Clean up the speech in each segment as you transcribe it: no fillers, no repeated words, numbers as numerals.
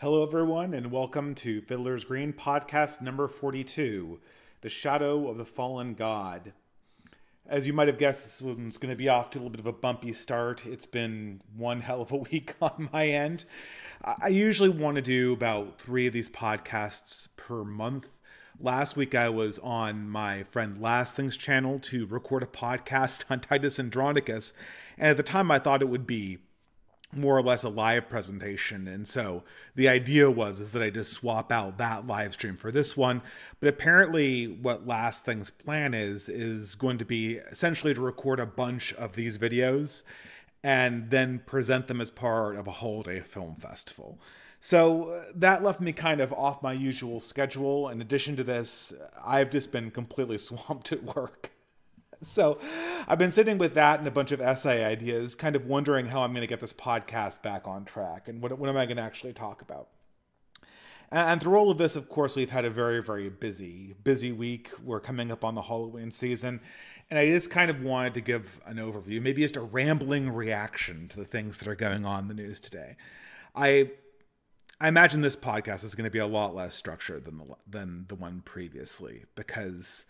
Hello, everyone, and welcome to Fiddler's Green, podcast number 42, The Shadow of the Fallen God. As you might have guessed, this one's going to be off to a little bit of a bumpy start. It's been one hell of a week on my end. I usually want to do about 3 of these podcasts per month. Last week, I was on my friend Last Things channel to record a podcast on Titus Andronicus, and at the time, I thought it would be more or less a live presentation, and so the idea was that I just swap out that live stream for this one. But apparently what Last Thing's plan is going to be essentially to record a bunch of these videos and then present them as part of a holiday film festival. So that left me kind of off my usual schedule. In addition to this, I've just been completely swamped at work. So I've been sitting with that and a bunch of essay ideas, kind of wondering how I'm going to get this podcast back on track and what am I going to actually talk about. And through all of this, of course, we've had a very, very busy week. We're coming up on the Halloween season, and I just kind of wanted to give an overview, maybe just a rambling reaction to the things that are going on in the news today. I imagine this podcast is going to be a lot less structured than the one previously, because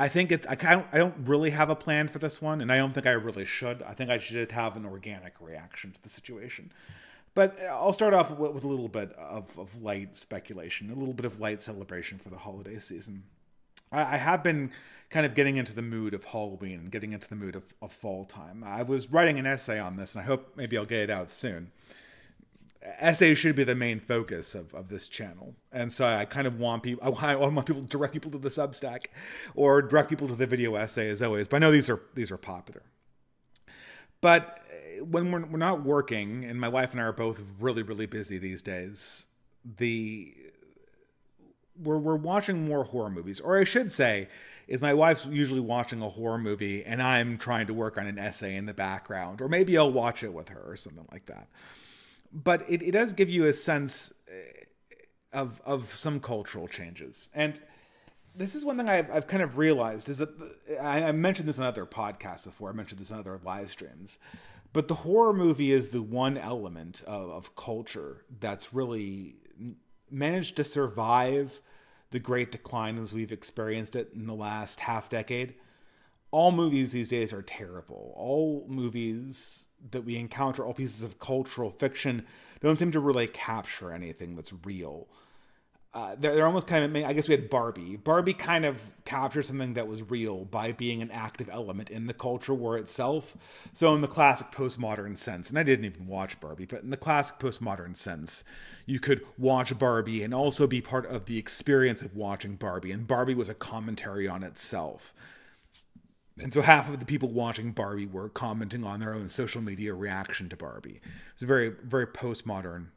I don't really have a plan for this one, and I don't think I really should. I think I should have an organic reaction to the situation. But I'll start off with a little bit of light speculation, a little bit of light celebration for the holiday season. I have been kind of getting into the mood of Halloween, getting into the mood of fall time. I was writing an essay on this, and I hope maybe I'll get it out soon. Essays should be the main focus of this channel. And so I kind of want people, I want people to direct people to the Substack or direct people to the video essay as always. But I know these are popular. But when we're not working, and my wife and I are both really, really busy these days, we're watching more horror movies. Or I should say, is my wife's usually watching a horror movie and I'm trying to work on an essay in the background. Or maybe I'll watch it with her or something like that. But it does give you a sense of some cultural changes. And this is one thing I've kind of realized is that I mentioned this in other podcasts before. I mentioned this in other live streams. But the horror movie is the one element of culture that's really managed to survive the great decline as we've experienced it in the last half decade. All movies these days are terrible. All movies that we encounter, all pieces of cultural fiction, don't seem to really capture anything that's real. They're almost kind of, I guess we had Barbie. Barbie kind of captured something that was real by being an active element in the culture war itself. So in the classic postmodern sense, and I didn't even watch Barbie, but in the classic postmodern sense, you could watch Barbie and also be part of the experience of watching Barbie. And Barbie was a commentary on itself. And so half of the people watching Barbie were commenting on their own social media reaction to Barbie. It's a very, very postmodern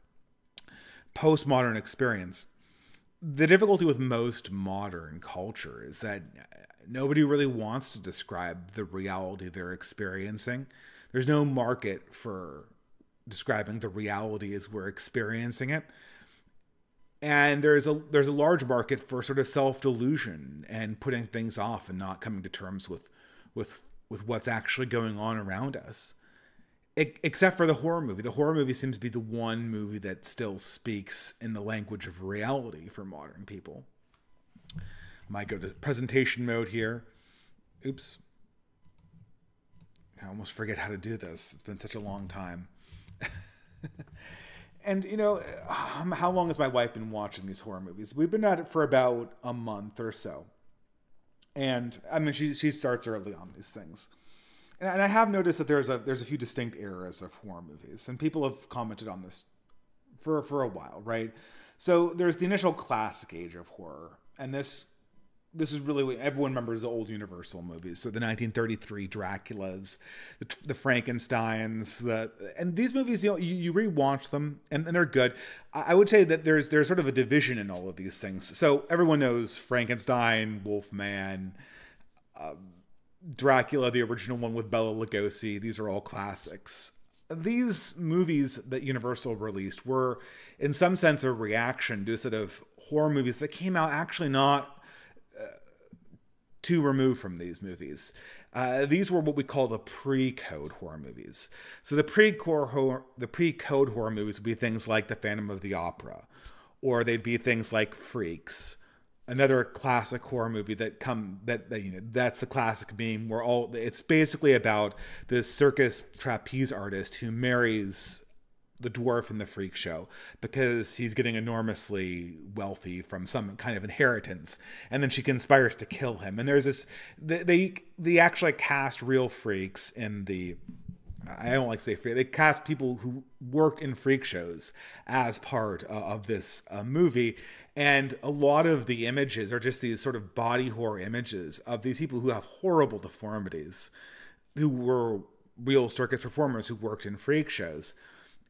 experience. The difficulty with most modern culture is that nobody really wants to describe the reality they're experiencing. There's no market for describing the reality as we're experiencing it. And there's a large market for sort of self-delusion and putting things off and not coming to terms with what's actually going on around us, except for the horror movie. The horror movie seems to be the one movie that still speaks in the language of reality for modern people. I might go to presentation mode here. Oops. I almost forget how to do this. It's been such a long time. And, you know, how long has my wife been watching these horror movies? We've been at it for about a month or so. And I mean, she starts early on these things. And I have noticed that there's a few distinct eras of horror movies, and people have commented on this for a while, right? So there's the initial classic age of horror, and this is really what everyone remembers, the old Universal movies. So the 1933 Draculas, the Frankensteins, and these movies, you know, you rewatch them and they're good. I would say that there's sort of a division in all of these things. So everyone knows Frankenstein, Wolfman, Dracula, the original one with Bela Lugosi. These are all classics. These movies that Universal released were in some sense a reaction to sort of horror movies that came out actually not two removed from these movies. These were what we call the pre-code horror movies. So the pre-code horror movies would be things like The Phantom of the Opera, or they'd be things like Freaks, another classic horror movie that's the classic meme where it's basically about this circus trapeze artist who marries the dwarf in the freak show because he's getting enormously wealthy from some kind of inheritance, and then she conspires to kill him. And there's this, they actually cast real freaks in the, I don't like to say freak, they cast people who worked in freak shows as part of this movie. And a lot of the images are just these sort of body horror images of these people who have horrible deformities, who were real circus performers who worked in freak shows.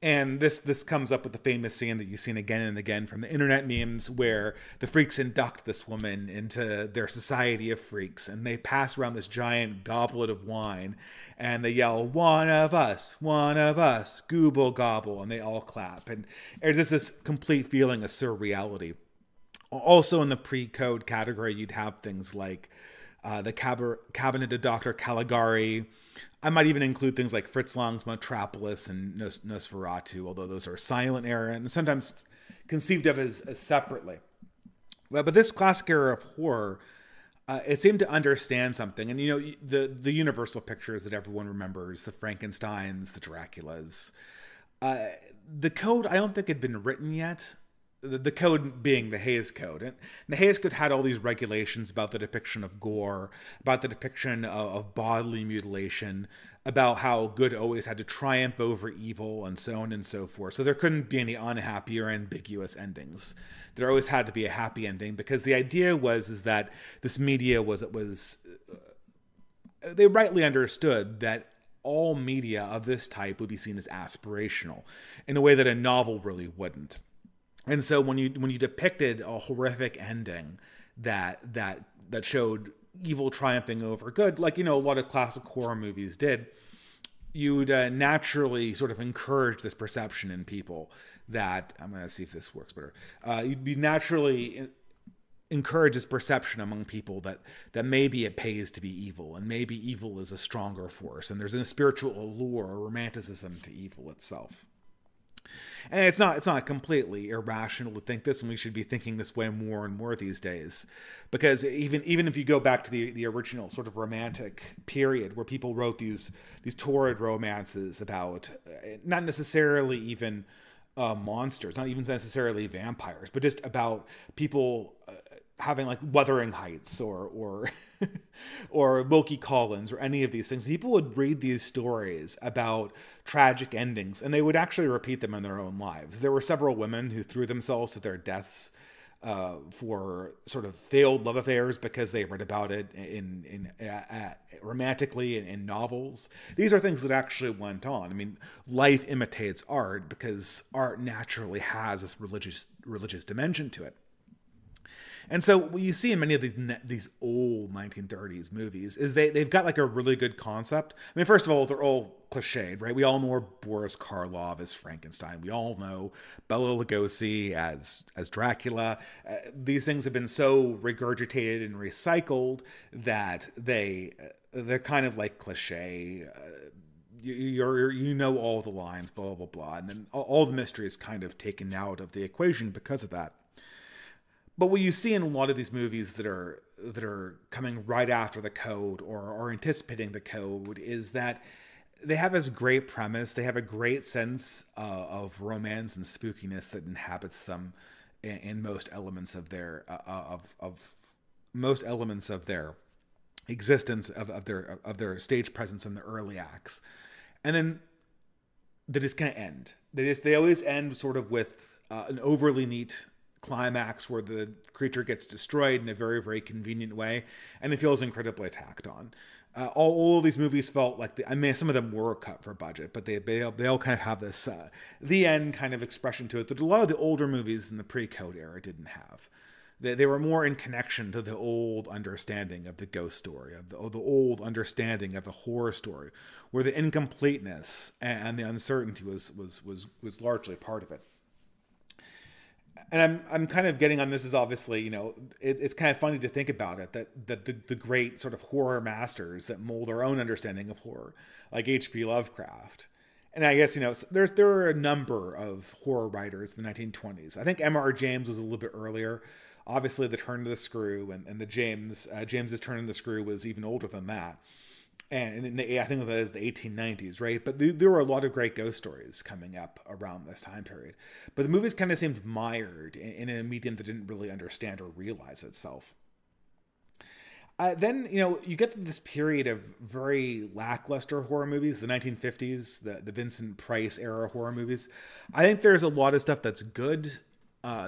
And this comes up with the famous scene that you've seen again and again from the internet memes, where the freaks induct this woman into their society of freaks, and they pass around this giant goblet of wine, and they yell, one of us, gooble gobble," and they all clap. And there's just this complete feeling of surreality. Also in the pre-code category, you'd have things like the Cabinet of Dr. Caligari. I might even include things like Fritz Lang's Metropolis and Nosferatu, although those are silent era and sometimes conceived of as separately. Well, but this classic era of horror, it seemed to understand something. And, you know, the universal pictures that everyone remembers, the Frankensteins, the Draculas. The code, I don't think, had been written yet. The code being the Hays Code. And the Hays Code had all these regulations about the depiction of gore, about the depiction of bodily mutilation, about how good always had to triumph over evil, and so on and so forth. So there couldn't be any unhappy or ambiguous endings. There always had to be a happy ending, because the idea was that this media they rightly understood that all media of this type would be seen as aspirational in a way that a novel really wouldn't. And so when you depicted a horrific ending that showed evil triumphing over good, like, you know, a lot of classic horror movies did, you'd naturally sort of encourage this perception in people that, I'm going to see if this works better. You'd be naturally encourage this perception among people that maybe it pays to be evil, and maybe evil is a stronger force, and there's a spiritual allure or romanticism to evil itself. And it's not completely irrational to think this, and we should be thinking this way more and more these days, because even if you go back to the original sort of romantic period where people wrote these torrid romances about not necessarily even monsters, not even necessarily vampires, but just about people having like Wuthering Heights or or Wilkie Collins or any of these things, people would read these stories about tragic endings, and they would actually repeat them in their own lives. There were several women who threw themselves to their deaths for sort of failed love affairs because they read about it romantically in novels. These are things that actually went on. I mean, life imitates art because art naturally has this religious dimension to it. And so what you see in many of these old 1930s movies is they've got like a really good concept. I mean, first of all, they're all cliched, right? We all know Boris Karloff as Frankenstein. We all know Bela Lugosi as Dracula. These things have been so regurgitated and recycled that they're kind of like cliche. You know all the lines, blah, blah, blah. And then all the mystery is kind of taken out of the equation because of that. But what you see in a lot of these movies that are coming right after the code or are anticipating the code is that they have this great premise. They have a great sense of romance and spookiness that inhabits them in most elements of their most elements of their existence of their stage presence in the early acts, and then they just kind of end. They always end sort of with an overly neat climax where the creature gets destroyed in a very, very convenient way, and it feels incredibly tacked on. All of these movies felt like some of them were cut for budget, but they all kind of have this the end kind of expression to it that a lot of the older movies in the pre-code era didn't have. They were more in connection to the old understanding of the ghost story, of the old understanding of the horror story, where the incompleteness and the uncertainty was largely part of it. and I'm kind of getting on this is obviously, you know, it's kind of funny to think about it, that the great sort of horror masters that mold our own understanding of horror, like H. P. Lovecraft. And I guess, you know, there were a number of horror writers in the 1920s. I think M.R. James was a little bit earlier. Obviously, The Turn of the Screw and the James's Turn of the Screw was even older than that. And in I think that is the 1890s, right? But there were a lot of great ghost stories coming up around this time period. But the movies kind of seemed mired in a medium that didn't really understand or realize itself. Then, you know, you get this period of very lackluster horror movies, the 1950s, the Vincent Price era horror movies. I think there's a lot of stuff that's good.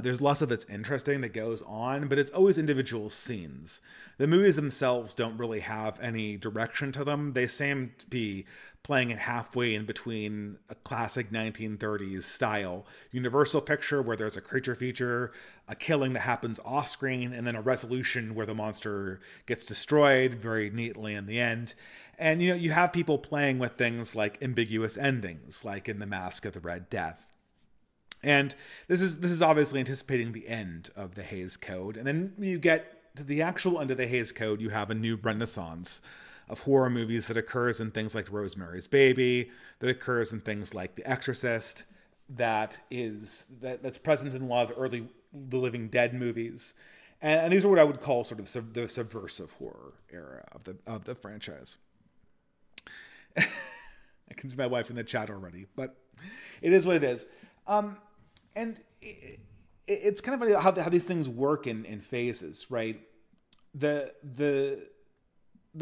There's lots of that's interesting that goes on, but it's always individual scenes. The movies themselves don't really have any direction to them. They seem to be playing it halfway in between a classic 1930s style Universal picture where there's a creature feature, a killing that happens off screen, and then a resolution where the monster gets destroyed very neatly in the end. And, you know, you have people playing with things like ambiguous endings, like in The Mask of the Red Death. And this is obviously anticipating the end of the Hays Code. And then you get to the actual end of the Hays Code, you have a new renaissance of horror movies that occurs in things like Rosemary's Baby, that occurs in things like The Exorcist, that's present in a lot of the early The Living Dead movies. And these are what I would call sort of the subversive horror era of the franchise. I can see my wife in the chat already, but it is what it is. And it's kind of how these things work in phases, right? The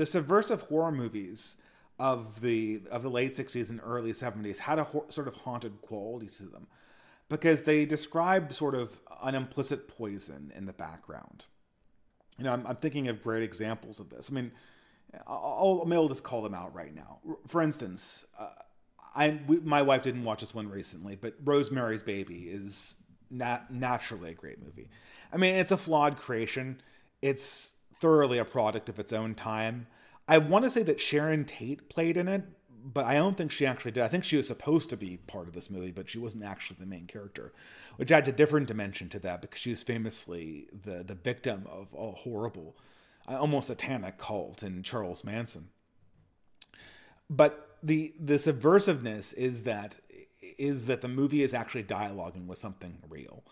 subversive horror movies of the late 60s and early 70s had a sort of haunted quality to them because they described sort of an implicit poison in the background. You know, I'm thinking of great examples of this. I mean, I'll just call them out right now. For instance, my wife didn't watch this one recently, but Rosemary's Baby is naturally a great movie. I mean, it's a flawed creation. It's thoroughly a product of its own time. I want to say that Sharon Tate played in it, but I don't think she actually did. I think she was supposed to be part of this movie, but she wasn't actually the main character, which adds a different dimension to that because she was famously the victim of a horrible, almost satanic cult in Charles Manson. But the subversiveness is that the movie is actually dialoguing with something real.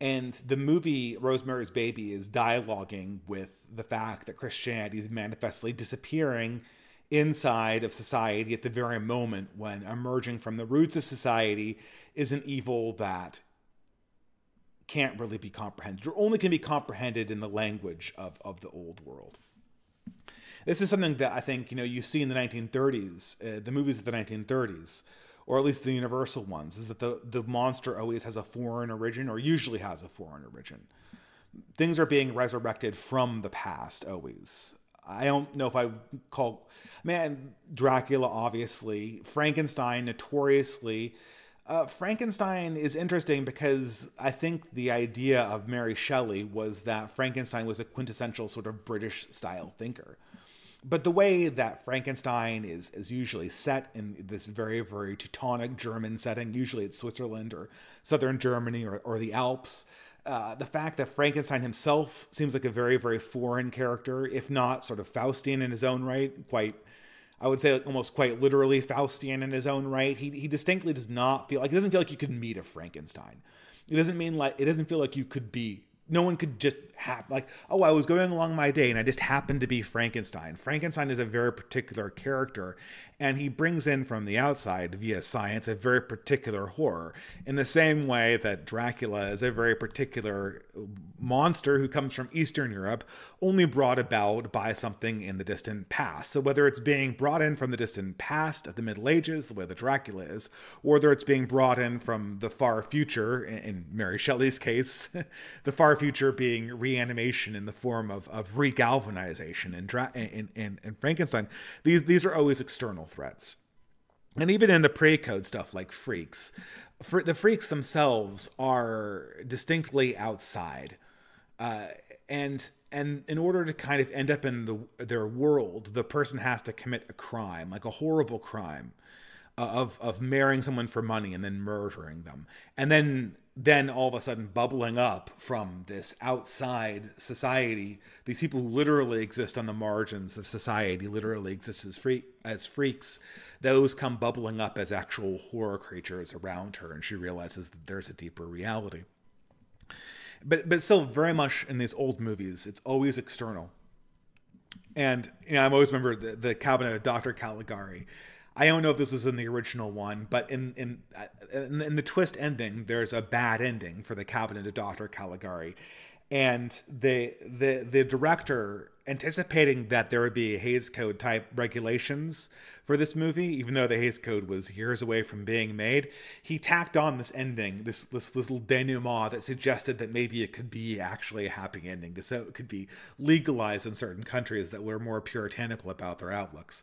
And the movie Rosemary's Baby is dialoguing with the fact that Christianity is manifestly disappearing inside of society at the very moment when emerging from the roots of society is an evil that can't really be comprehended or only can be comprehended in the language of the old world. This is something that I think, you know, you see in the 1930s, the movies of the 1930s, or at least the Universal ones, is that the monster always has a foreign origin or usually has a foreign origin. Things are being resurrected from the past always. I don't know if I call... Man, Dracula, obviously. Frankenstein, notoriously. Frankenstein is interesting because I think the idea of Mary Shelley was that Frankenstein was a quintessential sort of British-style thinker. But the way that Frankenstein is usually set in this very, very Teutonic German setting, usually it's Switzerland or southern Germany or the Alps, the fact that Frankenstein himself seems like a very, very foreign character, if not sort of Faustian in his own right, I would say like almost quite literally Faustian in his own right. He distinctly does not feel like, it doesn't feel like you could meet a Frankenstein. It doesn't feel like you could be, no one could just have like, oh, I was going along my day and I just happened to be Frankenstein. Frankenstein is a very particular character and he brings in from the outside via science a very particular horror in the same way that Dracula is a very particular monster who comes from Eastern Europe only brought about by something in the distant past. So whether it's being brought in from the distant past of the Middle Ages, the way the Dracula is, or whether it's being brought in from the far future, in Mary Shelley's case, the far future being reanimation in the form of regalvanization and Frankenstein. These are always external threats. And even in the pre-code stuff like Freaks, the Freaks themselves are distinctly outside. And in order to kind of end up in their world, the person has to commit a crime, like a horrible crime of marrying someone for money and then murdering them. And then then all of a sudden bubbling up from this outside society. These people who literally exist on the margins of society, literally exist as freaks, those come bubbling up as actual horror creatures around her, and she realizes that there's a deeper reality. But still, very much in these old movies, it's always external. And you know, I always remember the Cabinet of Dr. Caligari. I don't know if this was in the original one, but in the twist ending, there's a bad ending for the Cabinet of Dr. Caligari. And the director, anticipating that there would be Hays Code type regulations for this movie, even though the Hays Code was years away from being made, he tacked on this ending, this little denouement that suggested that maybe it could be actually a happy ending, so it could be legalized in certain countries that were more puritanical about their outlooks.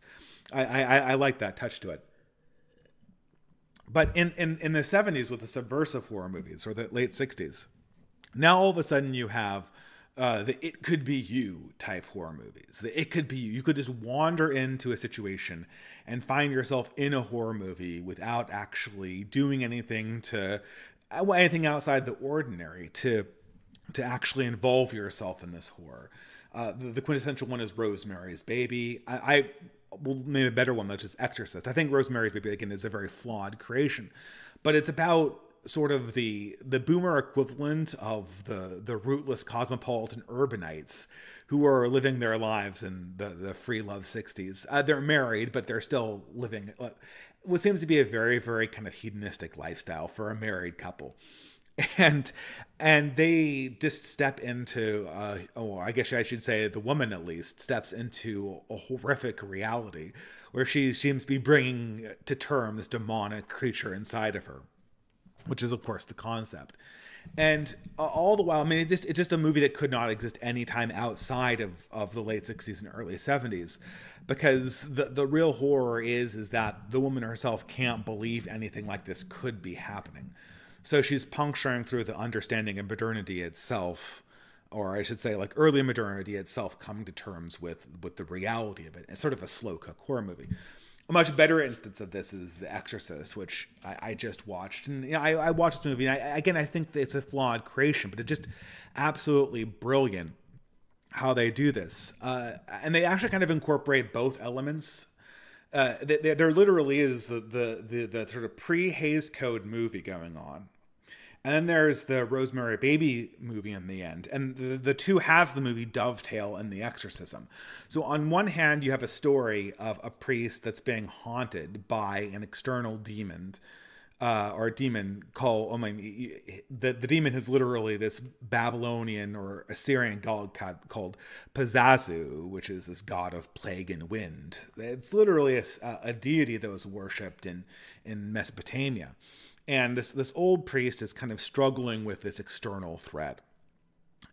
I like that touch to it. But in the 70s with the subversive horror movies, or the late 60s, now all of a sudden you have the It Could Be You type horror movies. The It Could Be You. You could just wander into a situation and find yourself in a horror movie without actually doing anything to anything outside the ordinary to actually involve yourself in this horror. The quintessential one is Rosemary's Baby. I will name a better one, which is Exorcist. I think Rosemary's Baby, again, is a very flawed creation, but it's about sort of the boomer equivalent of the rootless cosmopolitan urbanites who are living their lives in the free love 60s. They're married, but they're still living what seems to be a very, very kind of hedonistic lifestyle for a married couple. And they just step into, I guess I should say the woman at least steps into a horrific reality where she seems to be bringing to term this demonic creature inside of her, which is, of course, the concept. And all the while, I mean, it's just a movie that could not exist any time outside of the late 60s and early 70s, because the real horror is that the woman herself can't believe anything like this could be happening. So she's puncturing through the understanding of modernity itself, or I should say like early modernity itself, coming to terms with the reality of it. It's sort of a slow cook horror movie. A much better instance of this is The Exorcist, which I just watched. And you know, I watched this movie, and I think that it's a flawed creation, but it's just absolutely brilliant how they do this. And they actually kind of incorporate both elements. There literally is the sort of pre-Hays Code movie going on. And then there's the Rosemary Baby movie in the end. And the two halves of the movie dovetail in the exorcism. So on one hand, you have a story of a priest that's being haunted by an external demon, the demon is literally this Babylonian or Assyrian god called Pazazu, which is this god of plague and wind. It's literally a deity that was worshipped in Mesopotamia. And this old priest is kind of struggling with this external threat.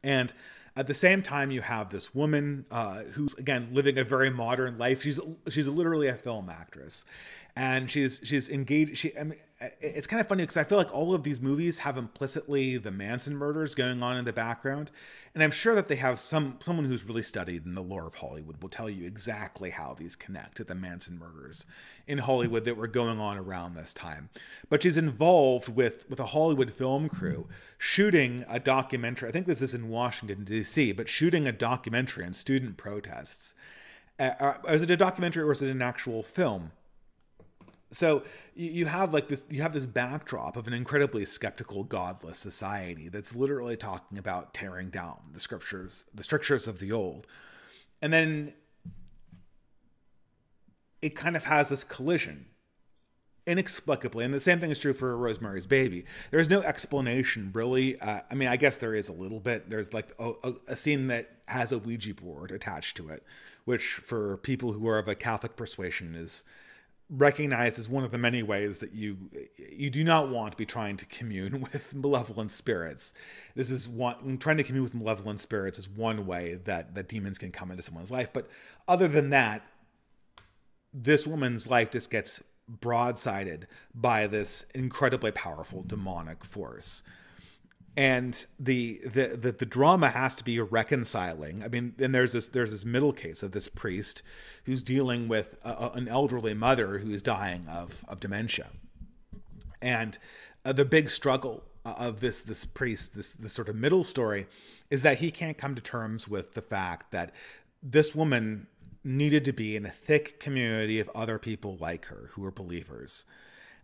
And at the same time, you have this woman who's, again, living a very modern life. She's literally a film actress. And she's engaged. I mean, it's kind of funny because I feel like all of these movies have implicitly the Manson murders going on in the background. And I'm sure that they have someone who's really studied in the lore of Hollywood will tell you exactly how these connect to the Manson murders in Hollywood that were going on around this time. But she's involved with a Hollywood film crew shooting a documentary. I think this is in Washington, D.C., but shooting a documentary on student protests. Is it a documentary or is it an actual film? So you have this backdrop of an incredibly skeptical, godless society that's literally talking about tearing down the scriptures, the strictures of the old. And then it kind of has this collision inexplicably. And the same thing is true for Rosemary's Baby. There's no explanation really. I mean, I guess there is a little bit. There's like a scene that has a Ouija board attached to it, which for people who are of a Catholic persuasion is recognized as one of the many ways that you do not want to be trying to commune with malevolent spirits. This is one, trying to commune with malevolent spirits is one way that demons can come into someone's life. But other than that, this woman's life just gets broadsided by this incredibly powerful demonic force. And the drama has to be reconciling. I mean, and there's this middle case of this priest who's dealing with an elderly mother who is dying of dementia, and the big struggle of this priest, this sort of middle story, is that he can't come to terms with the fact that this woman needed to be in a thick community of other people like her who are believers.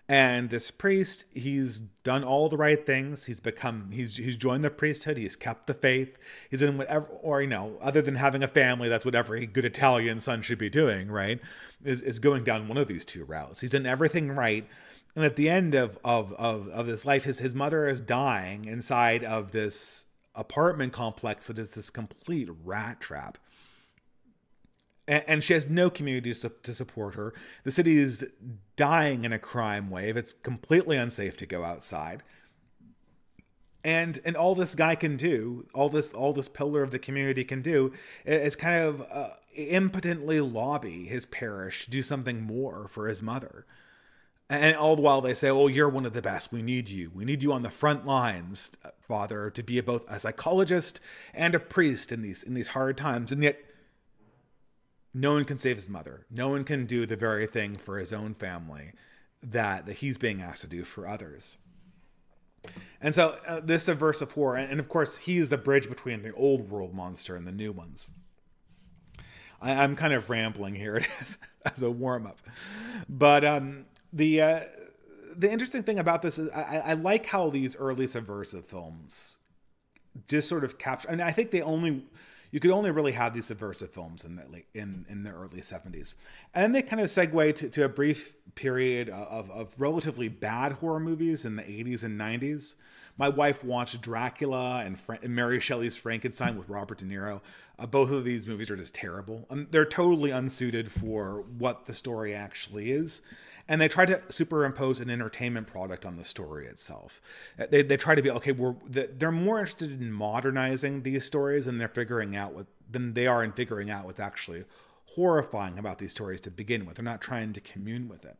And this priest, he's done all the right things. He's joined the priesthood. He's kept the faith. He's done whatever, or, you know, other than having a family, that's what every good Italian son should be doing, right? Is going down one of these two routes. He's done everything right. And at the end of this life, his mother is dying inside of this apartment complex that is this complete rat trap. And she has no community to support her. The city is dying in a crime wave. It's completely unsafe to go outside. And all this guy can do, all this pillar of the community can do, is kind of impotently lobby his parish to do something more for his mother. And all the while they say, "Oh, you're one of the best. We need you. We need you on the front lines, Father, to be both a psychologist and a priest in these hard times." And yet, no one can save his mother. No one can do the very thing for his own family that he's being asked to do for others. And so this subversive horror, and of course, he is the bridge between the old world monster and the new ones. I'm kind of rambling here as a warm-up. But the interesting thing about this is I like how these early subversive films just sort of capture... I mean, I think they only... You could only really have these subversive films in the early 70s. And then they kind of segue to a brief period of relatively bad horror movies in the 80s and 90s. My wife watched Dracula and Mary Shelley's Frankenstein with Robert De Niro. Both of these movies are just terrible. They're totally unsuited for what the story actually is. And they try to superimpose an entertainment product on the story itself. They try to be, okay, they're more interested in modernizing these stories than they are in figuring out what's actually horrifying about these stories to begin with. They're not trying to commune with it.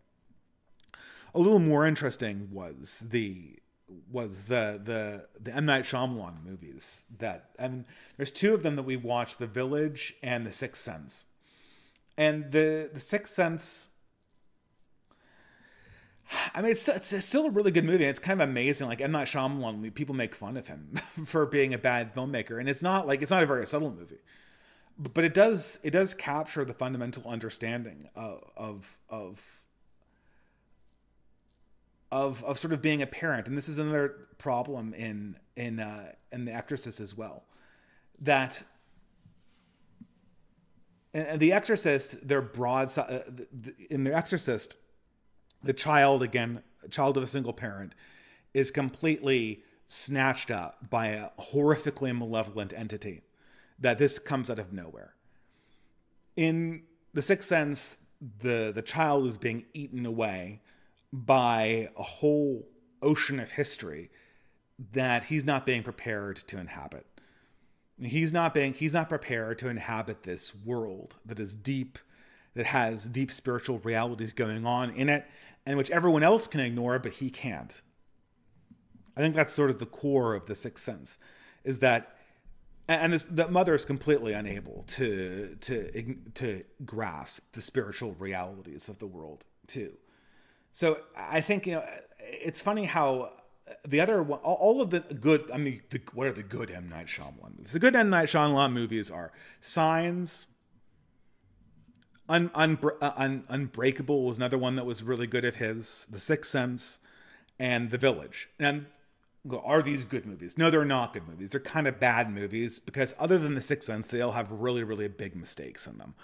A little more interesting was the M. Night Shyamalan movies that, I mean, there's two of them that we watched, The Village and The Sixth Sense. And The Sixth Sense, I mean, it's still a really good movie. And it's kind of amazing. Like, M. Night Shyamalan, people make fun of him for being a bad filmmaker. And it's not a very subtle movie. But it does capture the fundamental understanding of sort of being a parent. And this is another problem in The Exorcist as well, that in The Exorcist, the child, again, a child of a single parent, is completely snatched up by a horrifically malevolent entity. That this comes out of nowhere. In The Sixth Sense, the child is being eaten away by a whole ocean of history that he's not being prepared to inhabit. He's not prepared to inhabit this world that is deep, that has deep spiritual realities going on in it, and which everyone else can ignore, but he can't. I think that's sort of the core of The Sixth Sense, is that, and the mother is completely unable to grasp the spiritual realities of the world too. So I think, you know, it's funny how the other one, all of the good, I mean, what are the good M. Night Shyamalan movies? The good M. Night Shyamalan movies are Signs. Unbreakable was another one that was really good of his, The Sixth Sense, and The Village. And are these good movies? No, they're not good movies. They're kind of bad movies because other than The Sixth Sense, they all have really, really big mistakes in them.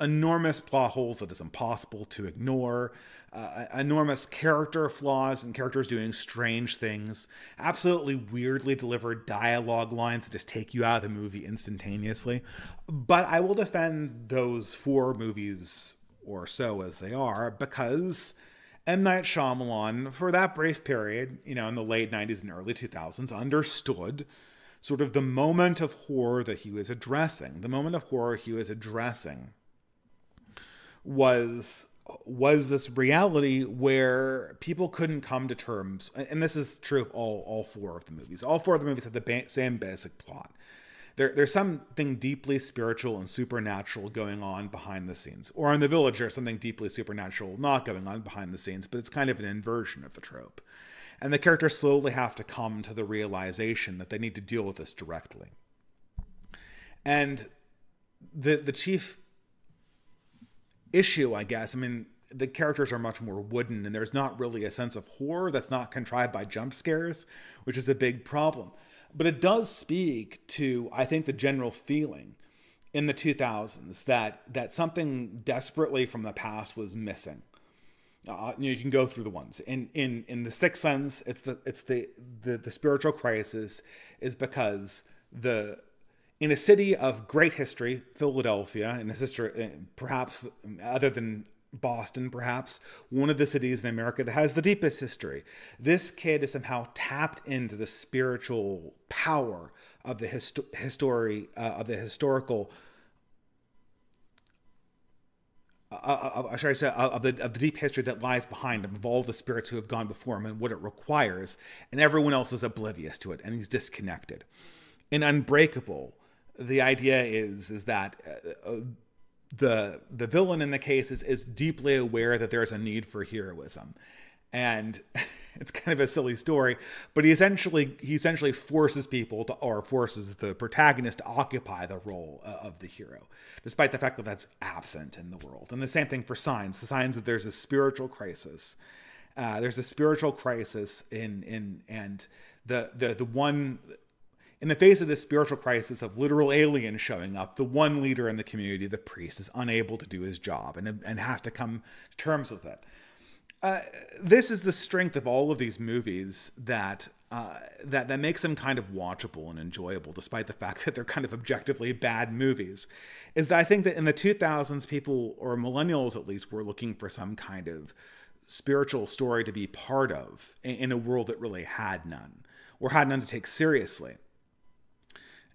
Enormous plot holes that is impossible to ignore. Enormous character flaws and characters doing strange things. Absolutely weirdly delivered dialogue lines that just take you out of the movie instantaneously. But I will defend those four movies or so as they are because M. Night Shyamalan, for that brief period, you know, in the late 90s and early 2000s, understood sort of the moment of horror that he was addressing. The moment of horror he was addressing was this reality where people couldn't come to terms, and this is true of all four of the movies. All four of the movies have the same basic plot. There's something deeply spiritual and supernatural going on behind the scenes. Or in The Village, there's something deeply supernatural not going on behind the scenes, but it's kind of an inversion of the trope. and the characters slowly have to come to the realization that they need to deal with this directly. And the chief issue, I guess, I mean, the characters are much more wooden, and there's not really a sense of horror that's not contrived by jump scares, which is a big problem. But it does speak to, I think, the general feeling in the 2000s that something desperately from the past was missing. You can go through the ones in The Sixth Sense. It's the spiritual crisis is because in a city of great history, Philadelphia, and perhaps other than Boston, perhaps one of the cities in America that has the deepest history, this kid is somehow tapped into the spiritual power of the historical, of the deep history that lies behind him, of all the spirits who have gone before him and what it requires, and everyone else is oblivious to it and he's disconnected. In Unbreakable, the idea is that the villain in the case is deeply aware that there's a need for heroism. And it's kind of a silly story, but he essentially forces people to, or forces the protagonist to occupy the role of the hero, despite the fact that that's absent in the world. And the same thing for Signs, the signs that there's a spiritual crisis. There's a spiritual crisis in the face of this spiritual crisis of literal aliens showing up, the one leader in the community, the priest, is unable to do his job and has to come to terms with it. This is the strength of all of these movies that makes them kind of watchable and enjoyable, despite the fact that they're kind of objectively bad movies, is that I think that in the 2000s, people, or millennials at least, were looking for some kind of spiritual story to be part of in a world that really had none, or had none to take seriously.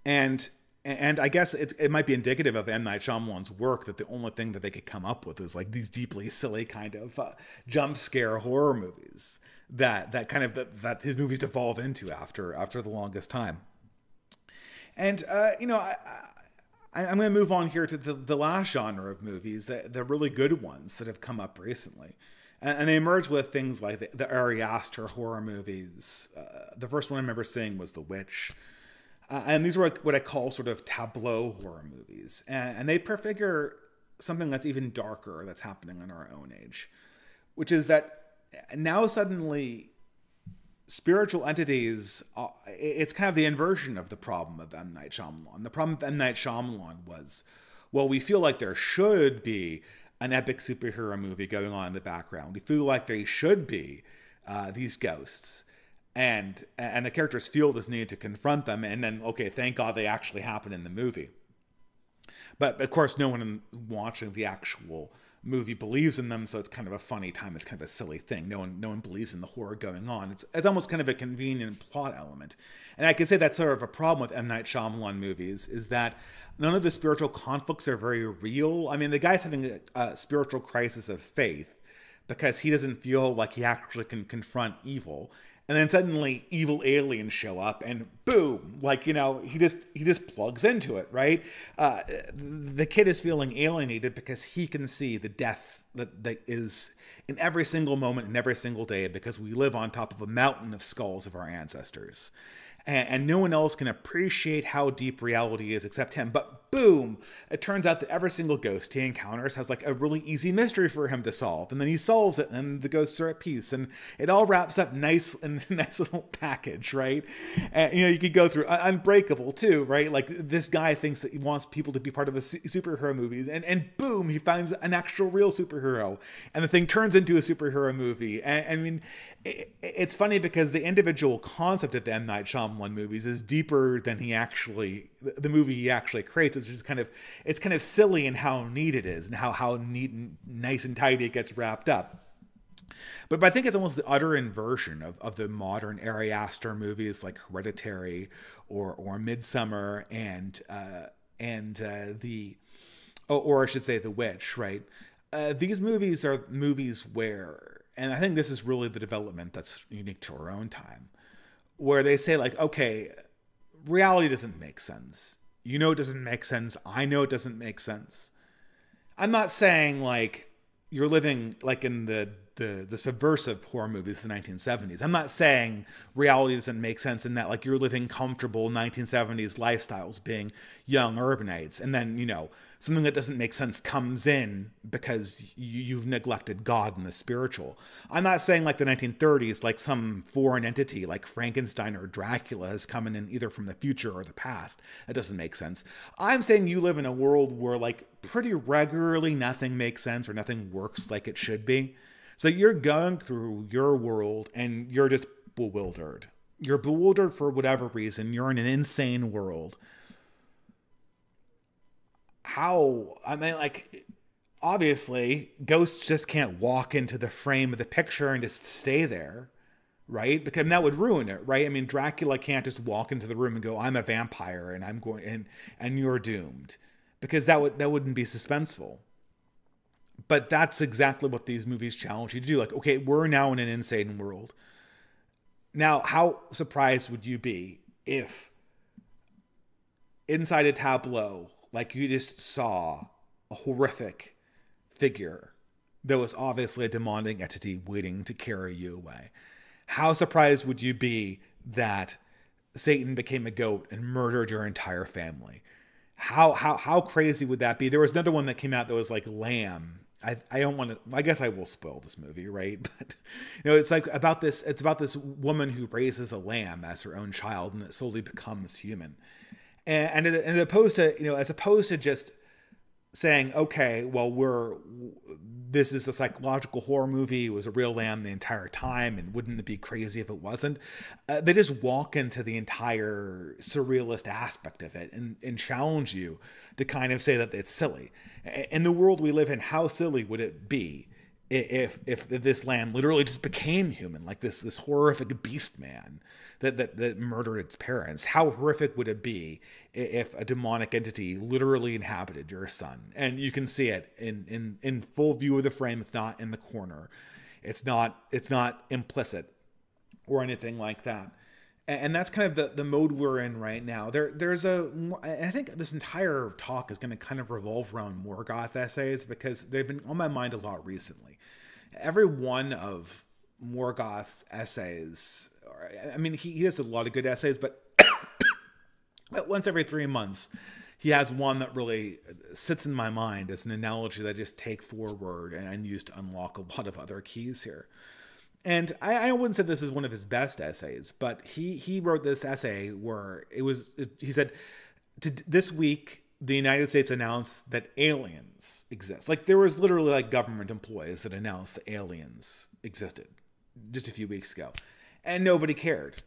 And I guess it might be indicative of M. Night Shyamalan's work that the only thing that they could come up with is like these deeply silly kind of jump scare horror movies that his movies devolve into after the longest time. And I'm going to move on here to the last genre of movies, the really good ones that have come up recently. And they emerge with things like the Ari Aster horror movies. The first one I remember seeing was The Witch. And these were what I call sort of tableau horror movies. And they prefigure something that's even darker that's happening in our own age, which is that now suddenly spiritual entities, it's kind of the inversion of the problem of M. Night Shyamalan. The problem of M. Night Shyamalan was, well, we feel like there should be an epic superhero movie going on in the background. We feel like there should be these ghosts. And the characters feel this need to confront them, and then, okay, thank God they actually happen in the movie. But, of course, no one watching the actual movie believes in them, so it's kind of a funny time. It's kind of a silly thing. No one believes in the horror going on. It's almost kind of a convenient plot element. And I can say that's sort of a problem with M. Night Shyamalan movies, is that none of the spiritual conflicts are very real. I mean, the guy's having a spiritual crisis of faith because he doesn't feel like he actually can confront evil. And then suddenly evil aliens show up and boom, like, you know, he just plugs into it, right? The kid is feeling alienated because he can see the death that is in every single moment and every single day, because we live on top of a mountain of skulls of our ancestors. And no one else can appreciate how deep reality is except him. But boom, it turns out that every single ghost he encounters has like a really easy mystery for him to solve. And then he solves it, and the ghosts are at peace. And it all wraps up nice in a nice little package, right? And, you know, you could go through Unbreakable too, right? Like, this guy thinks that he wants people to be part of a superhero movie. And boom, he finds an actual real superhero. And the thing turns into a superhero movie. And I mean, it's funny because the individual concept of the M. Night Shyamalan movies is deeper than the movie he actually creates. It's just kind of, it's kind of silly in how neat it is and how neat and nice and tidy it gets wrapped up. But I think it's almost the utter inversion of the modern Ari Aster movies like Hereditary or Midsommar or I should say The Witch, right? These movies are movies where, and I think this is really the development that's unique to our own time, where they say, like, okay, reality doesn't make sense. You know it doesn't make sense. I know it doesn't make sense. I'm not saying, like, you're living, like, in the the subversive horror movies of the 1970s. I'm not saying reality doesn't make sense in that, like, you're living comfortable 1970s lifestyles, being young urbanites, and then, you know, something that doesn't make sense comes in because you've neglected God and the spiritual. I'm not saying, like, the 1930s, like, some foreign entity like Frankenstein or Dracula has come in either from the future or the past. That doesn't make sense. I'm saying you live in a world where, like, pretty regularly nothing makes sense or nothing works like it should be. So you're going through your world and you're just bewildered. You're bewildered for whatever reason. You're in an insane world. How? I mean, like, obviously, ghosts just can't walk into the frame of the picture and just stay there, right? Because that would ruin it, right? I mean, Dracula can't just walk into the room and go, "I'm a vampire and I'm going and you're doomed," because that wouldn't be suspenseful. But that's exactly what these movies challenge you to do. Like, okay, we're now in an insane world. Now, how surprised would you be if inside a tableau, like, you just saw a horrific figure that was obviously a demonic entity waiting to carry you away? How surprised would you be that Satan became a goat and murdered your entire family? How crazy would that be? There was another one that came out that was like Lamb. I don't want to, I guess I will spoil this movie, right? But, you know, it's like about this, it's about this woman who raises a lamb as her own child and it slowly becomes human. And opposed to, you know, as opposed to just saying, okay, well, this is a psychological horror movie. It was a real lamb the entire time. And wouldn't it be crazy if it wasn't? They just walk into the entire surrealist aspect of it and challenge you to kind of say that it's silly. In the world we live in, how silly would it be if this lamb literally just became human, like this horrific beast man that murdered its parents? How horrific would it be if a demonic entity literally inhabited your son? And you can see it in full view of the frame. It's not in the corner. It's not implicit or anything like that. And that's kind of the mode we're in right now. I think this entire talk is going to kind of revolve around Morgoth essays because they've been on my mind a lot recently. Every one of Morgoth's essays, I mean, he does a lot of good essays, but once every 3 months, he has one that really sits in my mind as an analogy that I just take forward and use to unlock a lot of other keys here. And I wouldn't say this is one of his best essays, but he wrote this essay where he said, this week, the United States announced that aliens exist. Like, there was literally, like, government employees that announced that aliens existed just a few weeks ago. And nobody cared.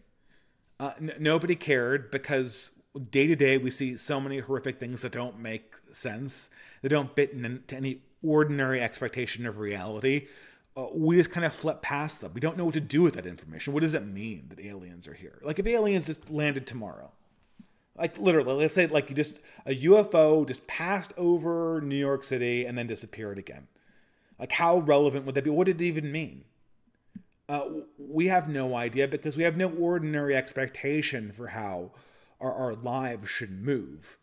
Nobody cared because day to day we see so many horrific things that don't make sense. They don't fit into any ordinary expectation of reality. We just kind of flip past them. We don't know what to do with that information. What does it mean that aliens are here? Like, if aliens just landed tomorrow, like, literally, let's say, like, a UFO just passed over New York City and then disappeared again. Like, how relevant would that be? What did it even mean? We have no idea because we have no ordinary expectation for how our lives should move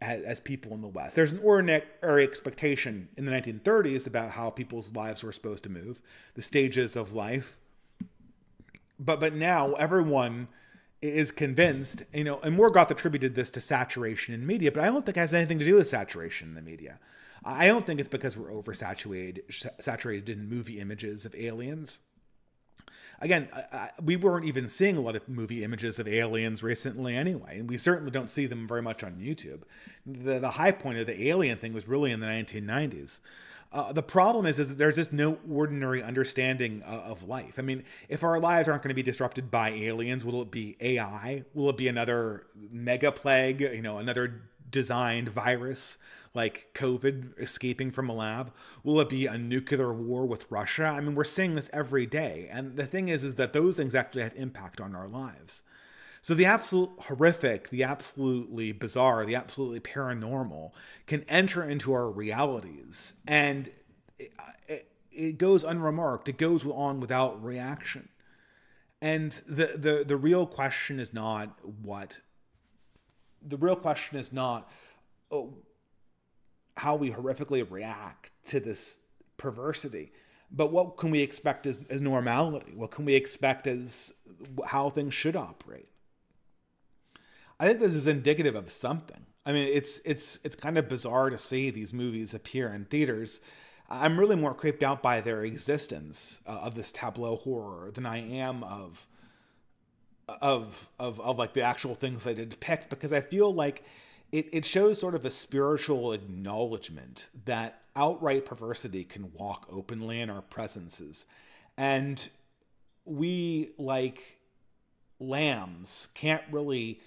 as people in the West. There's an ordinary expectation in the 1930s about how people's lives were supposed to move, the stages of life. But now everyone is convinced, you know, and Morgoth attributed this to saturation in media, but I don't think it has anything to do with saturation in the media. I don't think it's because we're oversaturated in movie images of aliens. Again, we weren't even seeing a lot of movie images of aliens recently anyway, and we certainly don't see them very much on YouTube. The high point of the alien thing was really in the 1990s. The problem is that there's just no ordinary understanding of life. I mean, if our lives aren't going to be disrupted by aliens, will it be AI? Will it be another mega plague, you know, another designed virus like COVID escaping from a lab? Will it be a nuclear war with Russia? I mean, we're seeing this every day. And the thing is that those things actually have impact on our lives. So the absolute horrific, the absolutely bizarre, the absolutely paranormal can enter into our realities. And it goes unremarked. It goes on without reaction. And the real question is not what... The real question is not... how we horrifically react to this perversity. But what can we expect as normality? What can we expect as how things should operate? I think this is indicative of something. I mean, it's kind of bizarre to see these movies appear in theaters. I'm really more creeped out by their existence of this tableau horror than I am of like the actual things they depict, because I feel like it shows sort of a spiritual acknowledgement that outright perversity can walk openly in our presences. And we, like lambs, can't really,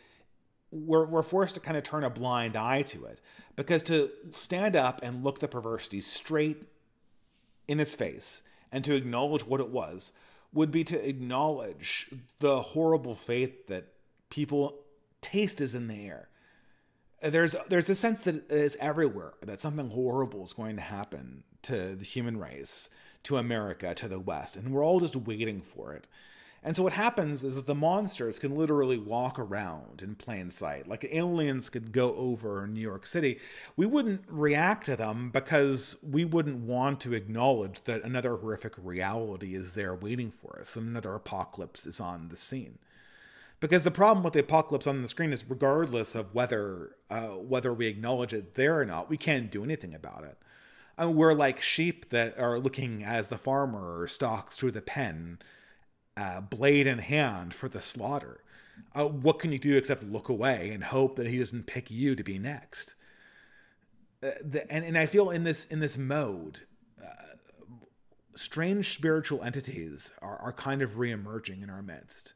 we're forced to kind of turn a blind eye to it, because to stand up and look the perversity straight in its face and to acknowledge what it was would be to acknowledge the horrible fate that people taste is in the air. There's a sense that it is everywhere, that something horrible is going to happen to the human race, to America, to the West, and we're all just waiting for it. And so what happens is that the monsters can literally walk around in plain sight. Like aliens could go over New York City. We wouldn't react to them because we wouldn't want to acknowledge that another horrific reality is there waiting for us. Another apocalypse is on the scene. Because the problem with the apocalypse on the screen is, regardless of whether we acknowledge it there or not, we can't do anything about it. I mean, we're like sheep that are looking as the farmer stalks through the pen, blade in hand, for the slaughter. What can you do except look away and hope that he doesn't pick you to be next? And I feel in this mode, strange spiritual entities are kind of reemerging in our midst.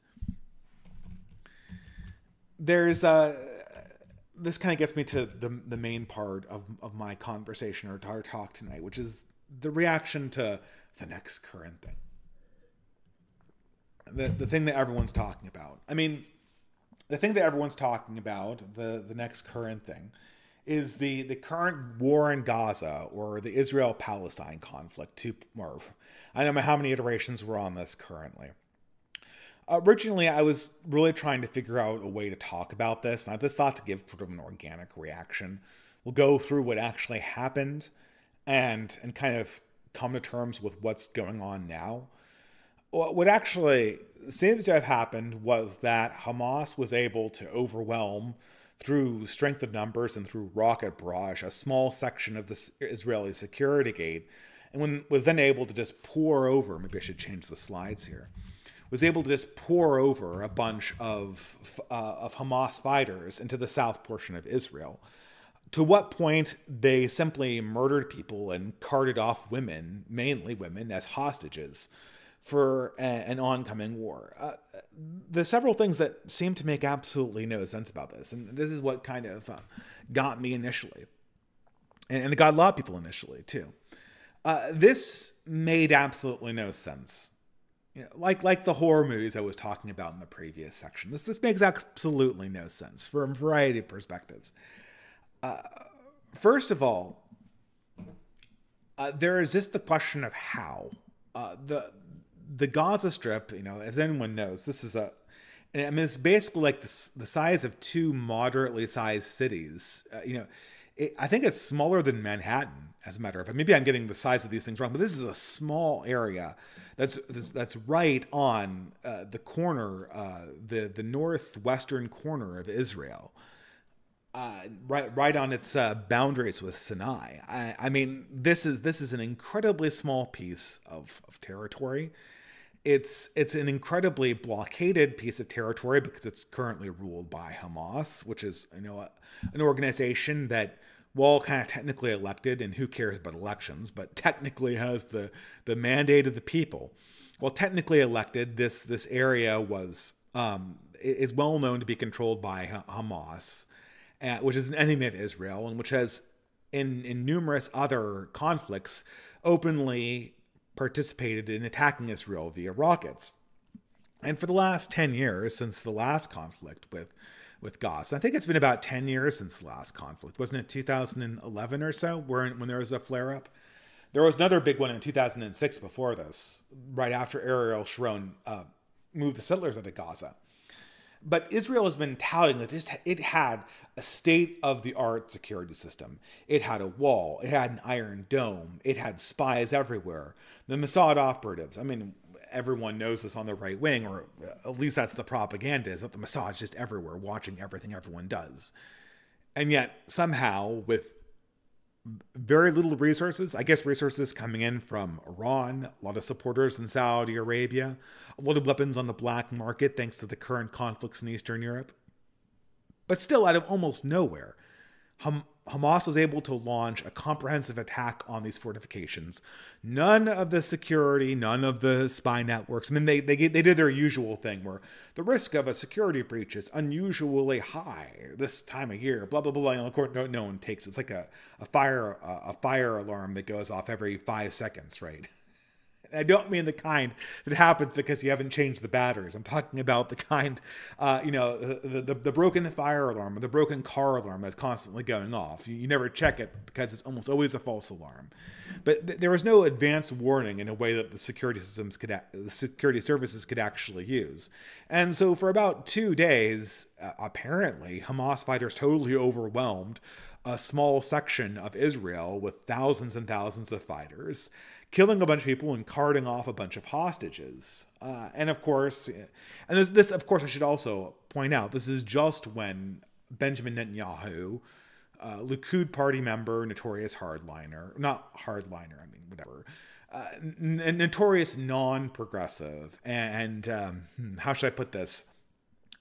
There's this kind of gets me to the main part of my conversation or our talk tonight, which is the reaction to the next current thing. The thing that everyone's talking about. I mean, the thing that everyone's talking about, the next current thing, is the current war in Gaza, or the Israel-Palestine conflict. I don't know how many iterations we're on this currently. Originally, I was really trying to figure out a way to talk about this, and I just thought to give sort of an organic reaction. We'll go through what actually happened and kind of come to terms with what's going on now. What actually seems to have happened was that Hamas was able to overwhelm, through strength of numbers and through rocket barrage, a small section of the Israeli security gate, and was then able to just pour over, maybe I should change the slides here, was able to just pour over a bunch of Hamas fighters into the south portion of Israel, to what point they simply murdered people and carted off women, mainly women, as hostages for an oncoming war. There's several things that seem to make absolutely no sense about this, and this is what kind of got me initially, and it got a lot of people initially, too. This made absolutely no sense. You know, like the horror movies I was talking about in the previous section. This makes absolutely no sense from a variety of perspectives. First of all, there is just the question of how. The Gaza Strip, you know, as anyone knows, this is I mean, it's basically like the size of two moderately sized cities. You know, I think it's smaller than Manhattan, as a matter of fact. Maybe I'm getting the size of these things wrong, but this is a small area that's right on the corner, the northwestern corner of Israel, right on its boundaries with Sinai. I mean, this is an incredibly small piece of territory. It's an incredibly blockaded piece of territory because it's currently ruled by Hamas, which is, you know, an organization that we're all kind of technically elected, and who cares about elections, but technically has the mandate of the people. Well, technically elected, this area is well known to be controlled by Hamas, which is an enemy of Israel, and which has in numerous other conflicts openly participated in attacking Israel via rockets. And for the last 10 years, since the last conflict with Gaza, I think it's been about 10 years since the last conflict. Wasn't it 2011 or so when there was a flare-up? There was another big one in 2006 before this, right after Ariel Sharon moved the settlers out of Gaza. But Israel has been touting that it had a state-of-the-art security system. It had a wall. It had an iron dome. It had spies everywhere. The Mossad operatives. I mean, everyone knows this on the right wing, or at least that's the propaganda, is that the Mossad is just everywhere, watching everything everyone does. And yet, somehow, with very little resources, I guess resources coming in from Iran, a lot of supporters in Saudi Arabia, a lot of weapons on the black market thanks to the current conflicts in Eastern Europe. But still, out of almost nowhere, Hamas was able to launch a comprehensive attack on these fortifications. None of the security, none of the spy networks. I mean, they did their usual thing where the risk of a security breach is unusually high this time of year, blah, blah, blah. And of course, no one takes it. It's like a fire alarm that goes off every 5 seconds, right? I don't mean the kind that happens because you haven't changed the batteries. I'm talking about the kind, you know, the broken fire alarm or the broken car alarm that's constantly going off. You never check it because it's almost always a false alarm. But there was no advanced warning in a way that the security services could actually use. And so for about 2 days, apparently, Hamas fighters totally overwhelmed a small section of Israel with thousands and thousands of fighters, killing a bunch of people and carting off a bunch of hostages. And of course, and this, of course, I should also point out, this is just when Benjamin Netanyahu, Likud party member, notorious hardliner, not hardliner, I mean, whatever, notorious non-progressive, and how should I put this?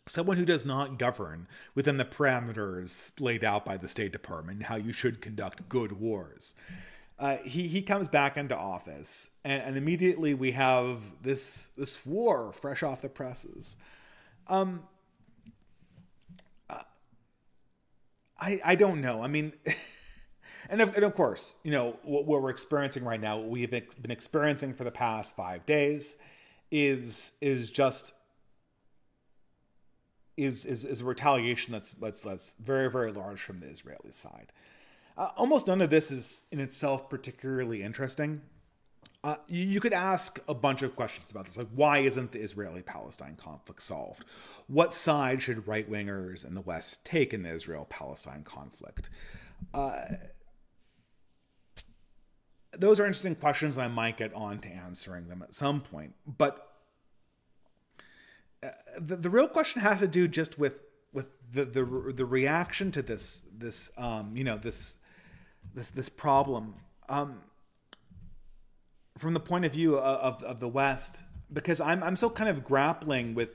Someone who does not govern within the parameters laid out by the State Department, how you should conduct good wars. He comes back into office, and immediately we have this war fresh off the presses. I don't know. I mean, and of course, you know, what we're experiencing right now, what we've been experiencing for the past 5 days is a retaliation that's very, very large from the Israeli side. Almost none of this is in itself particularly interesting. You could ask a bunch of questions about this, like why isn't the Israeli-Palestine conflict solved? What side should right-wingers in the West take in the Israel-Palestine conflict? Those are interesting questions, and I might get on to answering them at some point. But the real question has to do just with the reaction to this problem from the point of view of the West, because I'm still kind of grappling with.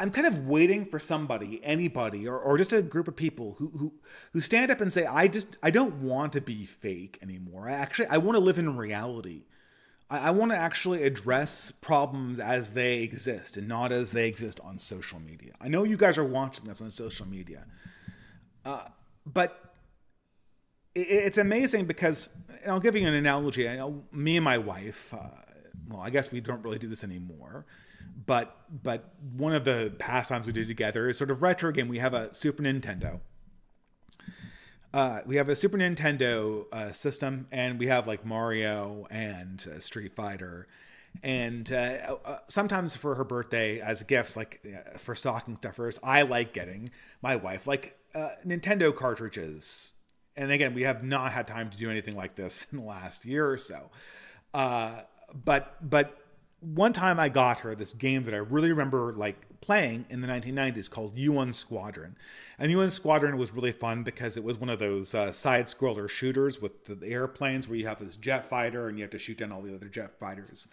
I'm kind of waiting for somebody, anybody, or just a group of people who stand up and say, I don't want to be fake anymore. I want to live in reality. I want to actually address problems as they exist and not as they exist on social media. I know you guys are watching this on social media, but it's amazing because, and I'll give you an analogy. I know me and my wife, well, I guess we don't really do this anymore, but one of the pastimes we do together is sort of retro game. We have a Super Nintendo. We have a Super Nintendo system, and we have like Mario and Street Fighter. And sometimes for her birthday, as gifts, like for stocking stuffers, I like getting my wife like Nintendo cartridges. And again, we have not had time to do anything like this in the last year or so. But one time I got her this game that I really remember like playing in the 1990s called UN Squadron. And UN Squadron was really fun because it was one of those side-scroller shooters with the airplanes where you have this jet fighter and you have to shoot down all the other jet fighters.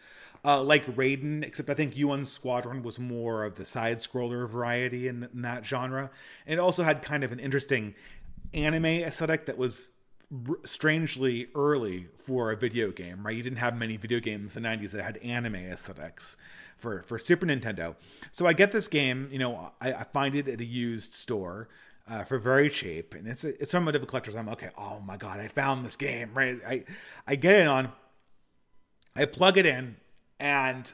Like Raiden, except I think UN Squadron was more of the side-scroller variety in that genre. And it also had kind of an interesting anime aesthetic that was strangely early for a video game, right? You didn't have many video games in the 90s that had anime aesthetics for Super Nintendo. So I get this game, you know, I find it at a used store for very cheap, and it's somewhat of a collector's. I'm okay, oh my god, I found this game, right? I get it on, I plug it in, and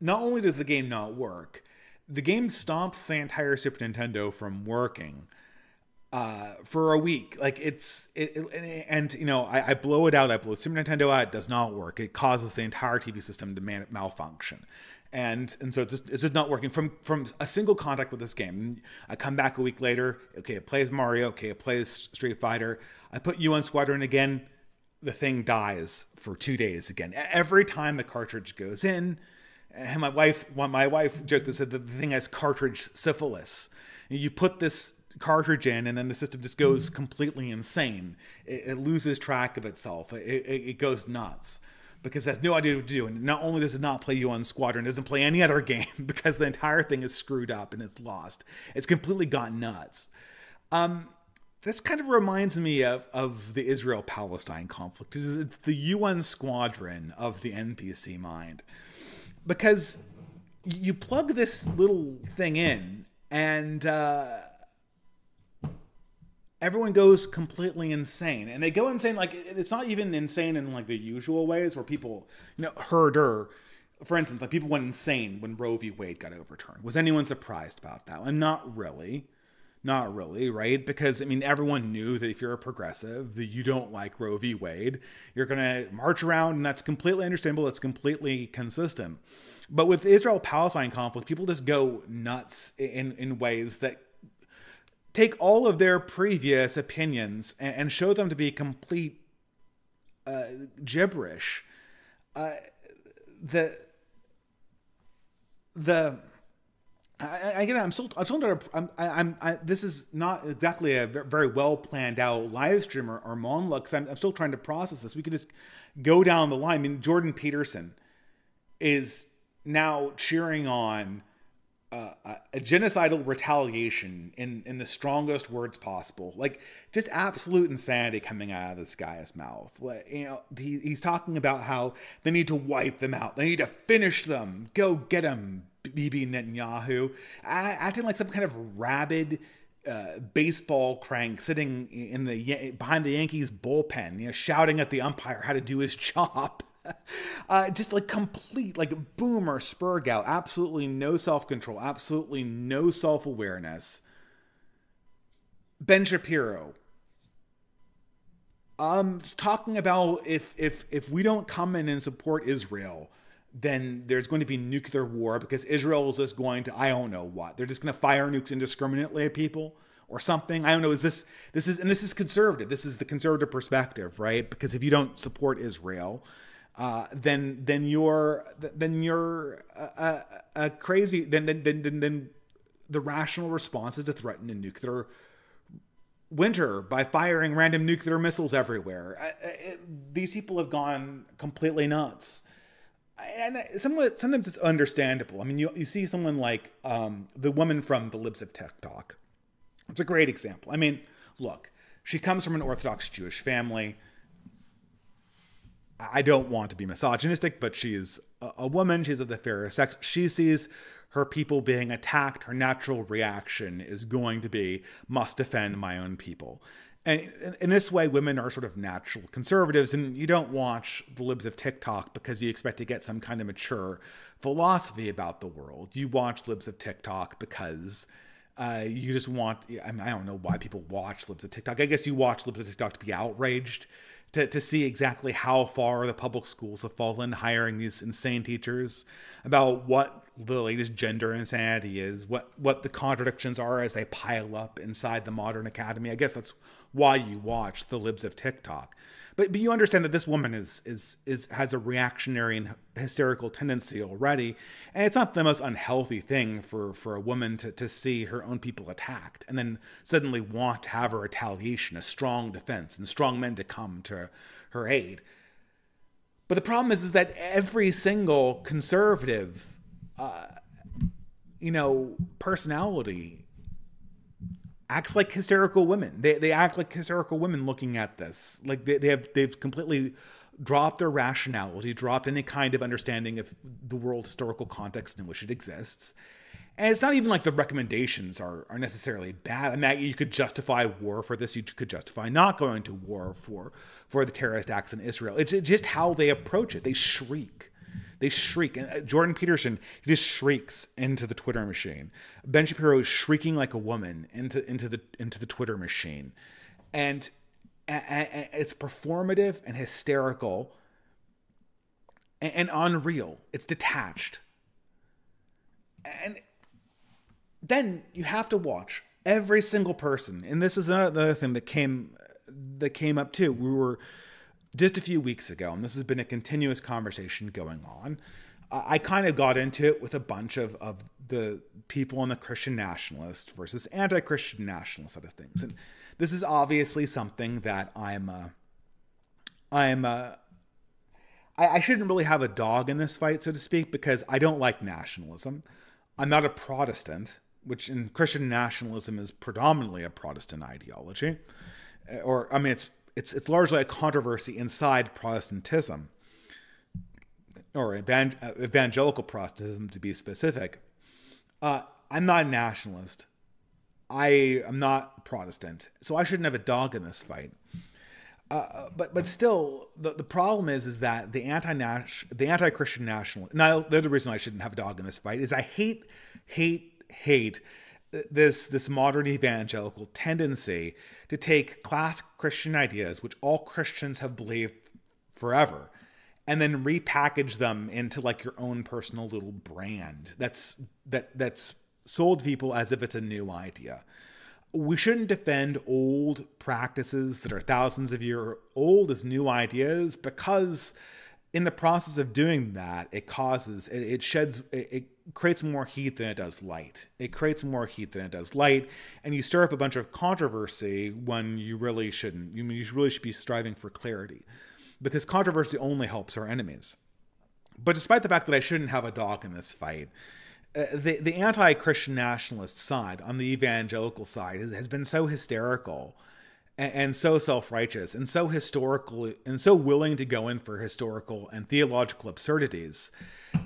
not only does the game not work, the game stomps the entire Super Nintendo from working. for a week. Like and you know, I blow it out. I blow Super Nintendo out. It does not work. It causes the entire TV system to malfunction. And so it's just not working from a single contact with this game. I come back a week later. Okay, it plays Mario. Okay, it plays Street Fighter. I put UN Squadron again. The thing dies for 2 days again. Every time the cartridge goes in, and my wife joked and said that the thing has cartridge syphilis. And you put this cartridge in, and then the system just goes completely insane. It loses track of itself. It goes nuts. Because it has no idea what to do. And not only does it not play UN Squadron, it doesn't play any other game because the entire thing is screwed up and it's lost. It's completely gone nuts. This kind of reminds me of the Israel-Palestine conflict. It's the UN Squadron of the NPC mind. Because you plug this little thing in and everyone goes completely insane, and they go insane. Like, it's not even insane in like the usual ways where people, you know, herder, for instance, like people went insane when Roe v. Wade got overturned. Was anyone surprised about that? And not really, right? Because I mean, everyone knew that if you're a progressive, that you don't like Roe v. Wade, you're going to march around, and that's completely understandable. That's completely consistent. But with the Israel-Palestine conflict, people just go nuts in ways that take all of their previous opinions and show them to be complete gibberish. This is not exactly a very well planned out live stream or monologue, because I'm still trying to process this. We could just go down the line. I mean, Jordan Peterson is now cheering on a genocidal retaliation in the strongest words possible. Like, just absolute insanity coming out of this guy's mouth. Like, you know, he's talking about how they need to wipe them out. They need to finish them. Go get them, Bibi Netanyahu. Acting like some kind of rabid baseball crank sitting in the behind the Yankees bullpen, you know, shouting at the umpire how to do his job. Just like complete, like boomer spurgout, absolutely no self-control, absolutely no self-awareness. Ben Shapiro, talking about if we don't come in and support Israel, then there's going to be nuclear war because Israel is just going to, I don't know what, they're just going to fire nukes indiscriminately at people or something. I don't know. This is conservative. This is the conservative perspective, right? Because if you don't support Israel, then the rational response is to threaten a nuclear winter by firing random nuclear missiles everywhere. These people have gone completely nuts, and sometimes it's understandable. I mean, you see someone like the woman from the Libs of TikTok. It's a great example. I mean, look, she comes from an Orthodox Jewish family. I don't want to be misogynistic, but she is a woman. She's of the fairer sex. She sees her people being attacked. Her natural reaction is going to be, must defend my own people. And in this way, women are sort of natural conservatives, and you don't watch the Libs of TikTok because you expect to get some kind of mature philosophy about the world. You watch Libs of TikTok because you just want, I mean, I don't know why people watch Libs of TikTok. I guess you watch Libs of TikTok to be outraged. To see exactly how far the public schools have fallen, hiring these insane teachers, about what the latest gender insanity is, what the contradictions are as they pile up inside the modern academy. I guess that's why you watch the Libs of TikTok. But you understand that this woman has a reactionary and hysterical tendency already, and it's not the most unhealthy thing for a woman to see her own people attacked and then suddenly want to have a retaliation, a strong defense, and strong men to come to her aid. But the problem is that every single conservative, you know, personality acts like hysterical women. They act like hysterical women looking at this. Like they've completely dropped their rationality, dropped any kind of understanding of the world historical context in which it exists. And it's not even like the recommendations are necessarily bad. I mean, you could justify war for this. You could justify not going to war for the terrorist acts in Israel. It's just how they approach it. They shriek. They shriek. And Jordan Peterson, he just shrieks into the Twitter machine. Ben Shapiro is shrieking like a woman into the Twitter machine. And it's performative and hysterical and unreal. It's detached. And then you have to watch every single person. And this is another thing that came up too. We were just a few weeks ago, and this has been a continuous conversation going on. I kind of got into it with a bunch of the people on the Christian nationalist versus anti-Christian nationalist side of things. And this is obviously something that I shouldn't really have a dog in this fight, so to speak, because I don't like nationalism. I'm not a Protestant, which in Christian nationalism is predominantly a Protestant ideology. Or, I mean, it's largely a controversy inside Protestantism, or evangelical Protestantism, to be specific. I'm not a nationalist. I am not Protestant, so I shouldn't have a dog in this fight. But still, the problem is that the anti-Christian nationalist. Now, the other reason I shouldn't have a dog in this fight is I hate this modern evangelical tendency to take classic Christian ideas, which all Christians have believed forever, and then repackage them into like your own personal little brand that's sold to people as if it's a new idea. We shouldn't defend old practices that are thousands of years old as new ideas, because in the process of doing that, it creates more heat than it does light. It creates more heat than it does light, and you stir up a bunch of controversy when you really shouldn't. You really should be striving for clarity, because controversy only helps our enemies. But despite the fact that I shouldn't have a dog in this fight, the anti-Christian nationalist side on the evangelical side has been so hysterical and so self-righteous and so historical and so willing to go in for historical and theological absurdities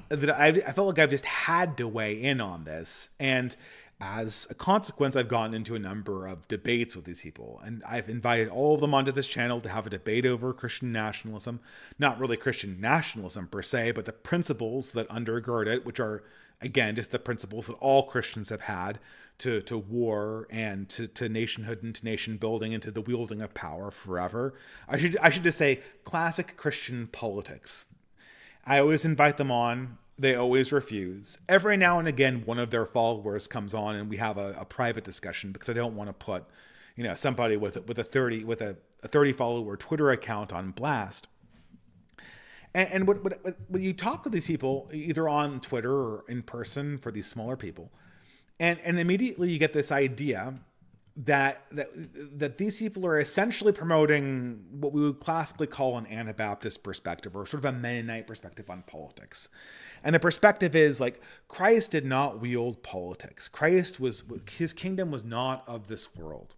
that I felt like I've just had to weigh in on this. And as a consequence, I've gotten into a number of debates with these people, and I've invited all of them onto this channel to have a debate over Christian nationalism, not really Christian nationalism per se, but the principles that undergird it, which are, again, just the principles that all Christians have had to war and to nationhood and to nation building and to the wielding of power forever. I should just say classic Christian politics. I always invite them on. They always refuse. Every now and again, one of their followers comes on and we have a private discussion, because I don't want to put, you know, somebody with a 30 follower Twitter account on blast. And when you talk with these people, either on Twitter or in person for these smaller people, and immediately you get this idea that these people are essentially promoting what we would classically call an Anabaptist perspective, or sort of a Mennonite perspective on politics. And the perspective is like, Christ did not wield politics. His kingdom was not of this world.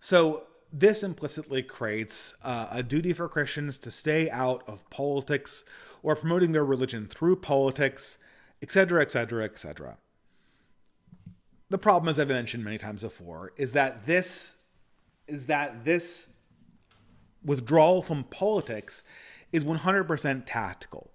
So this implicitly creates a duty for Christians to stay out of politics or promoting their religion through politics, etc., etc., etc. The problem, as I've mentioned many times before, is that this withdrawal from politics is 100% tactical.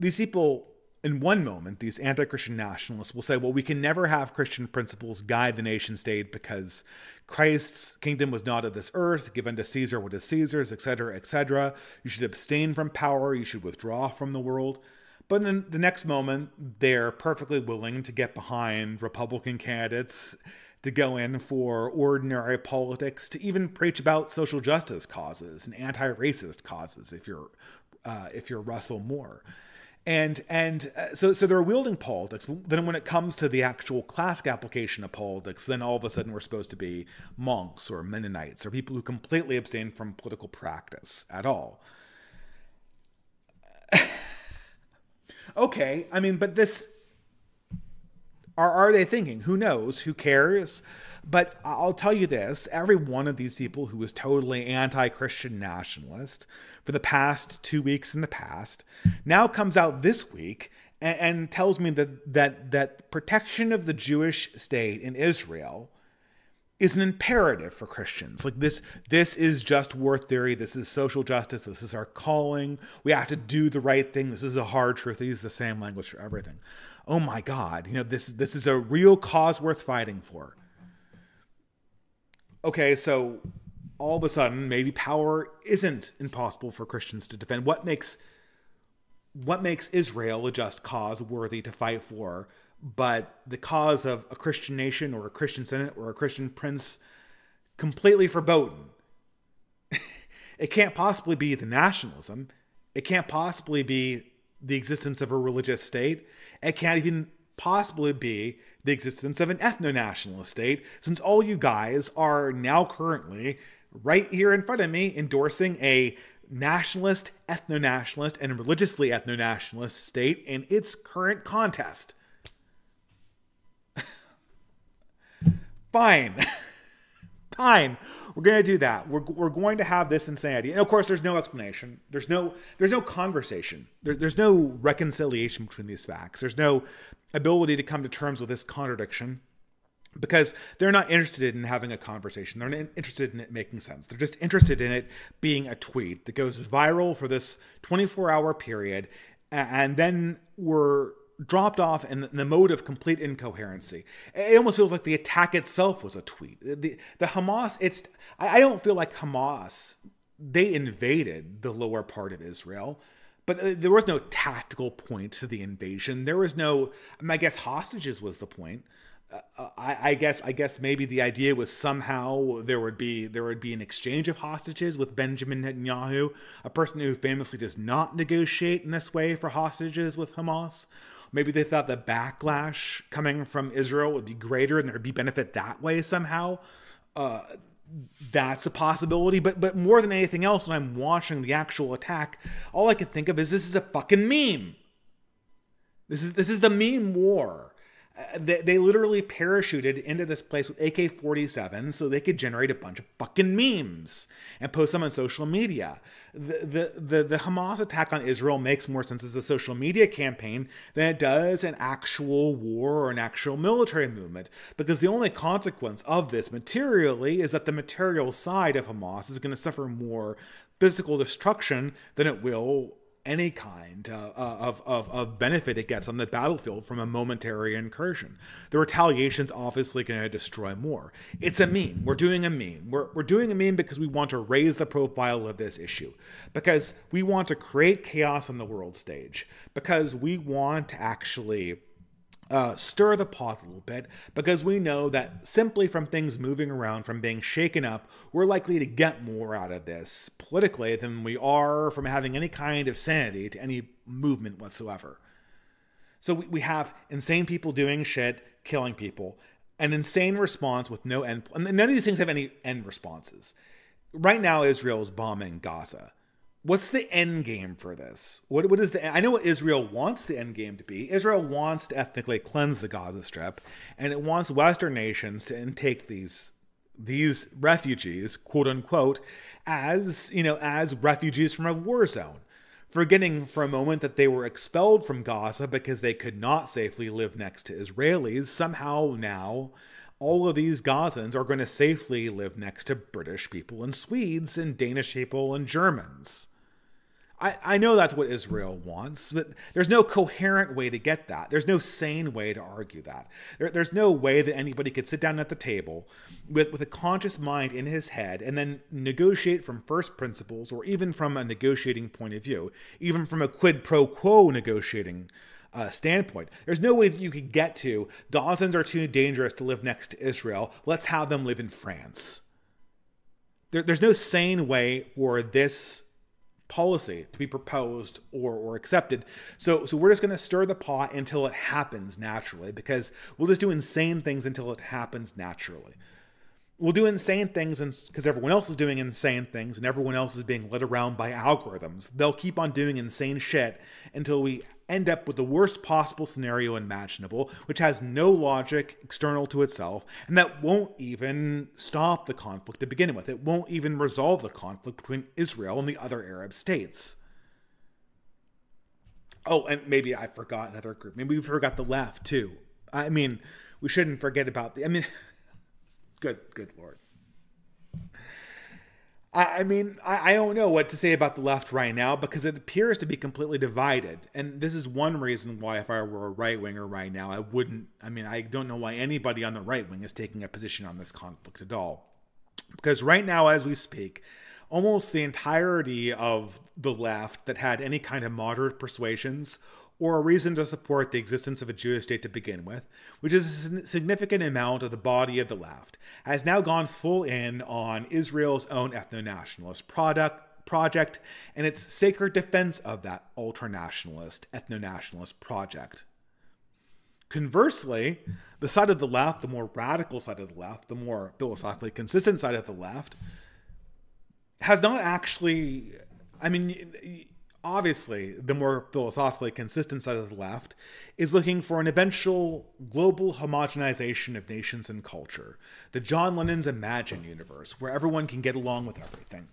These people, in one moment, these anti-Christian nationalists will say, well, we can never have Christian principles guide the nation state because Christ's kingdom was not of this earth, given to Caesar what is Caesar's, etc., etc. You should abstain from power. You should withdraw from the world. But then the next moment, they're perfectly willing to get behind Republican candidates, to go in for ordinary politics, to even preach about social justice causes and anti-racist causes, if you're Russell Moore, so they're wielding politics. Then when it comes to the actual classic application of politics, then all of a sudden we're supposed to be monks or Mennonites or people who completely abstain from political practice at all. Okay, I mean, but this, are they thinking? Who knows? Who cares? But I'll tell you this, every one of these people who is totally anti-Christian nationalist for the past 2 weeks in the past, now comes out this week and tells me that protection of the Jewish state in Israel is an imperative for Christians. Like this is just war theory. This is social justice. This is our calling. We have to do the right thing. This is a hard truth. They use the same language for everything. Oh my God. You know, this is a real cause worth fighting for. Okay, so all of a sudden, maybe power isn't impossible for Christians to defend. What makes Israel a just cause worthy to fight for, but the cause of a Christian nation or a Christian senate or a Christian prince, completely verboten? It can't possibly be the nationalism. It can't possibly be the existence of a religious state. It can't even possibly be the existence of an ethno-nationalist state, since all you guys are now currently right here in front of me endorsing a nationalist, ethno-nationalist, and religiously ethno-nationalist state in its current contest. Fine. Fine. We're going to do that. We're going to have this insanity. And of course, there's no explanation. There's no conversation. There's no reconciliation between these facts. There's no ability to come to terms with this contradiction, because they're not interested in having a conversation. They're not interested in it making sense. They're just interested in it being a tweet that goes viral for this 24-hour period, and then we're dropped off in the mode of complete incoherency. It almost feels like the attack itself was a tweet. The Hamas, I don't feel like Hamas, they invaded the lower part of Israel, but there was no tactical point to the invasion. There was no, I guess hostages was the point. I guess maybe the idea was somehow there would be an exchange of hostages with Benjamin Netanyahu, a person who famously does not negotiate in this way for hostages with Hamas. Maybe they thought the backlash coming from Israel would be greater and there'd be benefit that way somehow. That's a possibility. But more than anything else, when I'm watching the actual attack, all I could think of is this is a fucking meme. This is the meme war. They literally parachuted into this place with AK-47 so they could generate a bunch of fucking memes and post them on social media. The Hamas attack on Israel makes more sense as a social media campaign than it does an actual war or an actual military movement, because the only consequence of this materially is that the material side of Hamas is going to suffer more physical destruction than it will any kind of benefit it gets on the battlefield from a momentary incursion. The retaliation's obviously going to destroy more. It's a meme. We're doing a meme. We're doing a meme because we want to raise the profile of this issue, because we want to create chaos on the world stage, because we want to actually stir the pot a little bit, because we know that simply from things moving around, from being shaken up, we're likely to get more out of this politically than we are from having any kind of sanity to any movement whatsoever. So we have insane people doing shit, killing people, an insane response with no end. And none of these things have any end responses. Right now, Israel is bombing Gaza. What's the end game for this? What is the? I know what Israel wants the end game to be. Israel wants to ethnically cleanse the Gaza Strip, and it wants Western nations to intake these refugees, quote unquote, as refugees from a war zone, forgetting for a moment that they were expelled from Gaza because they could not safely live next to Israelis. Somehow now, all of these Gazans are going to safely live next to British people and Swedes and Danish people and Germans. I know that's what Israel wants, but there's no coherent way to get that. There's no sane way to argue that. There's no way that anybody could sit down at the table with a conscious mind in his head and then negotiate from first principles, or even from a negotiating point of view, even from a quid pro quo negotiating standpoint. There's no way that you could get to Gazans are too dangerous to live next to Israel. Let's have them live in France. There's no sane way for this policy to be proposed or accepted. So we're just going to stir the pot until it happens naturally, because we'll just do insane things until it happens naturally. We'll do insane things because everyone else is doing insane things and everyone else is being led around by algorithms. They'll keep on doing insane shit until we end up with the worst possible scenario imaginable, which has no logic external to itself, and that won't even stop the conflict to begin with. It won't even resolve the conflict between Israel and the other Arab states. Oh, and maybe I forgot another group. Maybe we forgot the left, too. I mean, we shouldn't forget about the... Good Lord. I mean, I don't know what to say about the left right now because it appears to be completely divided. And this is one reason why if I were a right-winger right now, I wouldn't... I mean, I don't know why anybody on the right wing is taking a position on this conflict at all. Because right now, as we speak, almost the entirety of the left that had any kind of moderate persuasions or a reason to support the existence of a Jewish state to begin with, which is a significant amount of the body of the left, has now gone full in on Israel's own ethno-nationalist project and its sacred defense of that ultra-nationalist, ethno-nationalist project. Conversely, the side of the left, the more radical side of the left, the more philosophically consistent side of the left, has not actually... I mean... Obviously, the more philosophically consistent side of the left is looking for an eventual global homogenization of nations and culture, the John Lennon's imagined universe, where everyone can get along with everything,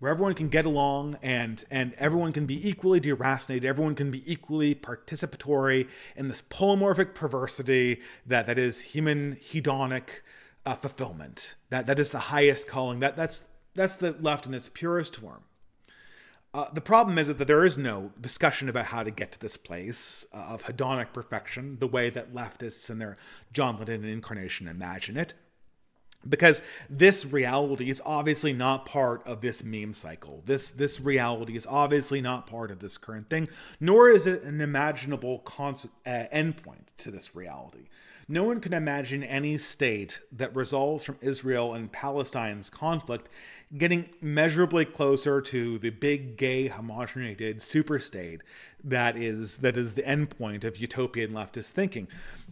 where everyone can get along and everyone can be equally deracinated, everyone can be equally participatory in this polymorphic perversity that is human hedonic fulfillment. That is the highest calling. That's the left in its purest form. The problem is that there is no discussion about how to get to this place of hedonic perfection, the way that leftists and their John Lennon incarnation imagine it, because this reality is obviously not part of this meme cycle. This reality is obviously not part of this current thing, nor is it an imaginable endpoint to this reality. No one can imagine any state that resolves from Israel and Palestine's conflict getting measurably closer to the big, gay, homogenated superstate that is the endpoint of utopian leftist thinking.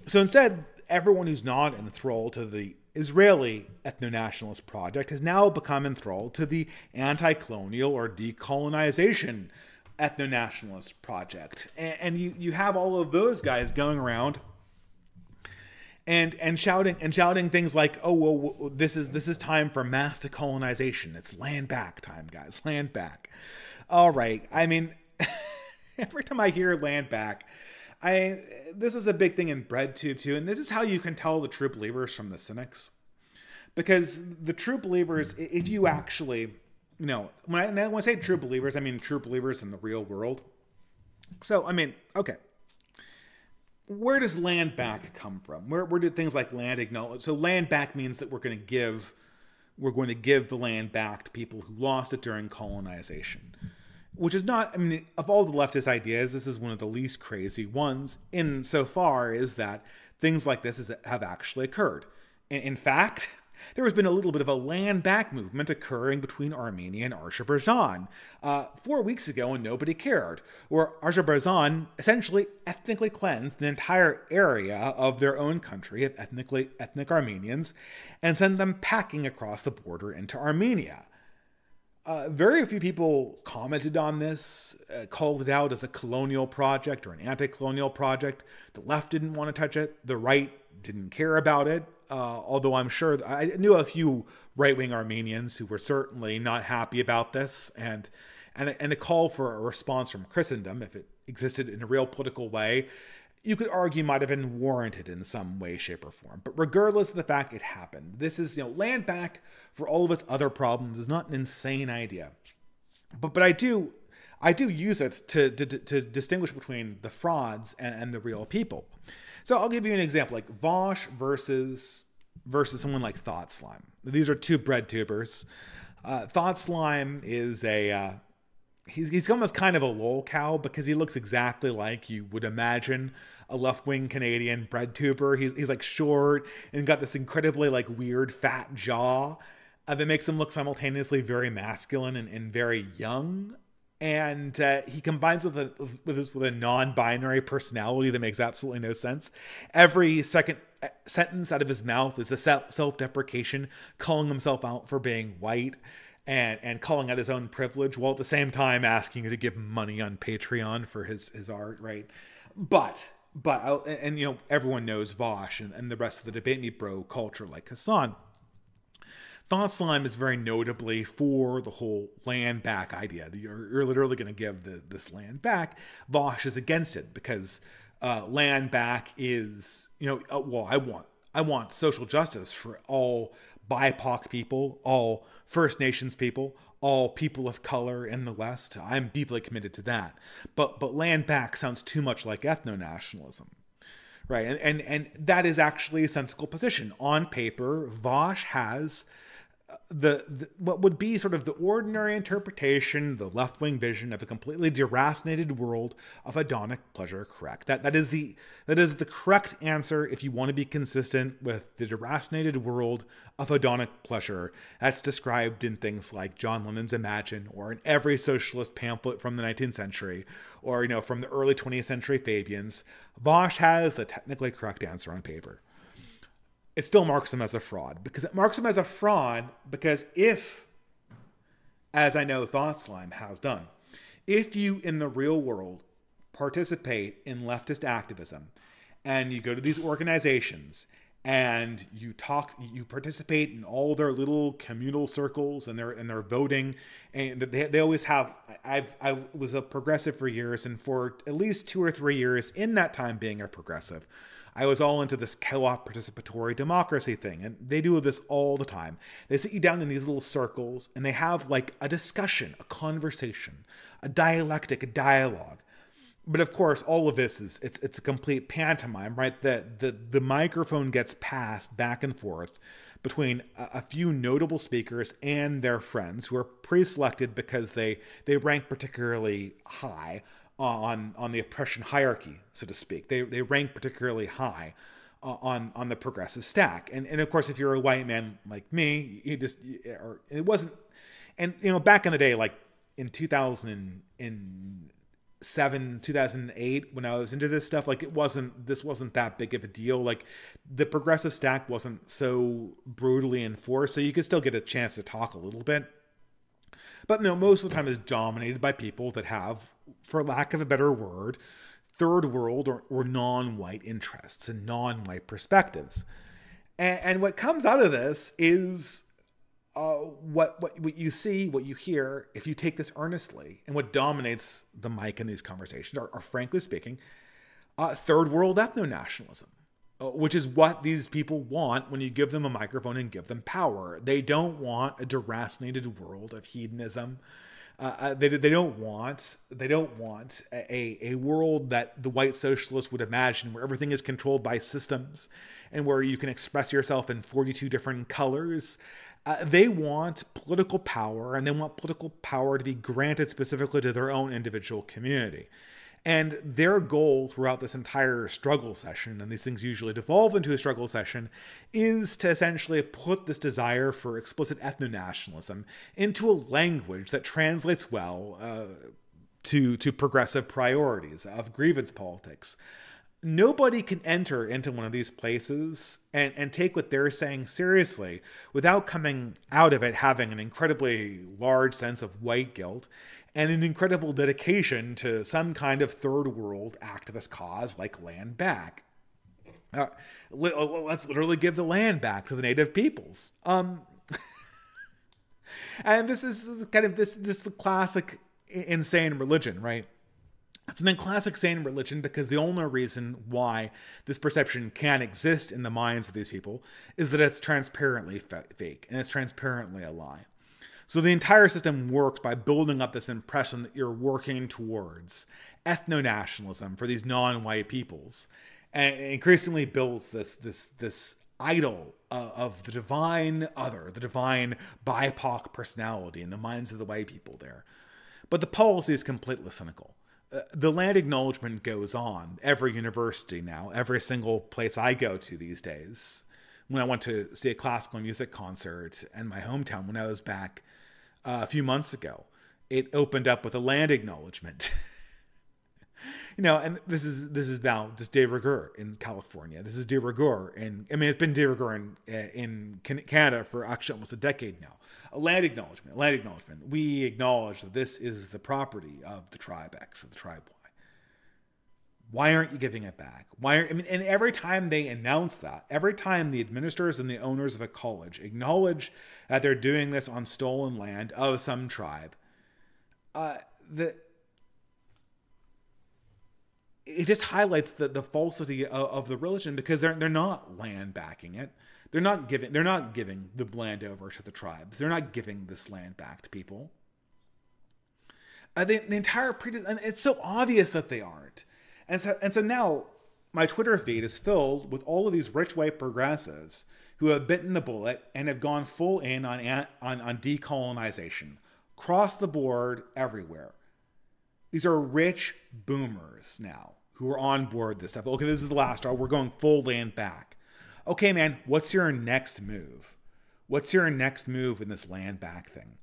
So instead, everyone who's not enthralled to the Israeli ethno-nationalist project has now become enthralled to the anti-colonial or decolonization ethno-nationalist project. And you have all of those guys going around And shouting things like, oh, well, this is time for mass decolonization. It's land back time, guys. Land back. All right. I mean, every time I hear land back, this is a big thing in BreadTube too. And this is how you can tell the true believers from the cynics, because the true believers, if you actually, you know, when I say true believers, I mean true believers in the real world. So, I mean, okay. Where does land back come from? Where do things like land acknowledge? So land back means that we're going to give the land back to people who lost it during colonization, which is not, I mean, of all the leftist ideas, this is one of the least crazy ones in so far is that things like this have actually occurred. In fact, there has been a little bit of a land back movement occurring between Armenia and Azerbaijan 4 weeks ago, and nobody cared. Where Azerbaijan essentially ethnically cleansed an entire area of their own country of ethnic Armenians and sent them packing across the border into Armenia. Very few people commented on this, called it out as a colonial project or an anti-colonial project. The left didn't want to touch it. The right didn't care about it. Although I'm sure I knew a few right-wing Armenians who were certainly not happy about this, and a call for a response from Christendom, if it existed in a real political way, you could argue might have been warranted in some way, shape, or form. But regardless of the fact it happened, this is, you know, land back for all of its other problems is not an insane idea. But I do use it to distinguish between the frauds and the real people. So I'll give you an example, like Vosh versus someone like Thought Slime. These are two bread tubers. Thought Slime is he's almost kind of a lol cow because he looks exactly like you would imagine a left-wing Canadian bread tuber. He's like short and got this incredibly like weird fat jaw that makes him look simultaneously very masculine and very young. And he combines with a non-binary personality that makes absolutely no sense. Every second sentence out of his mouth is a self-deprecation, calling himself out for being white and calling out his own privilege, while at the same time asking you to give him money on Patreon for his art, right? But you know, everyone knows Vosh and the rest of the Debate Me Bro culture like Hassan. Thought Slime is very notably for the whole land back idea. You're literally going to give this land back. Vosh is against it because land back is, you know, well, I want I want social justice for all BIPOC people, all First Nations people, all people of color in the West. I'm deeply committed to that. But land back sounds too much like ethno-nationalism. Right, and that is actually a sensible position. On paper, Vosh has the what would be sort of the ordinary interpretation, the left-wing vision of a completely deracinated world of hedonic pleasure. Correct. That is the correct answer if you want to be consistent with the deracinated world of hedonic pleasure that's described in things like John Lennon's Imagine, or in every socialist pamphlet from the 19th century, or, you know, from the early 20th century Fabians. Vosh has the technically correct answer on paper. It still marks him as a fraud, because it marks him as a fraud because if, as I know ThoughtSlime has done, if you in the real world participate in leftist activism and you go to these organizations and you participate in all their little communal circles and their voting, and they always have, I was a progressive for years, and for at least 2 or 3 years in that time being a progressive, I was all into this co-op participatory democracy thing, and they do this all the time. They sit you down in these little circles, and they have like a discussion, a conversation, a dialectic, a dialogue. But of course, all of this is, it's a complete pantomime, right? The microphone gets passed back and forth between a few notable speakers and their friends who are pre-selected because they rank particularly high on the oppression hierarchy, so to speak. They rank particularly high on the progressive stack. And of course, if you're a white man like me, you just, or it wasn't, and you know, back in the day, like in 2007, 2008, when I was into this stuff, like this wasn't that big of a deal. Like the progressive stack wasn't so brutally enforced, so you could still get a chance to talk a little bit. But no, most of the time is dominated by people that have, for lack of a better word, third world or non-white interests and non-white perspectives. And what comes out of this is what you see, what you hear, if you take this earnestly. And what dominates the mic in these conversations are frankly speaking, third world ethno-nationalism, which is what these people want when you give them a microphone and give them power. They don't want a deracinated world of hedonism. They don't want a world that the white socialists would imagine, where everything is controlled by systems and where you can express yourself in 42 different colors. They want political power, and they want political power to be granted specifically to their own individual community. And their goal throughout this entire struggle session, and these things usually devolve into a struggle session, is to essentially put this desire for explicit ethno-nationalism into a language that translates well to progressive priorities of grievance politics. Nobody can enter into one of these places and take what they're saying seriously without coming out of it having an incredibly large sense of white guilt and an incredible dedication to some kind of third world activist cause like land back. Let's literally give the land back to the native peoples. And this is the classic insane religion, right? It's an classic sane religion, because the only reason why this perception can exist in the minds of these people is that it's transparently fake and it's transparently a lie. So the entire system works by building up this impression that you're working towards ethno-nationalism for these non-white peoples, and it increasingly builds this idol of the divine other, the divine BIPOC personality in the minds of the white people there. But the policy is completely cynical. The land acknowledgement goes on. Every university now, every single place I go to these days. When I went to see a classical music concert in my hometown when I was back a few months ago, it opened up with a land acknowledgement. You know, and this is now just de rigueur in California. This is de rigueur, and I mean it's been de rigueur in Canada for actually almost a decade now. A land acknowledgement, We acknowledge that this is the property of the tribe X, of the tribe Y. Why aren't you giving it back? And every time they announce that, every time the administrators and the owners of a college acknowledge that they're doing this on stolen land of some tribe, it just highlights the falsity of the religion, because they're not land backing it. They're not giving the land over to the tribes. They're not giving this land back to people. The entire and it's so obvious that they aren't. And so now my Twitter feed is filled with all of these rich white progressives who have bitten the bullet and have gone full in on decolonization, across the board, everywhere. These are rich boomers now who are on board this stuff. Okay, this is the last straw. We're going full land back. Okay, man, what's your next move? What's your next move in this land back thing?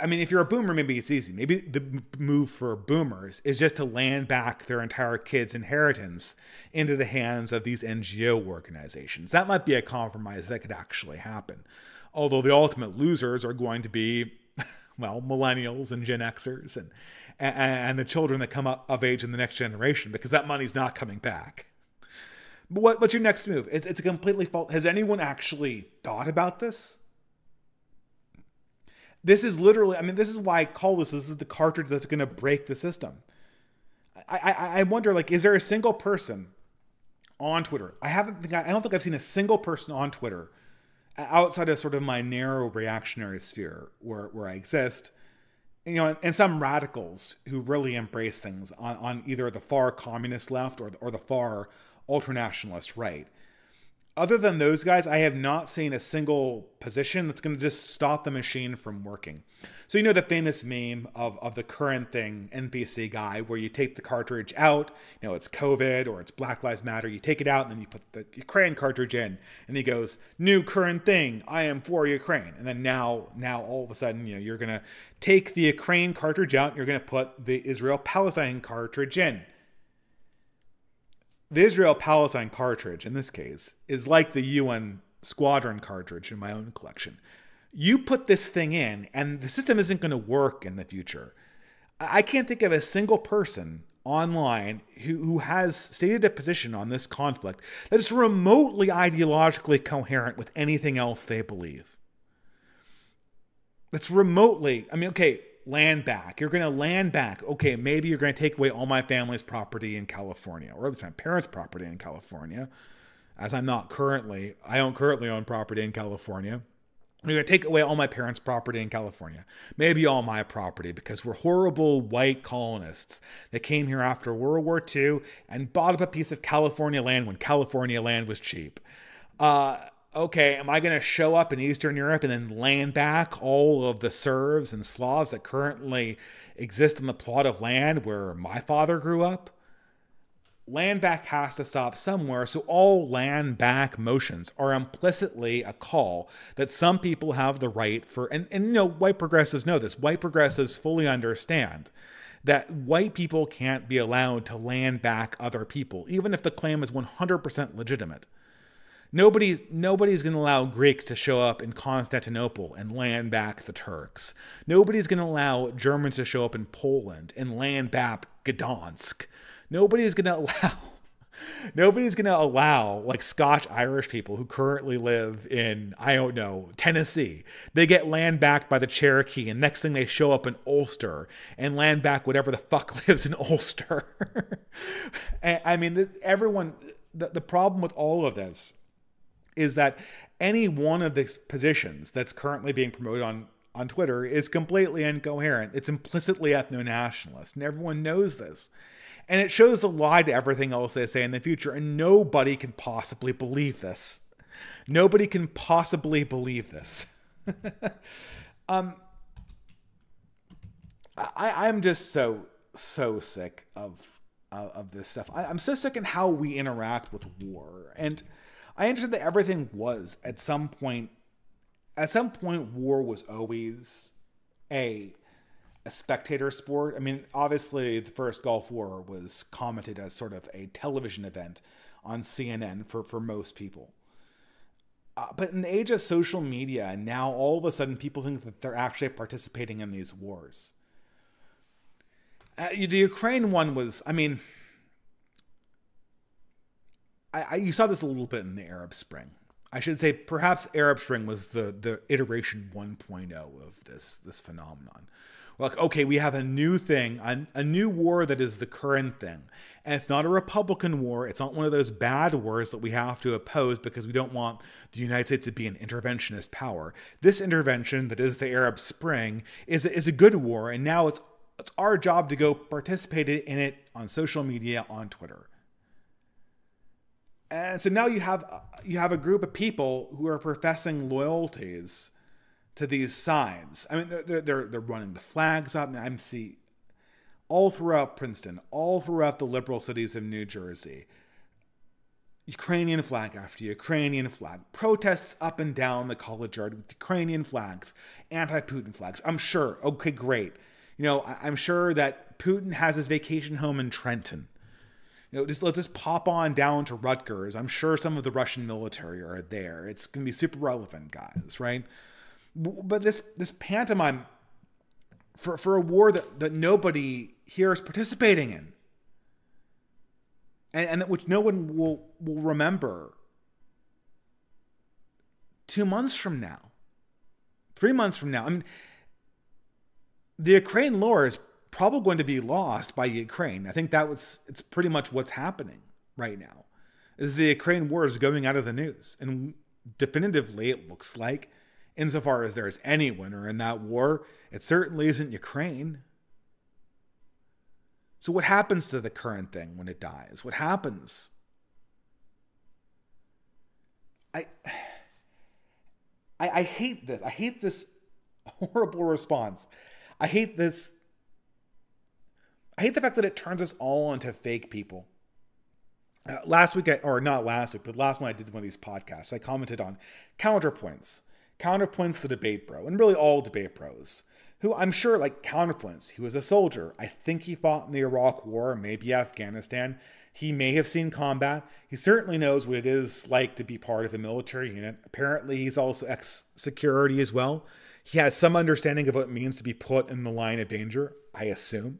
I mean, if you're a boomer, maybe it's easy. Maybe the move for boomers is just to land back their entire kids' inheritance into the hands of these NGO organizations. That might be a compromise that could actually happen. Although the ultimate losers are going to be, well, millennials and Gen Xers and the children that come up of age in the next generation, because that money's not coming back. But what's your next move? It's a completely false. Has anyone actually thought about this? This is literally, I mean, this is why I call this is the cartridge that's going to break the system. I wonder, like, is there a single person on Twitter? I don't think I've seen a single person on Twitter outside of sort of my narrow reactionary sphere where I exist, you know, and some radicals who really embrace things on either the far communist left or the far ultranationalist right. Other than those guys, I have not seen a single position that's going to just stop the machine from working. So, you know, the famous meme of the current thing, NPC guy, where you take the cartridge out, you know, it's COVID or it's Black Lives Matter. You take it out and then you put the Ukraine cartridge in and he goes, new current thing. I am for Ukraine. And then now all of a sudden, you know, you're going to take the Ukraine cartridge out and you're going to put the Israel-Palestine cartridge in. The Israel-Palestine cartridge, in this case, is like the UN Squadron cartridge in my own collection. You put this thing in, and the system isn't going to work in the future. I can't think of a single person online who has stated a position on this conflict that is remotely ideologically coherent with anything else they believe. That's remotely, I mean, okay, land back. You're going to land back. Okay, maybe you're going to take away all my family's property in California, or at least my parents' property in California, as I'm not currently, I don't currently own property in California. You're going to take away all my parents' property in California, maybe all my property, because we're horrible white colonists that came here after World War II and bought up a piece of California land when California land was cheap. Okay, am I going to show up in Eastern Europe and then land back all of the Serbs and Slavs that currently exist on the plot of land where my father grew up? Land back has to stop somewhere, so all land back motions are implicitly a call that some people have the right for, and you know, white progressives know this. White progressives fully understand that white people can't be allowed to land back other people, even if the claim is 100% legitimate. Nobody's going to allow Greeks to show up in Constantinople and land back the Turks. Nobody's going to allow Germans to show up in Poland and land back Gdansk. Nobody's going to allow like Scotch-Irish people who currently live in, I don't know, Tennessee. They get land back by the Cherokee and next thing they show up in Ulster and land back whatever the fuck lives in Ulster. I mean, everyone, the problem with all of this is that any one of the positions that's currently being promoted on Twitter is completely incoherent. It's implicitly ethno-nationalist, and everyone knows this. And it shows a lie to everything else they say in the future, and nobody can possibly believe this. Nobody can possibly believe this. I'm just so sick of this stuff. I'm so sick in how we interact with war. And I understand that everything was at some point war was always a spectator sport. I mean, obviously the first Gulf War was commented as sort of a television event on CNN for most people. But in the age of social media, now all of a sudden people think that they're actually participating in these wars. The Ukraine one was, I mean, you saw this a little bit in the Arab Spring. I should say perhaps Arab Spring was the iteration 1.0 of this phenomenon, like, okay, we have a new thing, a new war that is the current thing. And it's not a Republican war. It's not one of those bad wars that we have to oppose because we don't want the United States to be an interventionist power. This intervention that is the Arab Spring is a good war. And now it's our job to go participate in it on social media, on Twitter. And so now you have a group of people who are professing loyalties to these signs. I mean, they're running the flags up. And I'm seeing all throughout Princeton, all throughout the liberal cities of New Jersey, Ukrainian flag after Ukrainian flag, protests up and down the College Yard with Ukrainian flags, anti-Putin flags. I'm sure. Okay, great. You know, I'm sure that Putin has his vacation home in Trenton. You know, just let's just pop on down to Rutgers. I'm sure some of the Russian military are there. It's going to be super relevant, guys, right? But this pantomime for a war that nobody here is participating in, and which no one will remember 2 months from now, 3 months from now. I mean, the Ukraine lore is probably going to be lost by Ukraine. I think it's pretty much what's happening right now, is the Ukraine war is going out of the news. And definitively, it looks like, insofar as there's any winner in that war, it certainly isn't Ukraine. So what happens to the current thing when it dies? What happens? I hate this. I hate this horrible response. I hate this. I hate the fact that it turns us all into fake people. Last when I did one of these podcasts, I commented on Counterpoints. Counterpoints the debate bro, and really all debate bros, who I'm sure, like Counterpoints, he was a soldier. I think he fought in the Iraq War, maybe Afghanistan. He may have seen combat. He certainly knows what it is like to be part of a military unit. Apparently, he's also ex-security as well. He has some understanding of what it means to be put in the line of danger, I assume.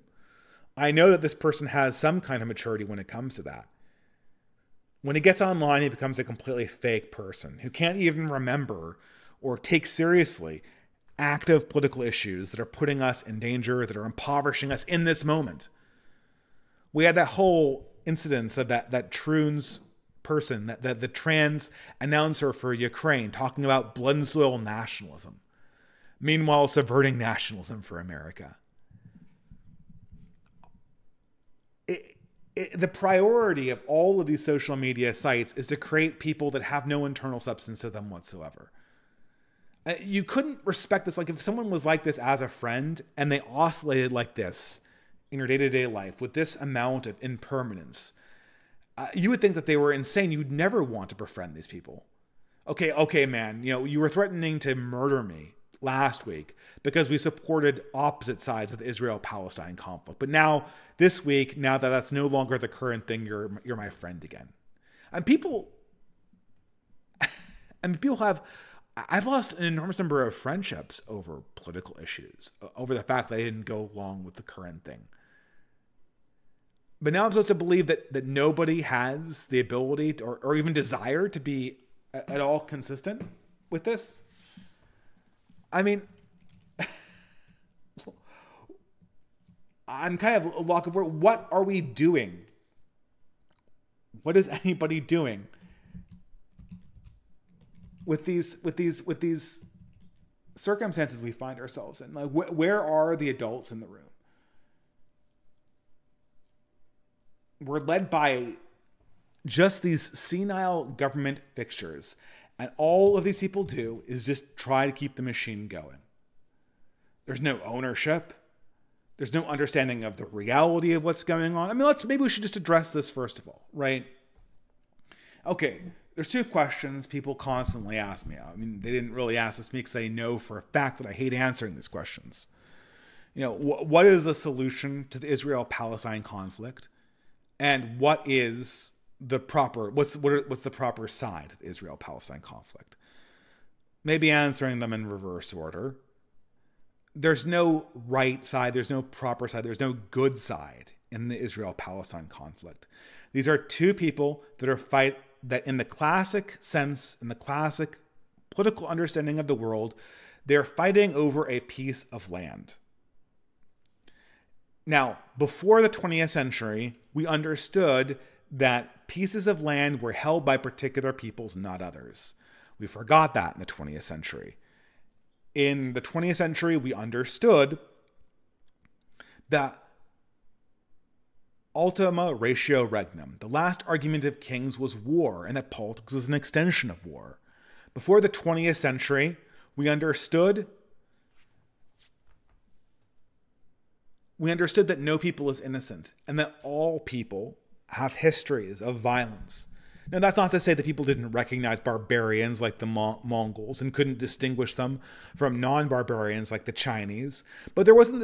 I know that this person has some kind of maturity when it comes to that. When he gets online, he becomes a completely fake person who can't even remember or take seriously active political issues that are putting us in danger, that are impoverishing us in this moment. We had that whole incidence of that Troons person, the trans announcer for Ukraine, talking about blood and soil nationalism, meanwhile subverting nationalism for America. The priority of all of these social media sites is to create people that have no internal substance to them whatsoever. You couldn't respect this. Like, if someone was like this as a friend and they oscillated like this in your day-to-day life with this amount of impermanence, you would think that they were insane. You'd never want to befriend these people. Okay, man, you know, you were threatening to murder me last week because we supported opposite sides of the Israel-Palestine conflict. But now, this week, now that that's no longer the current thing, you're my friend again. And people have... I've lost an enormous number of friendships over political issues, over the fact that I didn't go along with the current thing. But now I'm supposed to believe that nobody has the ability to, or even desire to be at all consistent with this. I mean, I'm kind of a lock of words. What are we doing? What is anybody doing with these circumstances we find ourselves in? Like, where are the adults in the room? We're led by just these senile government fixtures. And all of these people do is just try to keep the machine going. There's no ownership. There's no understanding of the reality of what's going on. I mean, maybe we should just address this first of all, right? Okay, there's two questions people constantly ask me. I mean, they didn't really ask this to me because they know for a fact that I hate answering these questions. You know, what is the solution to the Israel-Palestine conflict? And what is... what's the proper side of the Israel-Palestine conflict? Maybe answering them in reverse order. There's no right side. There's no proper side. There's no good side in the Israel-Palestine conflict. These are two people that in the classic sense, in the classic political understanding of the world, they're fighting over a piece of land. Now, before the 20th century, we understood that pieces of land were held by particular peoples, not others. We forgot that in the 20th century. In the 20th century, we understood that ultima ratio regnum, the last argument of kings, was war, and that politics was an extension of war. Before the 20th century, we understood that no people is innocent, and that all people have histories of violence. Now, that's not to say that people didn't recognize barbarians like the Mongols and couldn't distinguish them from non-barbarians like the Chinese, but there wasn't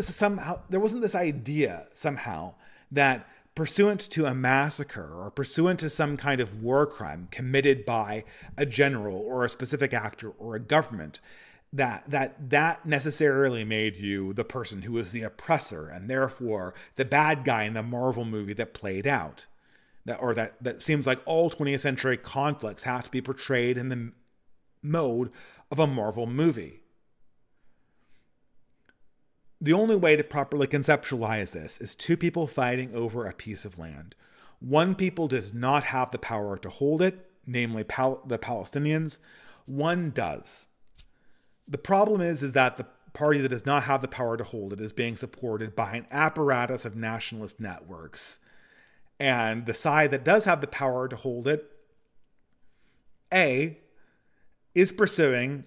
this idea somehow that pursuant to a massacre or pursuant to some kind of war crime committed by a general or a specific actor or a government, that necessarily made you the person who was the oppressor and therefore the bad guy in the Marvel movie that played out. That seems like all 20th century conflicts have to be portrayed in the mode of a Marvel movie. The only way to properly conceptualize this is two people fighting over a piece of land. One people does not have the power to hold it, namely the Palestinians. One does. The problem is that the party that does not have the power to hold it is being supported by an apparatus of nationalist networks. And the side that does have the power to hold it, A, is pursuing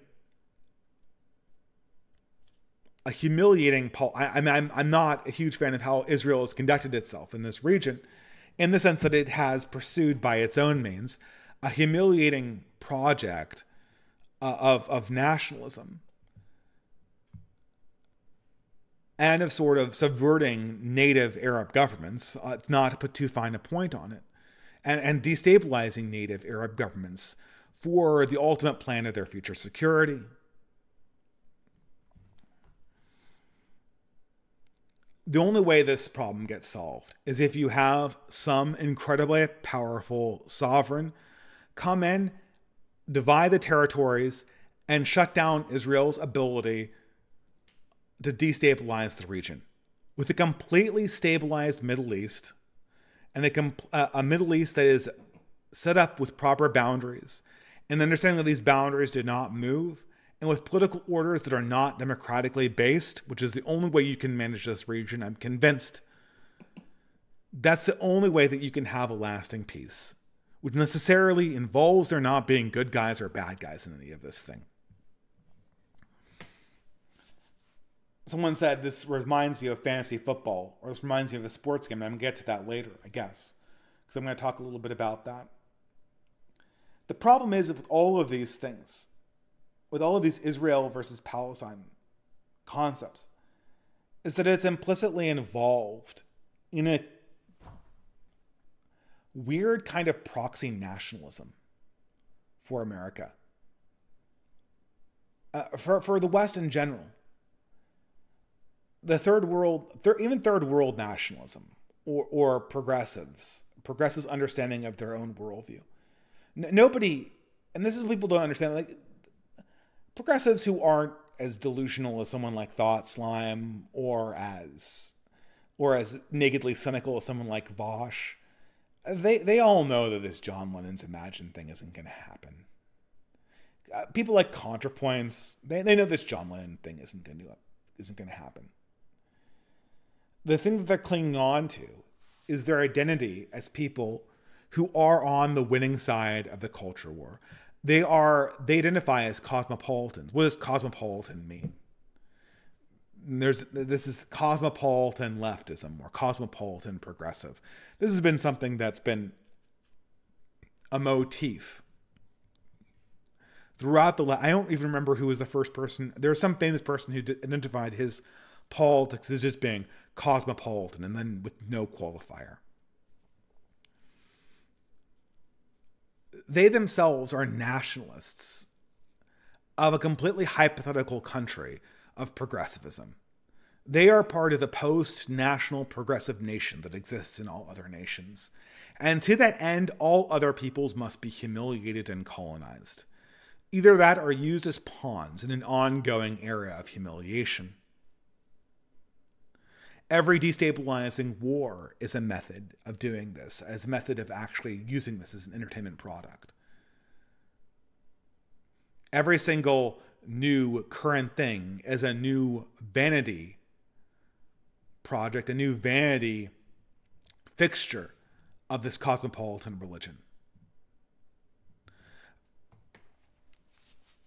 a humiliating... I'm not a huge fan of how Israel has conducted itself in this region, in the sense that it has pursued by its own means a humiliating project of nationalism and of sort of subverting native Arab governments, not to put too fine a point on it, and destabilizing native Arab governments for the ultimate plan of their future security. The only way this problem gets solved is if you have some incredibly powerful sovereign come in, divide the territories, and shut down Israel's ability to destabilize the region. With a completely stabilized Middle East, and a Middle East that is set up with proper boundaries, and understanding that these boundaries do not move, and with political orders that are not democratically based, which is the only way you can manage this region, I'm convinced. That's the only way that you can have a lasting peace, which necessarily involves there not being good guys or bad guys in any of this thing. Someone said this reminds you of fantasy football, or this reminds you of a sports game, and I'm going to get to that later, I guess, because I'm going to talk a little bit about that. The problem is with all of these things, with all of these Israel versus Palestine concepts, is that it's implicitly involved in a weird kind of proxy nationalism for America, for the West in general. The third world, even third world nationalism, or progressives' understanding of their own worldview. Nobody, and this is what people don't understand, like progressives who aren't as delusional as someone like Thought Slime, or as nakedly cynical as someone like Bosch, they all know that this John Lennon's imagined thing isn't going to happen. People like ContraPoints, they know this John Lennon thing isn't going to happen. The thing that they're clinging on to is their identity as people who are on the winning side of the culture war. They identify as cosmopolitans. What does cosmopolitan mean? This is cosmopolitan leftism or cosmopolitan progressive. This has been something that's been a motif throughout the... I don't even remember who was the first person. There was some famous person who identified his politics as just being cosmopolitan, and then with no qualifier. They themselves are nationalists of a completely hypothetical country of progressivism. They are part of the post-national progressive nation that exists in all other nations. And to that end, all other peoples must be humiliated and colonized. Either that or used as pawns in an ongoing era of humiliation. Every destabilizing war is a method of doing this, as a method of actually using this as an entertainment product. Every single new current thing is a new vanity project, a new vanity fixture of this cosmopolitan religion.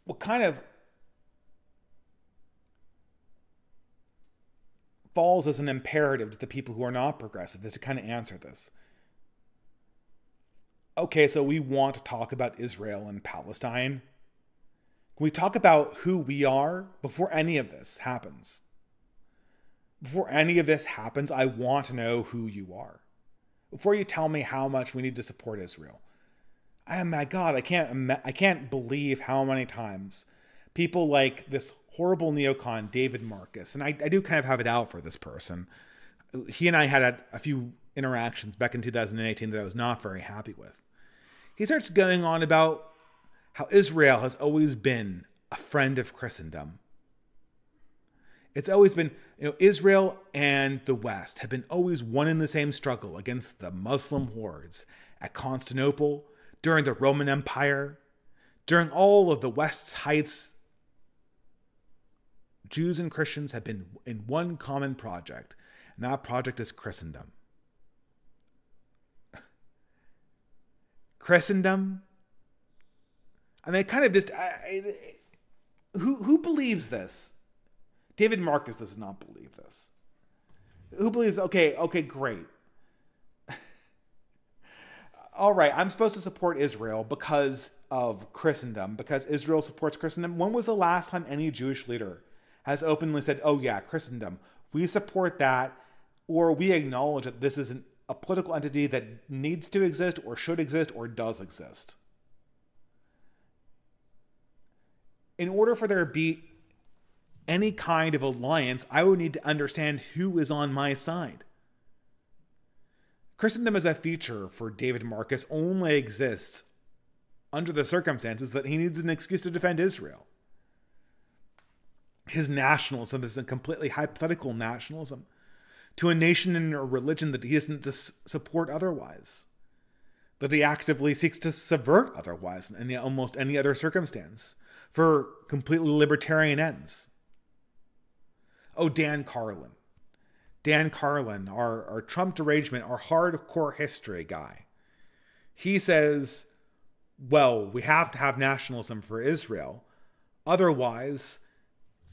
What kind of falls as an imperative to the people who are not progressive is to kind of answer this. Okay, so we want to talk about Israel and Palestine. Can we talk about who we are before any of this happens? Before any of this happens, I want to know who you are. Before you tell me how much we need to support Israel. Oh my God, I can't believe how many times people like this horrible neocon, David Marcus, and I do kind of have it out for this person. He and I had a few interactions back in 2018 that I was not very happy with. He starts going on about how Israel has always been a friend of Christendom. It's always been, you know, Israel and the West have been always one in the same struggle against the Muslim hordes at Constantinople, during the Roman Empire, during all of the West's heights. Jews and Christians have been in one common project, and that project is Christendom. Christendom? I mean, kind of just, who believes this? David Marcus does not believe this. Who believes, okay, great. All right, I'm supposed to support Israel because of Christendom, because Israel supports Christendom. When was the last time any Jewish leader has openly said, oh yeah, Christendom, we support that, or we acknowledge that this is a political entity that needs to exist or should exist or does exist? In order for there to be any kind of alliance, I would need to understand who is on my side. Christendom as a feature for David Marcus only exists under the circumstances that he needs an excuse to defend Israel. His nationalism is a completely hypothetical nationalism to a nation and a religion that he doesn't support otherwise, that he actively seeks to subvert otherwise in almost any other circumstance for completely libertarian ends. Oh, Dan Carlin. Dan Carlin, our Trump derangement, our hardcore history guy. He says, well, we have to have nationalism for Israel. Otherwise,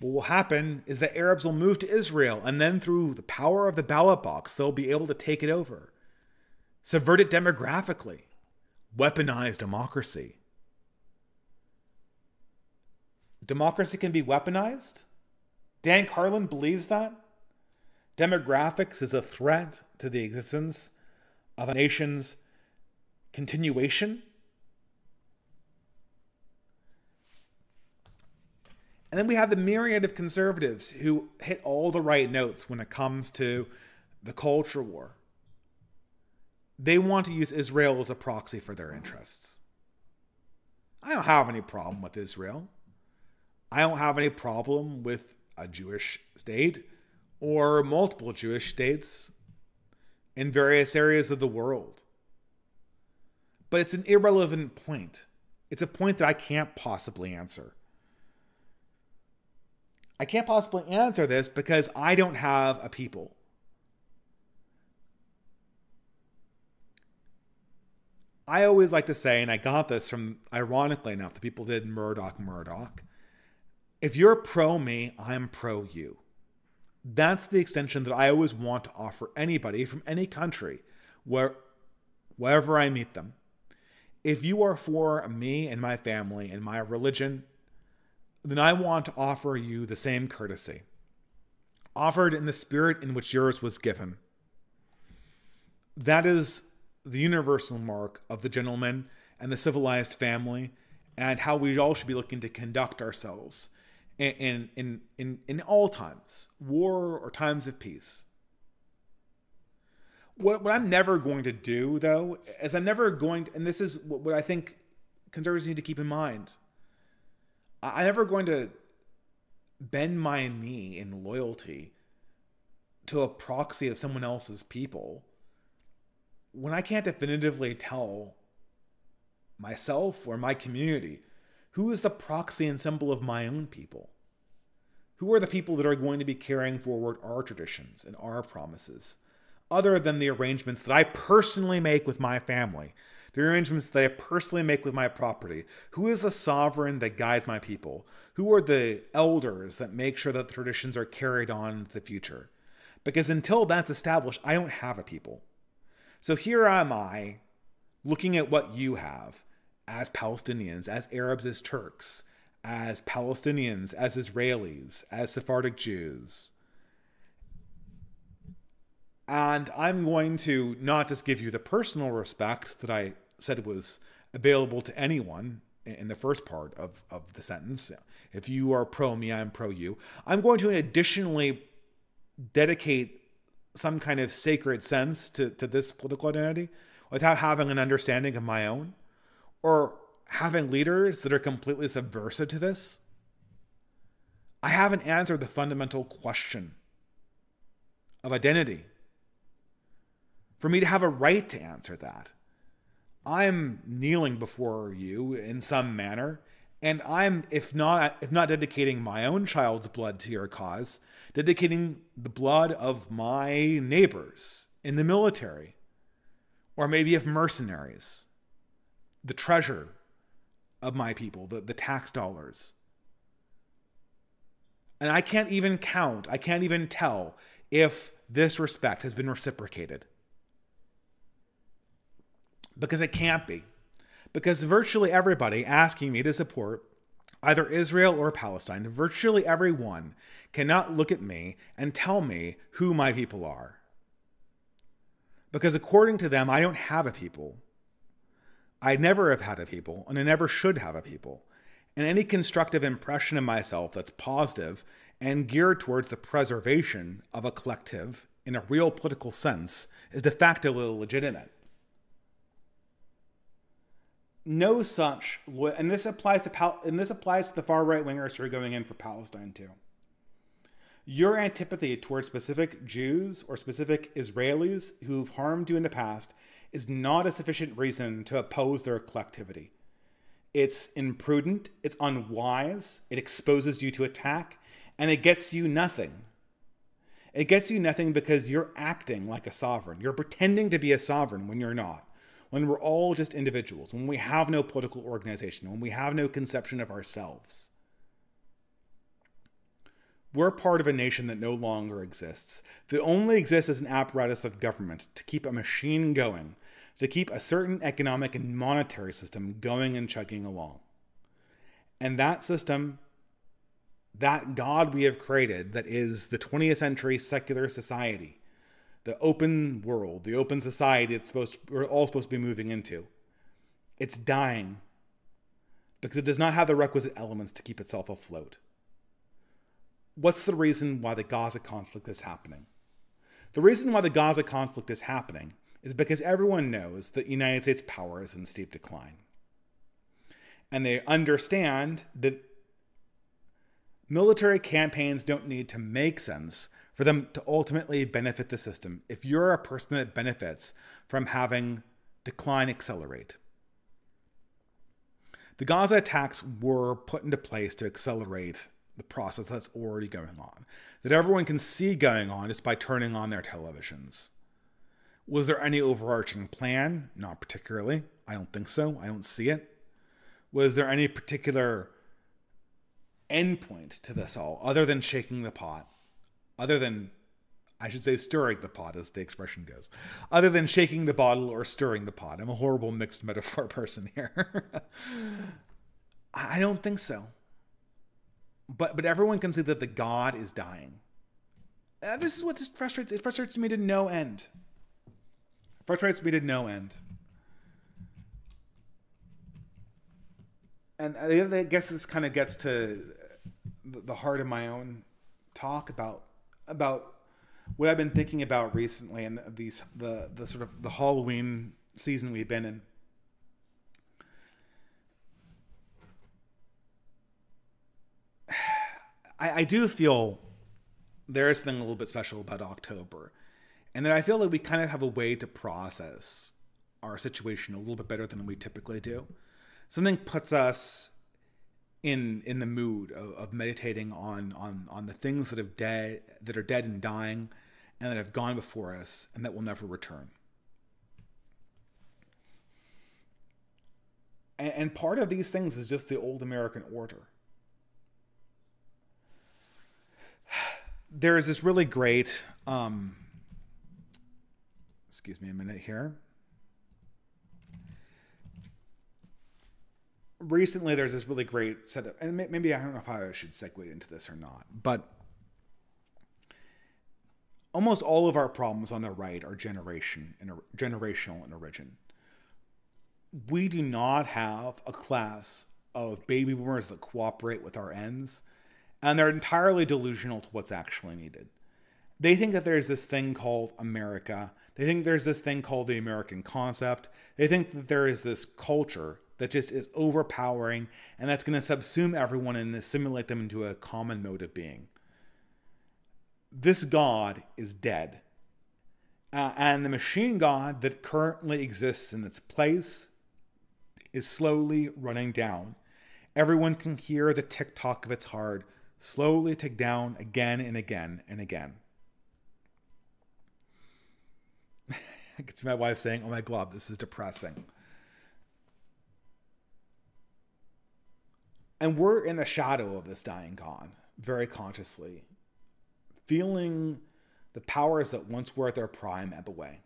what will happen is that Arabs will move to Israel, and then through the power of the ballot box, they'll be able to take it over, subvert it demographically, weaponize democracy. Democracy can be weaponized? Dan Carlin believes that? Demographics is a threat to the existence of a nation's continuation. And then we have the myriad of conservatives who hit all the right notes when it comes to the culture war. They want to use Israel as a proxy for their interests. I don't have any problem with Israel. I don't have any problem with a Jewish state, or multiple Jewish states in various areas of the world. But it's an irrelevant point. It's a point that I can't possibly answer. I can't possibly answer this because I don't have a people. I always like to say, and I got this from, ironically enough, the people that did Murdoch. If you're pro me, I'm pro you. That's the extension that I always want to offer anybody from any country, wherever I meet them. If you are for me and my family and my religion, then I want to offer you the same courtesy, offered in the spirit in which yours was given. That is the universal mark of the gentleman and the civilized family, and how we all should be looking to conduct ourselves in all times, war or times of peace. What I'm never going to do, though, is I'm never going to, and this is what I think conservatives need to keep in mind, I'm never going to bend my knee in loyalty to a proxy of someone else's people, when I can't definitively tell myself or my community who is the proxy and symbol of my own people, who are the people that are going to be carrying forward our traditions and our promises, other than the arrangements that I personally make with my family, the arrangements that I personally make with my property. Who is the sovereign that guides my people? Who are the elders that make sure that the traditions are carried on into the future? Because until that's established, I don't have a people. So here am I, looking at what you have as Palestinians, as Arabs, as Turks, as Palestinians, as Israelis, as Sephardic Jews. And I'm going to not just give you the personal respect that I said was available to anyone in the first part of the sentence. If you are pro me, I'm pro you. I'm going to additionally dedicate some kind of sacred sense to this political identity without having an understanding of my own, or having leaders that are completely subversive to this. I haven't answered the fundamental question of identity. For me to have a right to answer that, I'm kneeling before you in some manner, and I'm, if not dedicating my own child's blood to your cause, dedicating the blood of my neighbors in the military, or maybe of mercenaries, the treasure of my people, the tax dollars. And I can't even count, I can't even tell if this respect has been reciprocated. Because it can't be. Because virtually everybody asking me to support either Israel or Palestine, virtually everyone cannot look at me and tell me who my people are. Because according to them, I don't have a people. I never have had a people, and I never should have a people. And any constructive impression of myself that's positive and geared towards the preservation of a collective in a real political sense is de facto illegitimate. No such, and this applies to the far right wingers who are going in for Palestine too. Your antipathy towards specific Jews or specific Israelis who've harmed you in the past is not a sufficient reason to oppose their collectivity. It's imprudent, it's unwise, it exposes you to attack, and it gets you nothing. It gets you nothing because you're acting like a sovereign. You're pretending to be a sovereign when you're not. When we're all just individuals, when we have no political organization, when we have no conception of ourselves. We're part of a nation that no longer exists, that only exists as an apparatus of government to keep a machine going, to keep a certain economic and monetary system going and chugging along. And that system, that God we have created, that is the 20th century secular society, the open world, the open society it's we're all supposed to be moving into. It's dying because it does not have the requisite elements to keep itself afloat. What's the reason why the Gaza conflict is happening? The reason why the Gaza conflict is happening is because everyone knows that the United States power is in steep decline. And they understand that military campaigns don't need to make sense for them to ultimately benefit the system if you're a person that benefits from having decline accelerate. The Gaza attacks were put into place to accelerate the process that's already going on, that everyone can see going on just by turning on their televisions. Was there any overarching plan? Not particularly. I don't think so. I don't see it. Was there any particular endpoint to this all other than shaking the pot? Other than, I should say, stirring the pot, as the expression goes. Other than shaking the bottle or stirring the pot. I'm a horrible mixed metaphor person here. I don't think so. But everyone can see that the God is dying. This is what this frustrates. It frustrates me to no end. It frustrates me to no end. And I guess this kind of gets to the heart of my own talk about what I've been thinking about recently and the sort of the Halloween season we've been in. I do feel there is something a little bit special about October. And then I feel like we kind of have a way to process our situation a little bit better than we typically do. Something puts us in the mood of meditating on the things that are dead and dying, and that have gone before us and that will never return. And part of these things is just the old American order. There is this really great, excuse me a minute here. Recently, there's this really great set of, and maybe I don't know if I should segue into this or not, but almost all of our problems on the right are generational in origin. We do not have a class of baby boomers that cooperate with our ends, and they're entirely delusional to what's actually needed. They think that there's this thing called America. They think there's this thing called the American concept. They think that there is this culture that just is overpowering and that's going to subsume everyone and assimilate them into a common mode of being. This God is dead. And the machine God that currently exists in its place is slowly running down. Everyone can hear the tick-tock of its heart slowly tick down again and again and again. I can see my wife saying, oh my God, this is depressing. And we're in the shadow of this dying God, very consciously, feeling the powers that once were at their prime ebb away.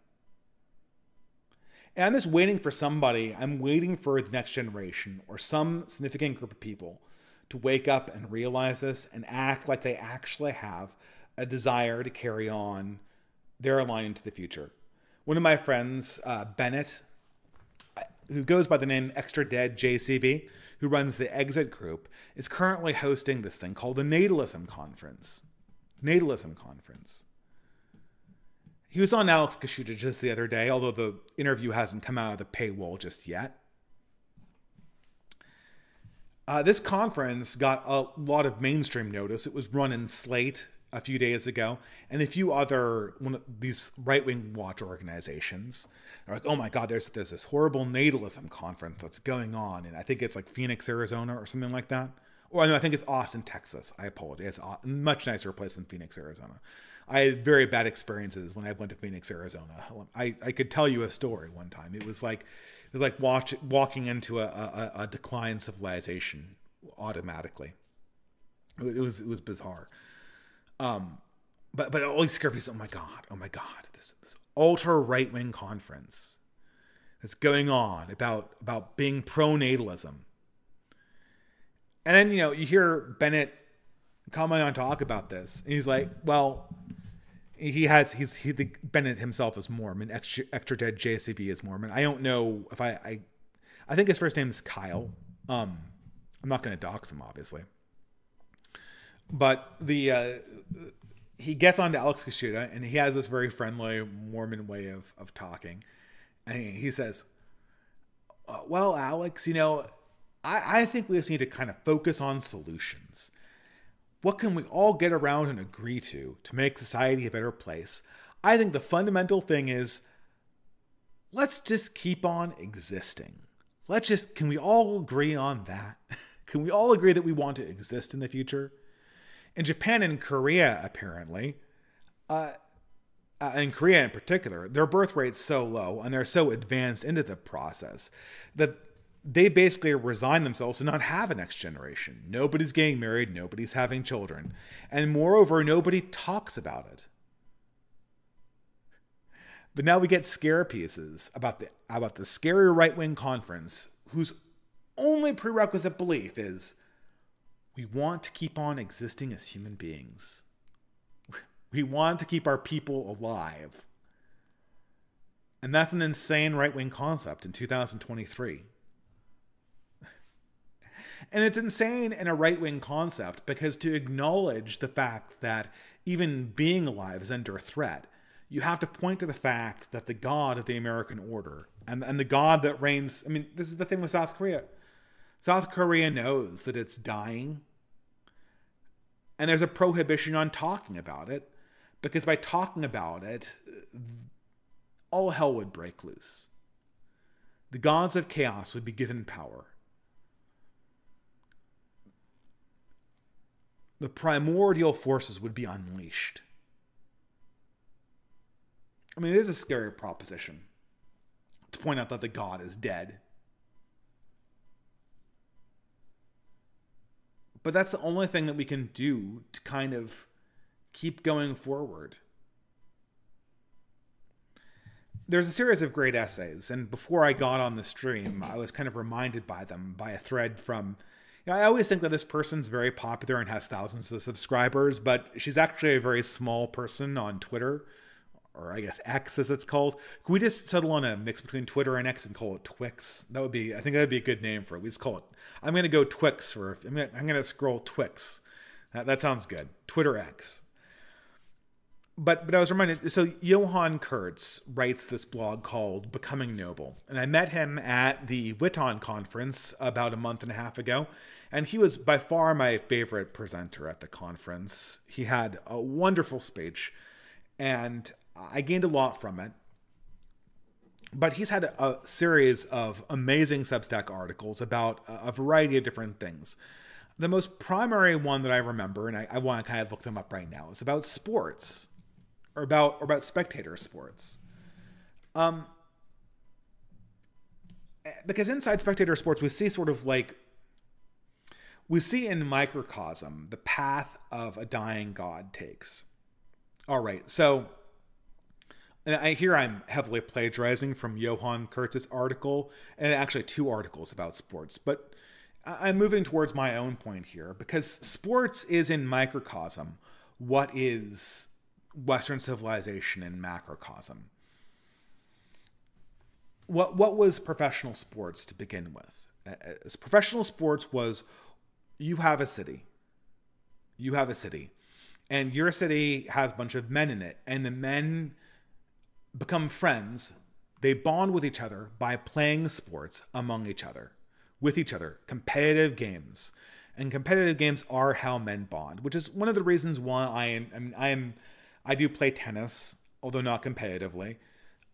And I'm just waiting for somebody, I'm waiting for the next generation or some significant group of people to wake up and realize this and act like they actually have a desire to carry on their line into the future. One of my friends, Bennett, who goes by the name Extra Dead JCB, who runs the Exit Group, is currently hosting this thing called the Natalism Conference. Natalism Conference. He was on Alex Kashuta just the other day, although the interview hasn't come out of the paywall just yet. This conference got a lot of mainstream notice. It was run in Slate a few days ago, and a few other one of these right-wing watch organizations are like, oh my God, there's this horrible natalism conference that's going on, and I think it's like Phoenix, Arizona or something like that. Or no, I think it's Austin, Texas. I apologize. It's a much nicer place than Phoenix, Arizona. I had very bad experiences when I went to Phoenix, Arizona. I could tell you a story one time. It was like walking into a decline civilization automatically. It was bizarre. But all these scary people, oh my God, this ultra right-wing conference that's going on about being pro-natalism. And then, you know, you hear Bennett comment on talk about this, and he's like, well, Bennett himself is Mormon. Extra Dead JCB is Mormon. I don't know if I think his first name is Kyle. I'm not going to dox him, obviously. But he gets onto Alex Kashuta, and he has this very friendly Mormon way of talking. And he says, well, Alex, you know, I think we just need to kind of focus on solutions. What can we all get around and agree to make society a better place? I think the fundamental thing is, let's just keep on existing. Can we all agree on that? Can we all agree that we want to exist in the future? In Japan and Korea, apparently, in Korea in particular, their birth rate's so low and they're so advanced into the process that they basically resign themselves to not have a next generation. Nobody's getting married. Nobody's having children. And moreover, nobody talks about it. But now we get scare pieces about the scary right-wing conference whose only prerequisite belief is we want to keep on existing as human beings. We want to keep our people alive. And that's an insane right-wing concept in 2023. And it's insane in a right-wing concept because to acknowledge the fact that even being alive is under threat, you have to point to the fact that the God of the American order and the God that reigns... I mean, this is the thing with South Korea. South Korea knows that it's dying And there's a prohibition on talking about it, because by talking about it, all hell would break loose. The gods of chaos would be given power. The primordial forces would be unleashed. I mean, it is a scary proposition to point out that the god is dead. But that's the only thing that we can do to kind of keep going forward. There's a series of great essays, and before I got on the stream, I was kind of reminded by them by a thread from... You know, I always think that this person's very popular and has thousands of subscribers, but she's actually a very small person on Twitter, or I guess X as it's called. Can we just settle on a mix between Twitter and X and call it Twix? That would be, I think that would be a good name for it. We just call it, I'm going to go Twix for, I'm going to scroll Twix. That sounds good. Twitter X. But I was reminded, so Johann Kurtz writes this blog called Becoming Noble. And I met him at the WITON conference about a month and a half ago. And he was by far my favorite presenter at the conference. He had a wonderful speech. And I gained a lot from it. But he's had a series of amazing Substack articles about a variety of different things. The most primary one that I remember, and I want to kind of look them up right now, is about sports. Or about spectator sports. Because inside spectator sports, we see sort of like, we see in microcosm the path of a dying god takes. All right, so, and here I'm heavily plagiarizing from Johann Kurtz's article, and actually two articles about sports, but I'm moving towards my own point here, because sports is in microcosm what is Western civilization in macrocosm. What was professional sports to begin with? As professional sports was, you have a city. You have a city. And your city has a bunch of men in it. And the men become friends. They bond with each other by playing sports among each other, with each other, competitive games. And competitive games are how men bond, which is one of the reasons why I do play tennis, although not competitively.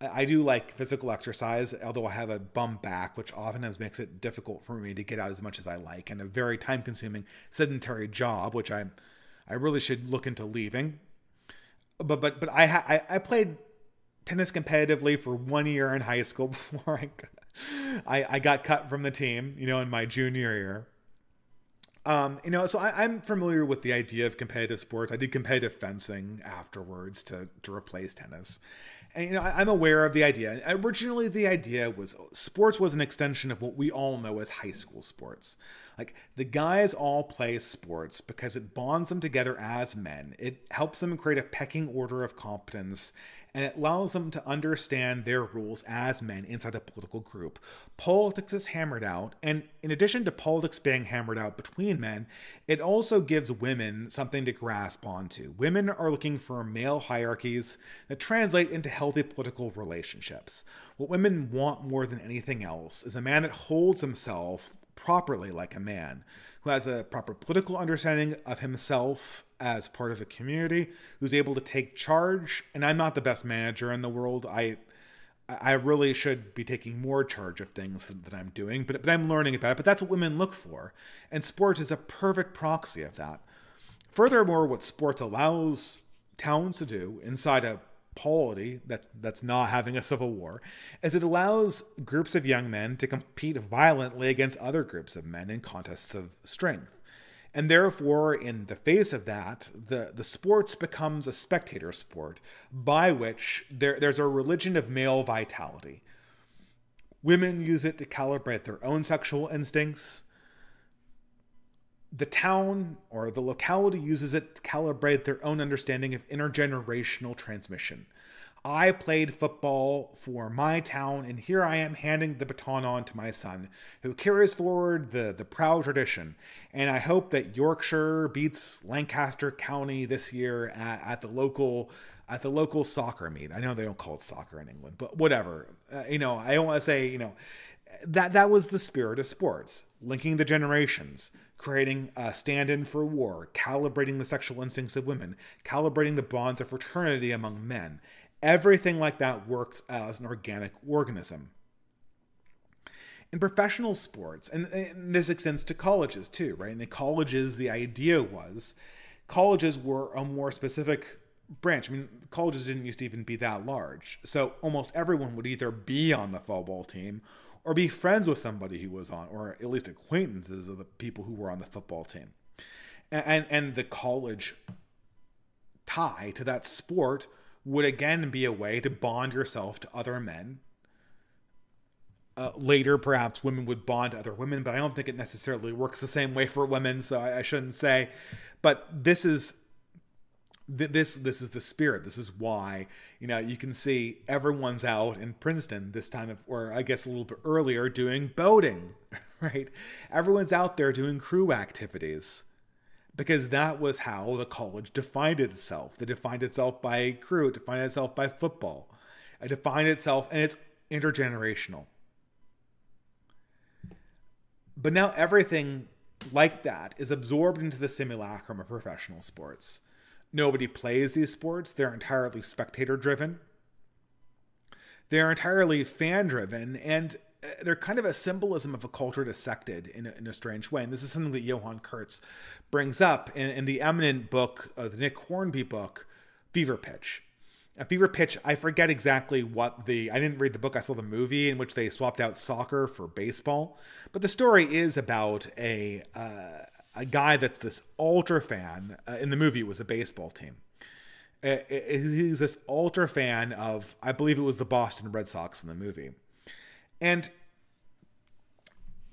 I do like physical exercise, although I have a bum back, which oftentimes makes it difficult for me to get out as much as I like, and a very time-consuming, sedentary job, which I really should look into leaving. But I played tennis competitively for 1 year in high school before I got cut from the team, you know, in my junior year. You know, so I'm familiar with the idea of competitive sports. I did competitive fencing afterwards to replace tennis. And, you know, I'm aware of the idea. Originally, the idea was sports was an extension of what we all know as high school sports. Like, the guys all play sports because it bonds them together as men. It helps them create a pecking order of competence, and it allows them to understand their roles as men inside a political group. Politics is hammered out, and in addition to politics being hammered out between men, it also gives women something to grasp onto. Women are looking for male hierarchies that translate into healthy political relationships. What women want more than anything else is a man that holds himself properly like a man, who has a proper political understanding of himself as part of a community, who's able to take charge. And I'm not the best manager in the world. I really should be taking more charge of things than I'm doing, but I'm learning about it. But that's what women look for. And sports is a perfect proxy of that. Furthermore, what sports allows towns to do inside a polity that's not having a civil war, as it allows groups of young men to compete violently against other groups of men in contests of strength. And therefore, in the face of that, the sports becomes a spectator sport by which there's a religion of male vitality. Women use it to calibrate their own sexual instincts. The town or the locality uses it to calibrate their own understanding of intergenerational transmission. I played football for my town, and here I am handing the baton on to my son, who carries forward the proud tradition. And I hope that Yorkshire beats Lancaster County this year at the local soccer meet. I know they don't call it soccer in England, but whatever. You know, I don't want to say, you know, That was the spirit of sports, linking the generations, creating a stand-in for war, calibrating the sexual instincts of women, calibrating the bonds of fraternity among men. Everything like that works as an organic organism. In professional sports, and this extends to colleges too, right? And in colleges, the idea was colleges were a more specific branch. I mean, colleges didn't used to even be that large. So almost everyone would either be on the football team or be friends with somebody who was on, or at least acquaintances of the people who were on the football team. And the college tie to that sport would again be a way to bond yourself to other men. Later, perhaps women would bond to other women, but I don't think it necessarily works the same way for women, so I shouldn't say. But this is... This is the spirit. This is why, you know, you can see everyone's out in Princeton this time of, or I guess a little bit earlier, doing boating, right? Everyone's out there doing crew activities because that was how the college defined itself. It defined itself by crew, it defined itself by football, it defined itself, and it's intergenerational. But now everything like that is absorbed into the simulacrum of professional sports. Nobody plays these sports. They're entirely spectator-driven. They're entirely fan-driven, and they're kind of a symbolism of a culture dissected in a strange way. And this is something that Johann Kurtz brings up in the eminent book, the Nick Hornby book, Fever Pitch. Fever Pitch, I forget exactly what the... I didn't read the book, I saw the movie in which they swapped out soccer for baseball. But the story is about a guy that's this ultra fan. In the movie, it was a baseball team. He's this ultra fan of, I believe it was the Boston Red Sox in the movie. And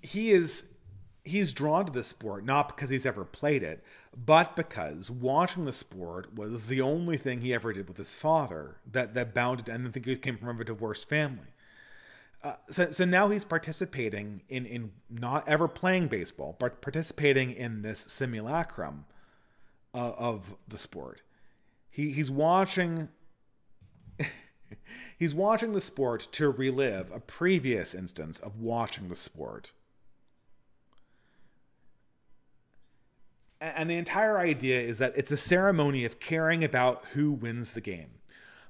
he's drawn to this sport, not because he's ever played it, but because watching the sport was the only thing he ever did with his father that bounded, and I think it came from a divorced family. So now he's participating in not ever playing baseball, but participating in this simulacrum of the sport. He's watching the sport to relive a previous instance of watching the sport. And the entire idea is that it's a ceremony of caring about who wins the game.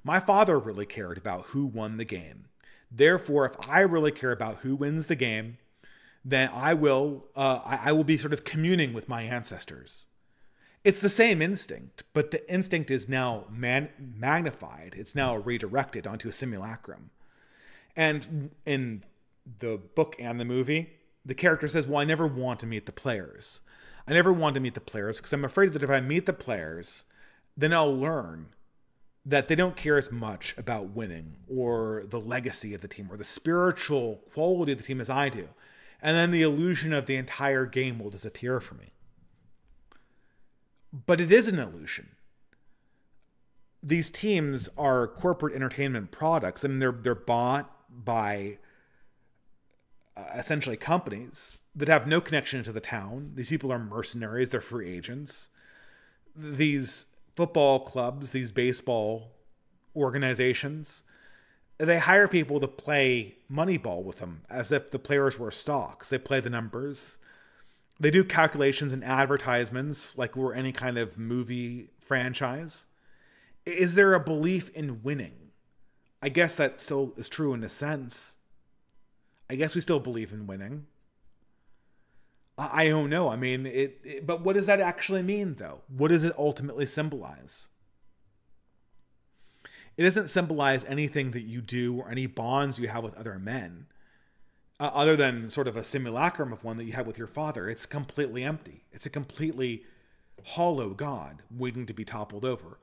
My father really cared about who won the game. Therefore, if I really care about who wins the game, then I will be sort of communing with my ancestors. It's the same instinct, but the instinct is now magnified. It's now redirected onto a simulacrum. And in the book and the movie, the character says, well, I never want to meet the players. I never want to meet the players because I'm afraid that if I meet the players, then I'll learn that they don't care as much about winning or the legacy of the team or the spiritual quality of the team as I do. And then the illusion of the entire game will disappear for me. But it is an illusion. These teams are corporate entertainment products. I mean, they're bought by essentially companies that have no connection to the town. These people are mercenaries. They're free agents. These football clubs, these baseball organizations, they hire people to play Moneyball with them as if the players were stocks. They play the numbers. They do calculations and advertisements like we're any kind of movie franchise. Is there a belief in winning? I guess that still is true in a sense. I guess we still believe in winning. I don't know. I mean, but what does that actually mean, though? What does it ultimately symbolize? It doesn't symbolize anything that you do or any bonds you have with other men, other than sort of a simulacrum of one that you had with your father. It's completely empty. It's a completely hollow god waiting to be toppled over.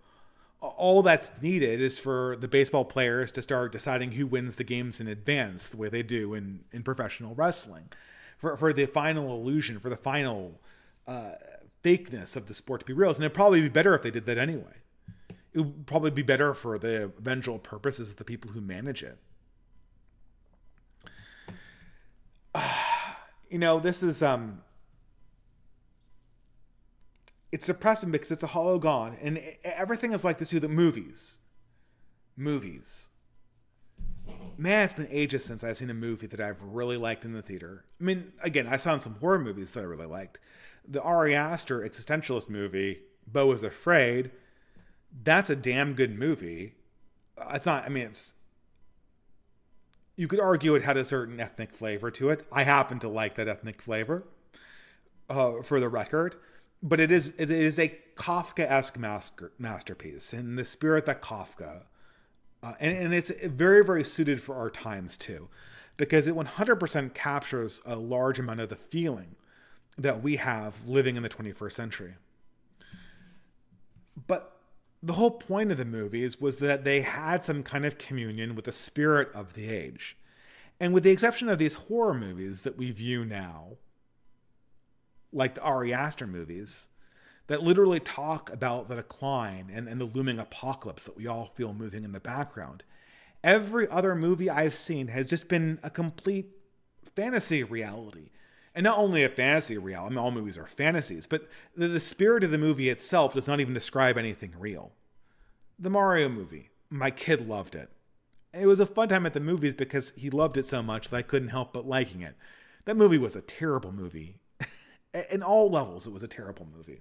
All that's needed is for the baseball players to start deciding who wins the games in advance, the way they do in professional wrestling. For the final illusion, for the final fakeness of the sport to be real. And it'd probably be better if they did that anyway. It would probably be better for the eventual purposes of the people who manage it. You know, this is... it's depressing because it's a hollow god. And everything is like this too, the movies. Man, it's been ages since I've seen a movie that I've really liked in the theater. I mean, again, I saw some horror movies that I really liked. The Ari Aster existentialist movie, Bo is Afraid, that's a damn good movie. It's not, I mean, it's, you could argue it had a certain ethnic flavor to it. I happen to like that ethnic flavor, for the record. But it is a Kafka-esque masterpiece in the spirit that Kafka, and it's very, very suited for our times too, because it 100% captures a large amount of the feeling that we have living in the 21st century. But the whole point of the movies was that they had some kind of communion with the spirit of the age. And with the exception of these horror movies that we view now, like the Ari Aster movies, that literally talk about the decline and the looming apocalypse that we all feel moving in the background, every other movie I've seen has just been a complete fantasy reality. And not only a fantasy reality, I mean, all movies are fantasies, but the spirit of the movie itself does not even describe anything real. The Mario movie, my kid loved it. It was a fun time at the movies because he loved it so much that I couldn't help but liking it. That movie was a terrible movie. In all levels, it was a terrible movie.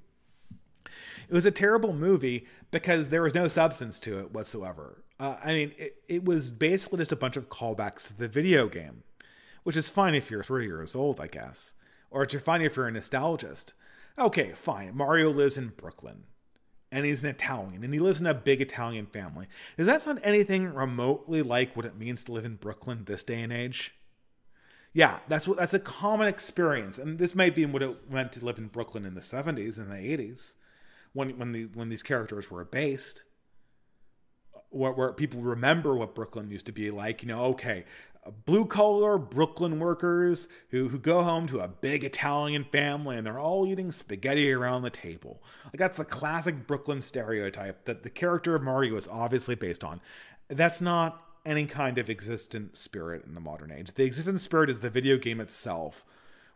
It was a terrible movie because there was no substance to it whatsoever. I mean, it was basically just a bunch of callbacks to the video game, which is fine if you're 3 years old, I guess. Or it's fine if you're a nostalgist. Okay, fine. Mario lives in Brooklyn, and he's an Italian, and he lives in a big Italian family. Does that sound anything remotely like what it means to live in Brooklyn this day and age? Yeah, that's a common experience, and this might be what it meant to live in Brooklyn in the 70s and the 80s, when these characters were based, where people remember what Brooklyn used to be like. You know, okay, blue-collar Brooklyn workers who go home to a big Italian family and they're all eating spaghetti around the table. Like, that's the classic Brooklyn stereotype that the character of Mario is obviously based on. That's not any kind of existent spirit in the modern age. The existent spirit is the video game itself,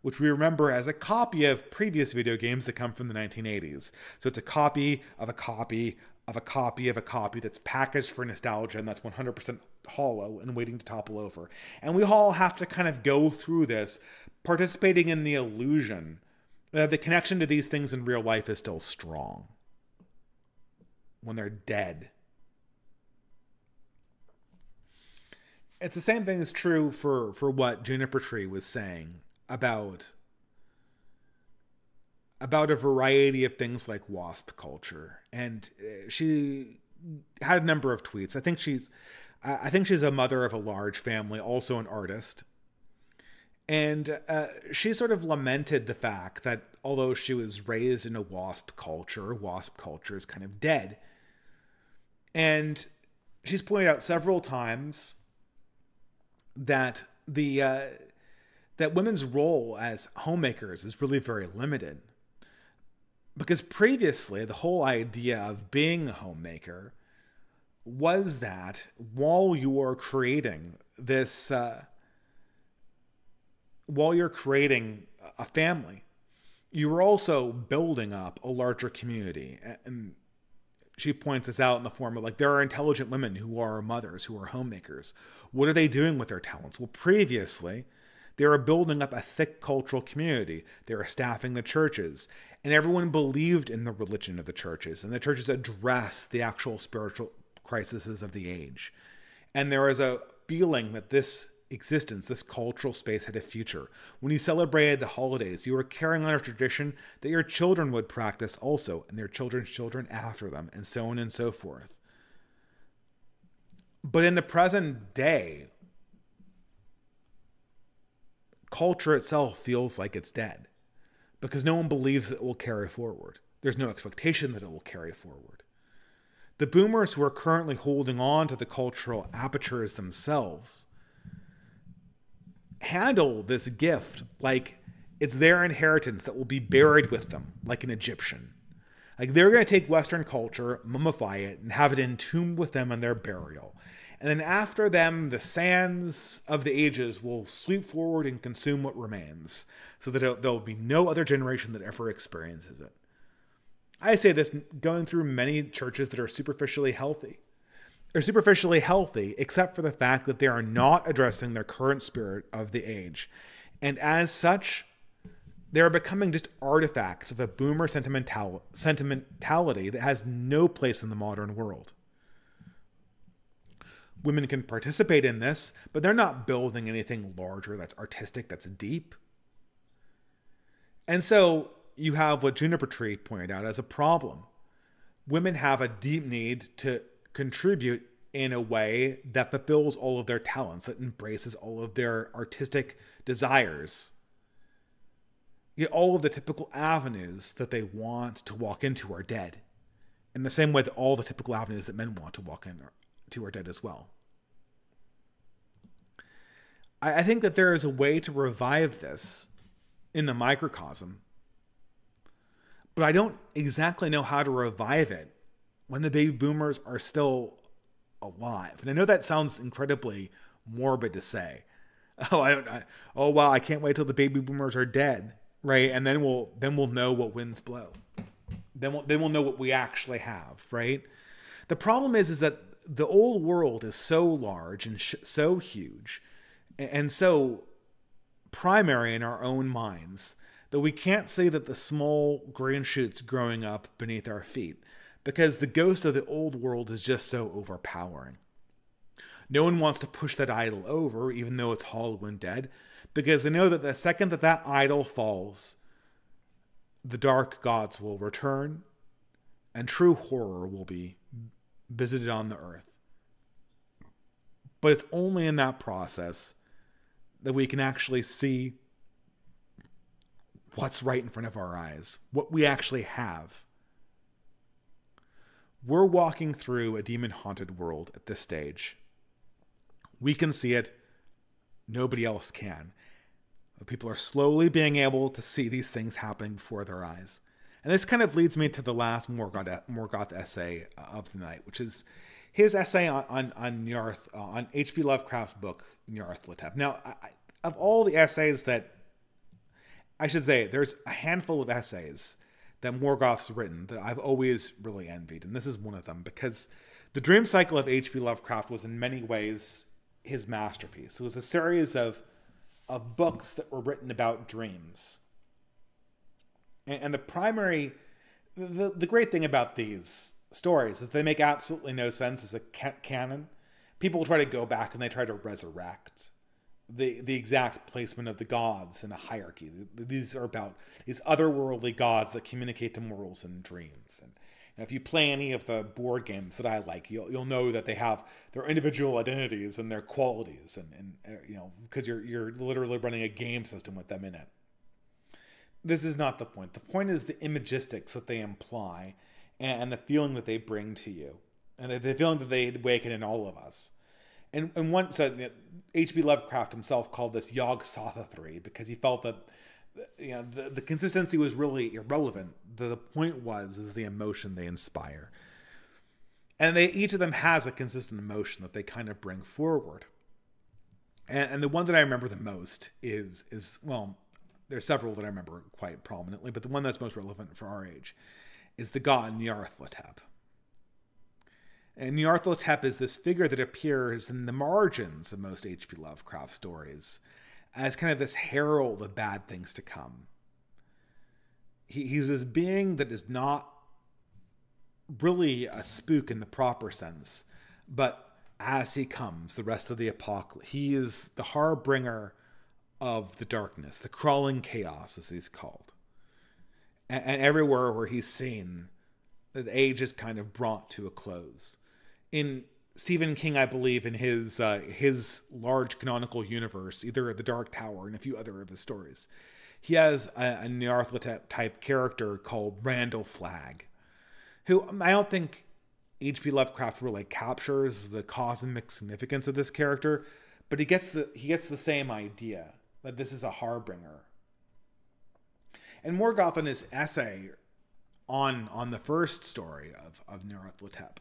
which we remember as a copy of previous video games that come from the 1980s. So it's a copy of a copy of a copy of a copy that's packaged for nostalgia, and that's 100% hollow and waiting to topple over. And we all have to kind of go through this, participating in the illusion that the connection to these things in real life is still strong when they're dead. It's the same thing is true for what Juniper Tree was saying about a variety of things like WASP culture. And she had a number of tweets. I think she's a mother of a large family, also an artist. And she sort of lamented the fact that although she was raised in a WASP culture is kind of dead. And she's pointed out several times that that women's role as homemakers is really very limited, because previously the whole idea of being a homemaker was that while you're creating a family, you were also building up a larger community. And she points this out in the form of, like, there are intelligent women who are mothers, who are homemakers. What are they doing with their talents? Well, previously, they were building up a thick cultural community. They were staffing the churches, and everyone believed in the religion of the churches, and the churches addressed the actual spiritual crises of the age. And there was a feeling that this existence, this cultural space, had a future. When you celebrated the holidays, you were carrying on a tradition that your children would practice also, and their children's children after them, and so on and so forth. But in the present day, culture itself feels like it's dead, because no one believes that it will carry forward. There's no expectation that it will carry forward. The boomers who are currently holding on to the cultural apertures themselves handle this gift like it's their inheritance that will be buried with them, like an Egyptian. Like, they're going to take Western culture, mummify it, and have it entombed with them in their burial. And then after them, the sands of the ages will sweep forward and consume what remains, so that there will be no other generation that ever experiences it. I say this going through many churches that are superficially healthy. are superficially healthy, except for the fact that they are not addressing their current spirit of the age. And as such, they are becoming just artifacts of a boomer sentimentality that has no place in the modern world. Women can participate in this, but they're not building anything larger that's artistic, that's deep. And so you have what Juniper Tree pointed out as a problem. Women have a deep need to contribute in a way that fulfills all of their talents, that embraces all of their artistic desires. Yet all of the typical avenues that they want to walk into are dead. In the same way that all the typical avenues that men want to walk into are dead as well. I think that there is a way to revive this in the microcosm, but I don't exactly know how to revive it when the baby boomers are still alive. And I know that sounds incredibly morbid to say. Oh, oh wow! I can't wait till the baby boomers are dead, right? And then we'll know what winds blow. Then we'll know what we actually have, right? The problem is that the old world is so large and so huge, and so primary in our own minds that we can't say that the small green shoots growing up beneath our feet, because the ghost of the old world is just so overpowering. No one wants to push that idol over, even though it's hollow and dead, because they know that the second that that idol falls, the dark gods will return, and true horror will be visited on the earth. But it's only in that process that we can actually see what's right in front of our eyes, what we actually have. We're walking through a demon-haunted world at this stage. We can see it. Nobody else can. But people are slowly being able to see these things happening before their eyes. And this kind of leads me to the last Morgoth essay of the night, which is his essay on H. P. Lovecraft's book, Nyarlathotep. Now, of all the essays that, I should say, there's a handful of essays that Morgoth's written that I've always really envied. And this is one of them, because the dream cycle of H. P. Lovecraft was in many ways his masterpiece. It was a series of books that were written about dreams. And the great thing about these stories is they make absolutely no sense as a canon. People try to go back and they try to resurrect the exact placement of the gods in a hierarchy. These are about these otherworldly gods that communicate to mortals in dreams. And if you play any of the board games that I like, you'll know that they have their individual identities and their qualities, and you know, because you're literally running a game system with them in it. This is not the point. The point is the imagistics that they imply and the feeling that they bring to you and the feeling that they awaken in all of us. And one said, H.P. Lovecraft himself called this Yog-Sothothry because he felt that, you know, the consistency was really irrelevant. The point is the emotion they inspire. And each of them has a consistent emotion that they kind of bring forward. And the one that I remember the most is well, there's several that I remember quite prominently, but the one that's most relevant for our age is the god Nyarlathotep. And Nyarlathotep is this figure that appears in the margins of most H.P. Lovecraft stories as kind of this herald of bad things to come. He's this being that is not really a spook in the proper sense, but as he comes, the rest of the apocalypse, he is the harbinger of the darkness, the crawling chaos, as he's called. And everywhere where he's seen, the age is kind of brought to a close. In Stephen King, I believe, in his large canonical universe, either The Dark Tower and a few other of his stories, he has a Nyarlathotep-type character called Randall Flagg, who I don't think H.P. Lovecraft really captures the cosmic significance of this character, but he gets the same idea, that this is a harbinger. And Morgoth, in his essay on the first story of Nyarlathotep,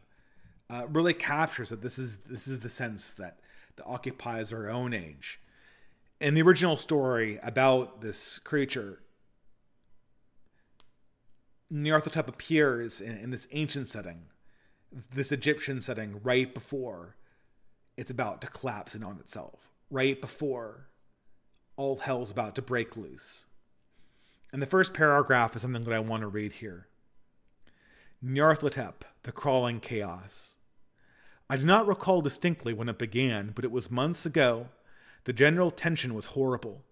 really captures that this is the sense that occupies our own age. In the original story about this creature, Nyarlathotep appears in this ancient setting this Egyptian setting right before it's about to collapse in on itself, right before all hell's about to break loose. And the first paragraph is something that I want to read here. Nyarlathotep, the crawling chaos. I do not recall distinctly when it began, but it was months ago. The general tension was horrible.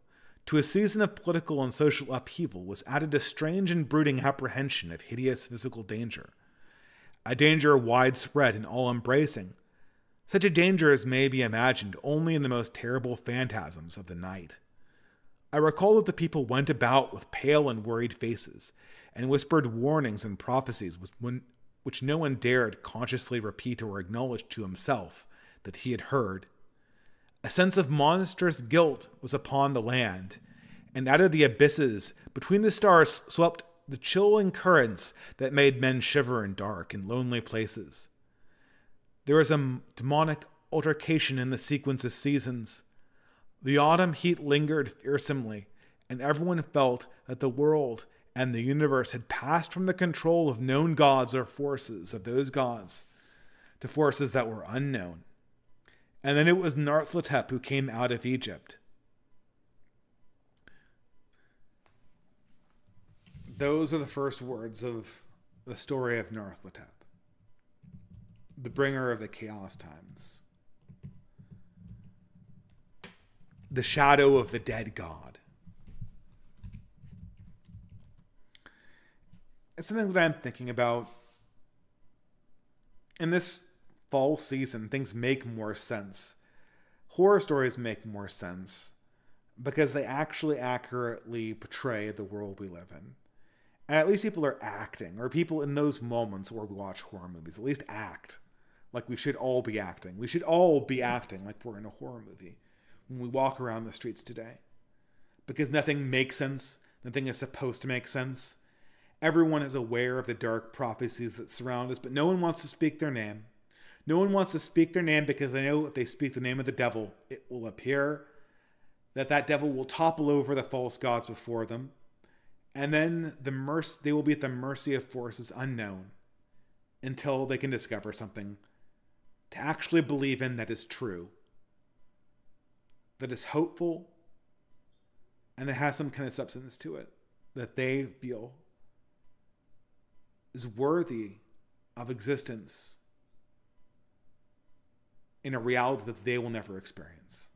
To a season of political and social upheaval was added a strange and brooding apprehension of hideous physical danger. A danger widespread and all-embracing. Such a danger as may be imagined only in the most terrible phantasms of the night. I recall that the people went about with pale and worried faces, and whispered warnings and prophecies which no one dared consciously repeat or acknowledge to himself that he had heard. A sense of monstrous guilt was upon the land, and out of the abysses between the stars swept the chilling currents that made men shiver in dark and lonely places. There was a demonic altercation in the sequence of seasons. The autumn heat lingered fearsomely, and everyone felt that the world and the universe had passed from the control of known gods or forces of those gods to forces that were unknown. And then it was Nyarlathotep who came out of Egypt. Those are the first words of the story of Nyarlathotep, the bringer of the chaos times. The shadow of the dead god. It's something that I'm thinking about. In this fall season, things make more sense. Horror stories make more sense because they actually accurately portray the world we live in. And at least people are acting, or people in those moments where we watch horror movies, at least act like we should all be acting. We should all be acting like we're in a horror movie when we walk around the streets today, because nothing makes sense. Nothing is supposed to make sense. Everyone is aware of the dark prophecies that surround us, but no one wants to speak their name. No one wants to speak their name because they know if they speak the name of the devil, it will appear that devil will topple over the false gods before them. And then they will be at the mercy of forces unknown until they can discover something to actually believe in that is true, that is hopeful, and that has some kind of substance to it that they feel is worthy of existence in a reality that they will never experience.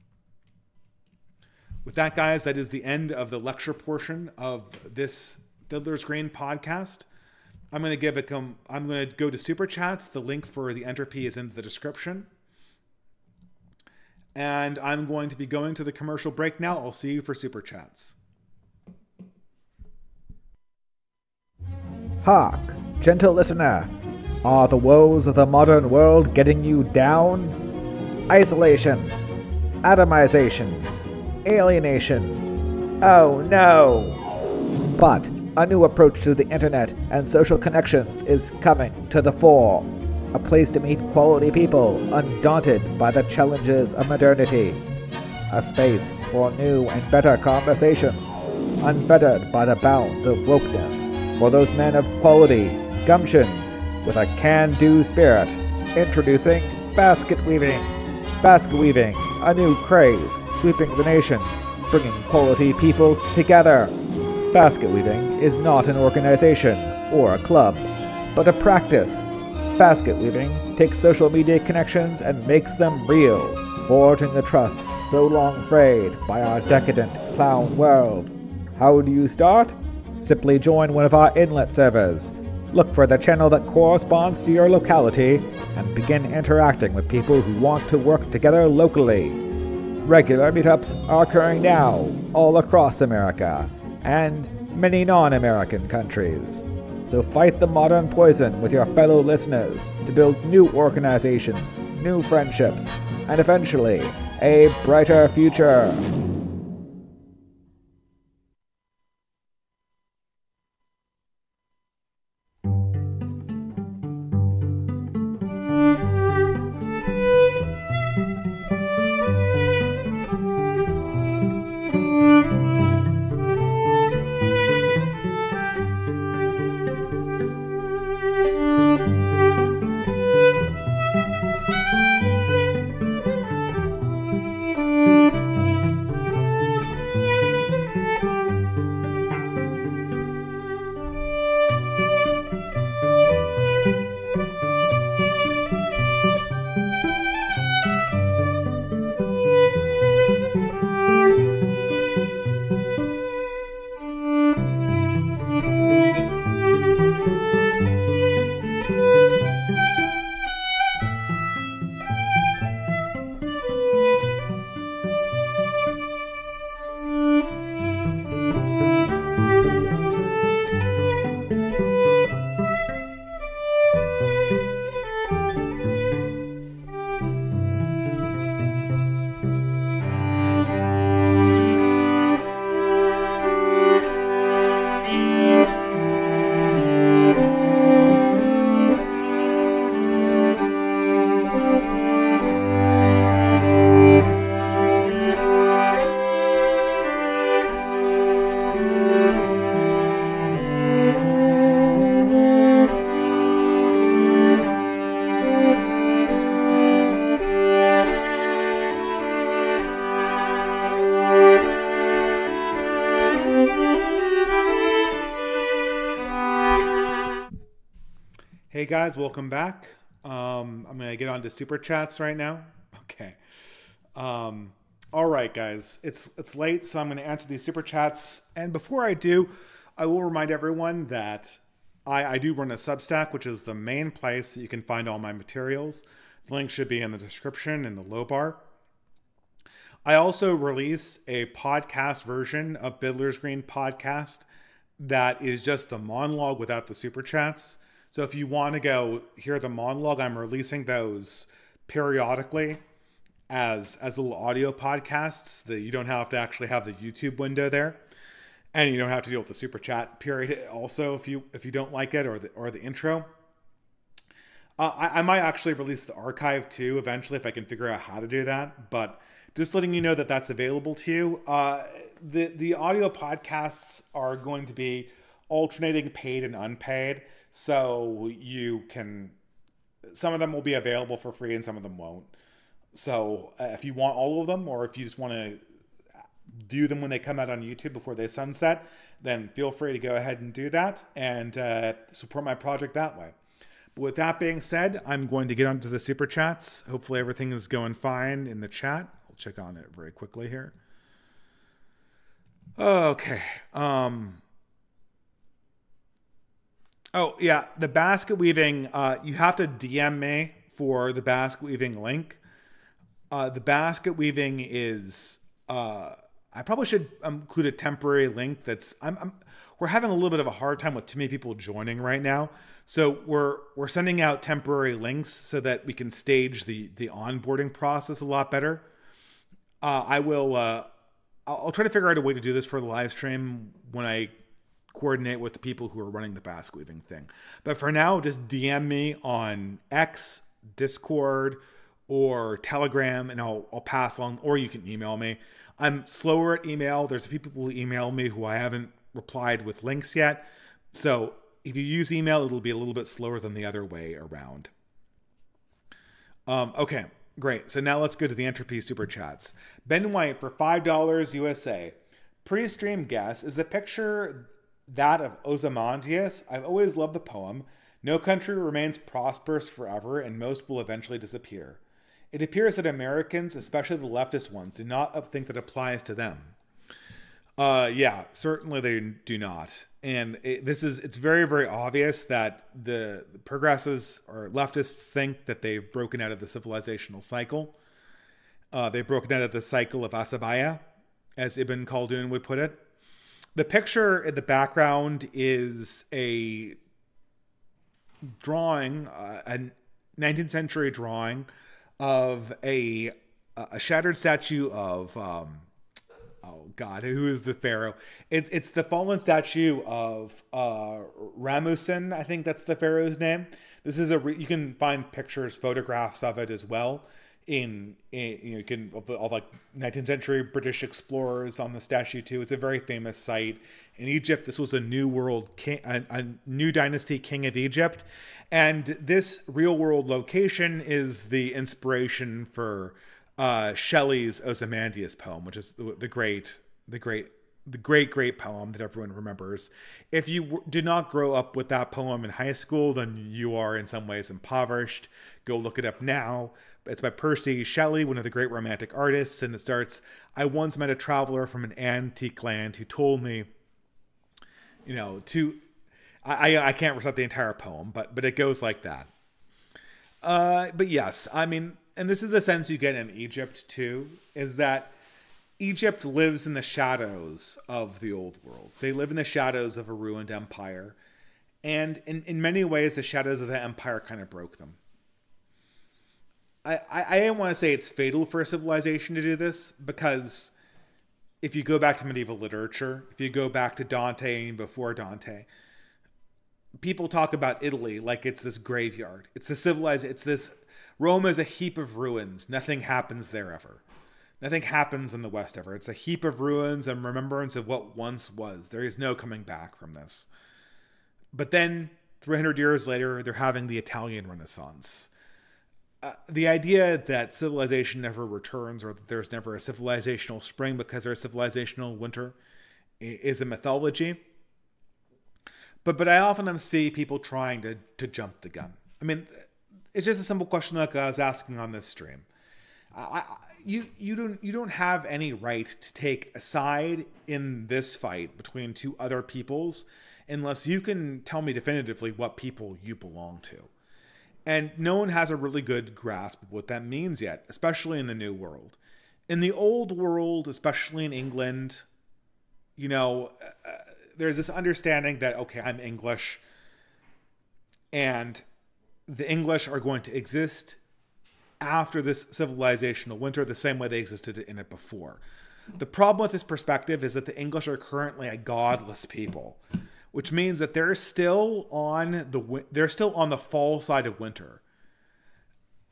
With that, guys, that is the end of the lecture portion of this Fiddler's Green podcast. I'm going to go to Super Chats. The link for the entropy is in the description. And I'm going to be going to the commercial break now. I'll see you for Super Chats. Hark, gentle listener. Are the woes of the modern world getting you down? Isolation. Atomization. Alienation. Oh no! But a new approach to the internet and social connections is coming to the fore. A place to meet quality people undaunted by the challenges of modernity. A space for new and better conversations, unfettered by the bounds of wokeness. For those men of quality, gumption, with a can-do spirit. Introducing basket weaving. Basket weaving, a new craze, sweeping the nation, bringing quality people together. Basket weaving is not an organization or a club, but a practice. Basket weaving takes social media connections and makes them real, forging the trust so long frayed by our decadent clown world. How do you start? Simply join one of our inlet servers. Look for the channel that corresponds to your locality and begin interacting with people who want to work together locally. Regular meetups are occurring now, all across America, and many non-American countries. So fight the modern poison with your fellow listeners to build new organizations, new friendships, and eventually, a brighter future. Hey guys, welcome back. I'm gonna get on to super chats right now. Okay. All right, guys, it's late, so I'm gonna answer these super chats. And before I do, I will remind everyone that I do run a Substack, which is the main place that you can find all my materials. The link should be in the description in the low bar. I also release a podcast version of Fiddler's Green podcast that is just the monologue without the super chats. So if you want to go hear the monologue, I'm releasing those periodically as little audio podcasts that you don't have to actually have the YouTube window there. And you don't have to deal with the super chat period also if you don't like it, or the intro. I might actually release the archive too eventually if I can figure out how to do that. But just letting you know that that's available to you. The audio podcasts are going to be alternating paid and unpaid. So you can, some of them will be available for free and some of them won't. So if you want all of them, or if you just want to do them when they come out on YouTube before they sunset, then feel free to go ahead and do that and support my project that way. But with that being said, I'm going to get onto the super chats. Hopefully everything is going fine in the chat. I'll check on it very quickly here. Okay. Oh yeah, the basket weaving. You have to DM me for the basket weaving link. The basket weaving is. I probably should include a temporary link. That's we're having a little bit of a hard time with too many people joining right now, so we're sending out temporary links so that we can stage the onboarding process a lot better. I will. I'll try to figure out a way to do this for the live stream when I coordinate with the people who are running the basket weaving thing. But for now, just DM me on X, Discord, or Telegram, and I'll pass along. Or you can email me. I'm slower at email. There's people who email me who I haven't replied with links yet. So if you use email, it'll be a little bit slower than the other way around. Okay, great. So now let's go to the Entropy Super Chats. Ben White for $5 USA. Pre-stream guess, is the picture that of Ozymandias? I've always loved the poem. No country remains prosperous forever, and most will eventually disappear. It appears that Americans, especially the leftist ones, do not think that applies to them. Yeah, certainly they do not. And it's very, very obvious that the progressives or leftists think that they've broken out of the civilizational cycle. They've broken out of the cycle of Asabaya, as Ibn Khaldun would put it. The picture in the background is a drawing, a 19th century drawing, of a shattered statue of oh god, who is the pharaoh? It's the fallen statue of Ramusin. I think that's the pharaoh's name. This is you can find pictures, photographs of it as well. You can all like 19th century British explorers on the statue too. It's a very famous site in Egypt. This was a new world king, a new dynasty king of Egypt, and this real world location is the inspiration for Shelley's Ozymandias poem, which is the great poem that everyone remembers. If you did not grow up with that poem in high school, then you are in some ways impoverished. Go look it up now. It's by Percy Shelley, one of the great romantic artists. And it starts, I once met a traveler from an antique land who told me, you know, to, I can't recite the entire poem, but it goes like that. But yes, I mean, and this is the sense you get in Egypt too, is that Egypt lives in the shadows of the old world. They live in the shadows of a ruined empire. And in many ways, the shadows of the empire kind of broke them. I didn't want to say it's fatal for a civilization to do this, because if you go back to medieval literature, if you go back to Dante and before Dante, people talk about Italy like it's this graveyard. It's the civilized, it's this, Rome is a heap of ruins. Nothing happens there ever. Nothing happens in the West ever. It's a heap of ruins and remembrance of what once was. There is no coming back from this. But then 300 years later, they're having the Italian Renaissance. The idea that civilization never returns, or that there's never a civilizational spring because there's a civilizational winter, is a mythology. But I often see people trying to jump the gun. I mean, it's just a simple question like I was asking on this stream. You don't have any right to take a side in this fight between two other peoples unless you can tell me definitively what people you belong to. And no one has a really good grasp of what that means yet, especially in the new world. In the old world, especially in England, you know, there's this understanding that, okay, I'm English and the English are going to exist after this civilizational winter the same way they existed in it before. The problem with this perspective is that the English are currently a godless people, which means that they're still on the fall side of winter.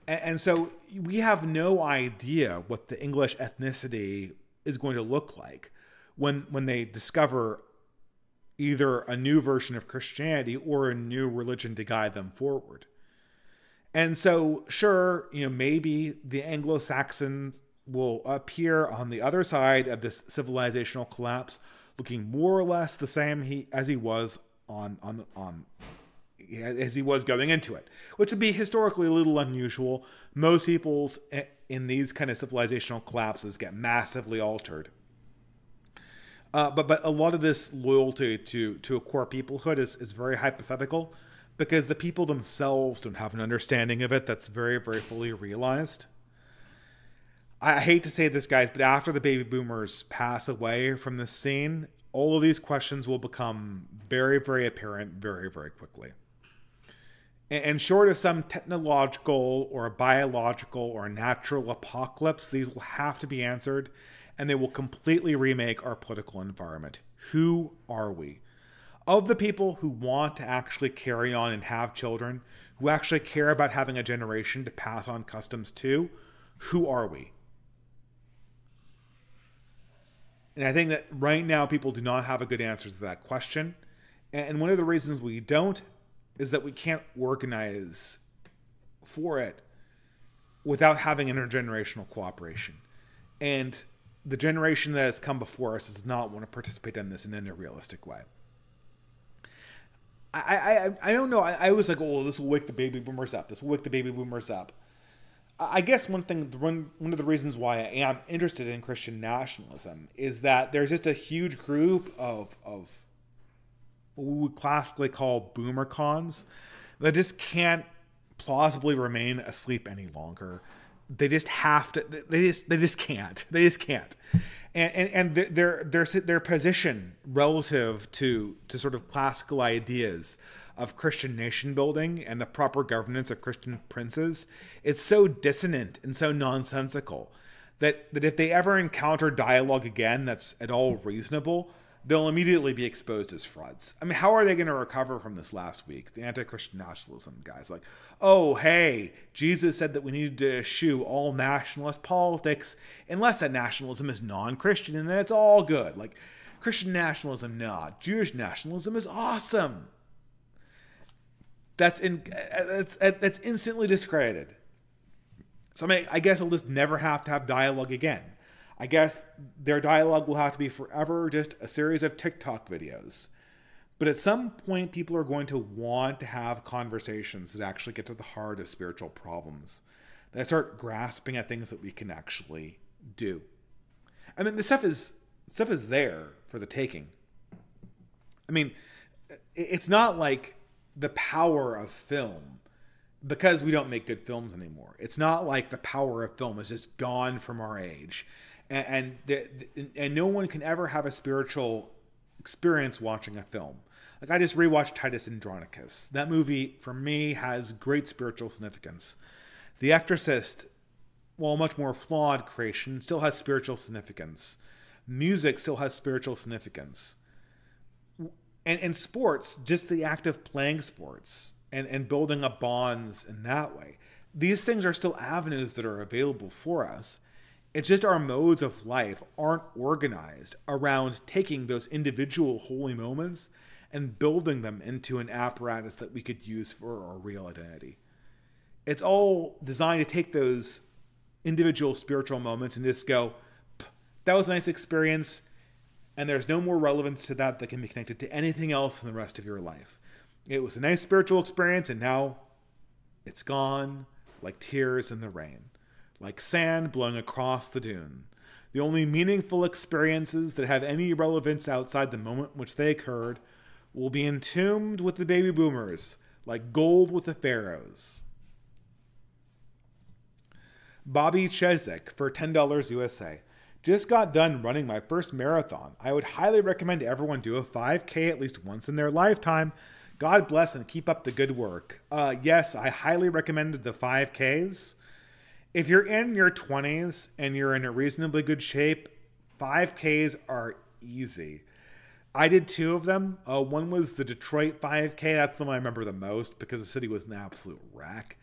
And so we have no idea what the English ethnicity is going to look like when they discover either a new version of Christianity or a new religion to guide them forward. And so, sure, you know, maybe the Anglo-Saxons will appear on the other side of this civilizational collapse looking more or less the same as he was going into it, which would be historically a little unusual. Most peoples in these kind of civilizational collapses get massively altered. But a lot of this loyalty to a core peoplehood is very hypothetical because the people themselves don't have an understanding of it that's very, very fully realized. I hate to say this, guys, but after the baby boomers pass away from this scene, all of these questions will become very, very apparent very, very quickly. And short of some technological or biological or natural apocalypse, these will have to be answered, and they will completely remake our political environment. Who are we? Of the people who want to actually carry on and have children, who actually care about having a generation to pass on customs to, who are we? And I think that right now people do not have a good answer to that question. And one of the reasons we don't is that we can't organize for it without having intergenerational cooperation. And the generation that has come before us does not want to participate in this in any realistic way. I don't know. I was like, oh, this will wake the baby boomers up. This will wake the baby boomers up. I guess one of the reasons why I am interested in Christian nationalism is that there's just a huge group of what we would classically call boomer cons that just can't plausibly remain asleep any longer. They just have to. They just can't. They just can't. And their position relative to sort of classical ideas of Christian nation building and the proper governance of Christian princes, it's so dissonant and so nonsensical that if they ever encounter dialogue again that's at all reasonable, they'll immediately be exposed as frauds. I mean, how are they going to recover from this last week? The anti-Christian nationalism guys, like, oh, hey, Jesus said that we needed to eschew all nationalist politics unless that nationalism is non-Christian, and then it's all good. Like, Christian nationalism, nah. Jewish nationalism is awesome. That's instantly discredited. So I mean, I guess we'll just never have to have dialogue again. I guess their dialogue will have to be forever just a series of TikTok videos. But at some point, people are going to want to have conversations that actually get to the heart of spiritual problems, that start grasping at things that we can actually do. I mean, the stuff is there for the taking. I mean, it's not like the power of film, because we don't make good films anymore. It's not like the power of film is just gone from our age. And no one can ever have a spiritual experience watching a film. Like, I just rewatched Titus Andronicus. That movie, for me, has great spiritual significance. The Exorcist, while a much more flawed creation, still has spiritual significance. Music still has spiritual significance. And sports, just the act of playing sports and building up bonds in that way. These things are still avenues that are available for us. It's just our modes of life aren't organized around taking those individual holy moments and building them into an apparatus that we could use for our real identity. It's all designed to take those individual spiritual moments and just go, that was a nice experience. and there's no more relevance to that that can be connected to anything else in the rest of your life. It was a nice spiritual experience, and now it's gone, like tears in the rain, like sand blowing across the dune. The only meaningful experiences that have any relevance outside the moment in which they occurred will be entombed with the baby boomers, like gold with the pharaohs. Bobby Chesek for $10 USA. Just got done running my first marathon. I would highly recommend everyone do a 5K at least once in their lifetime. God bless and keep up the good work. Yes, I highly recommend the 5Ks. If you're in your 20s and you're in a reasonably good shape, 5Ks are easy. I did two of them. One was the Detroit 5K. That's the one I remember the most because the city was an absolute wreck.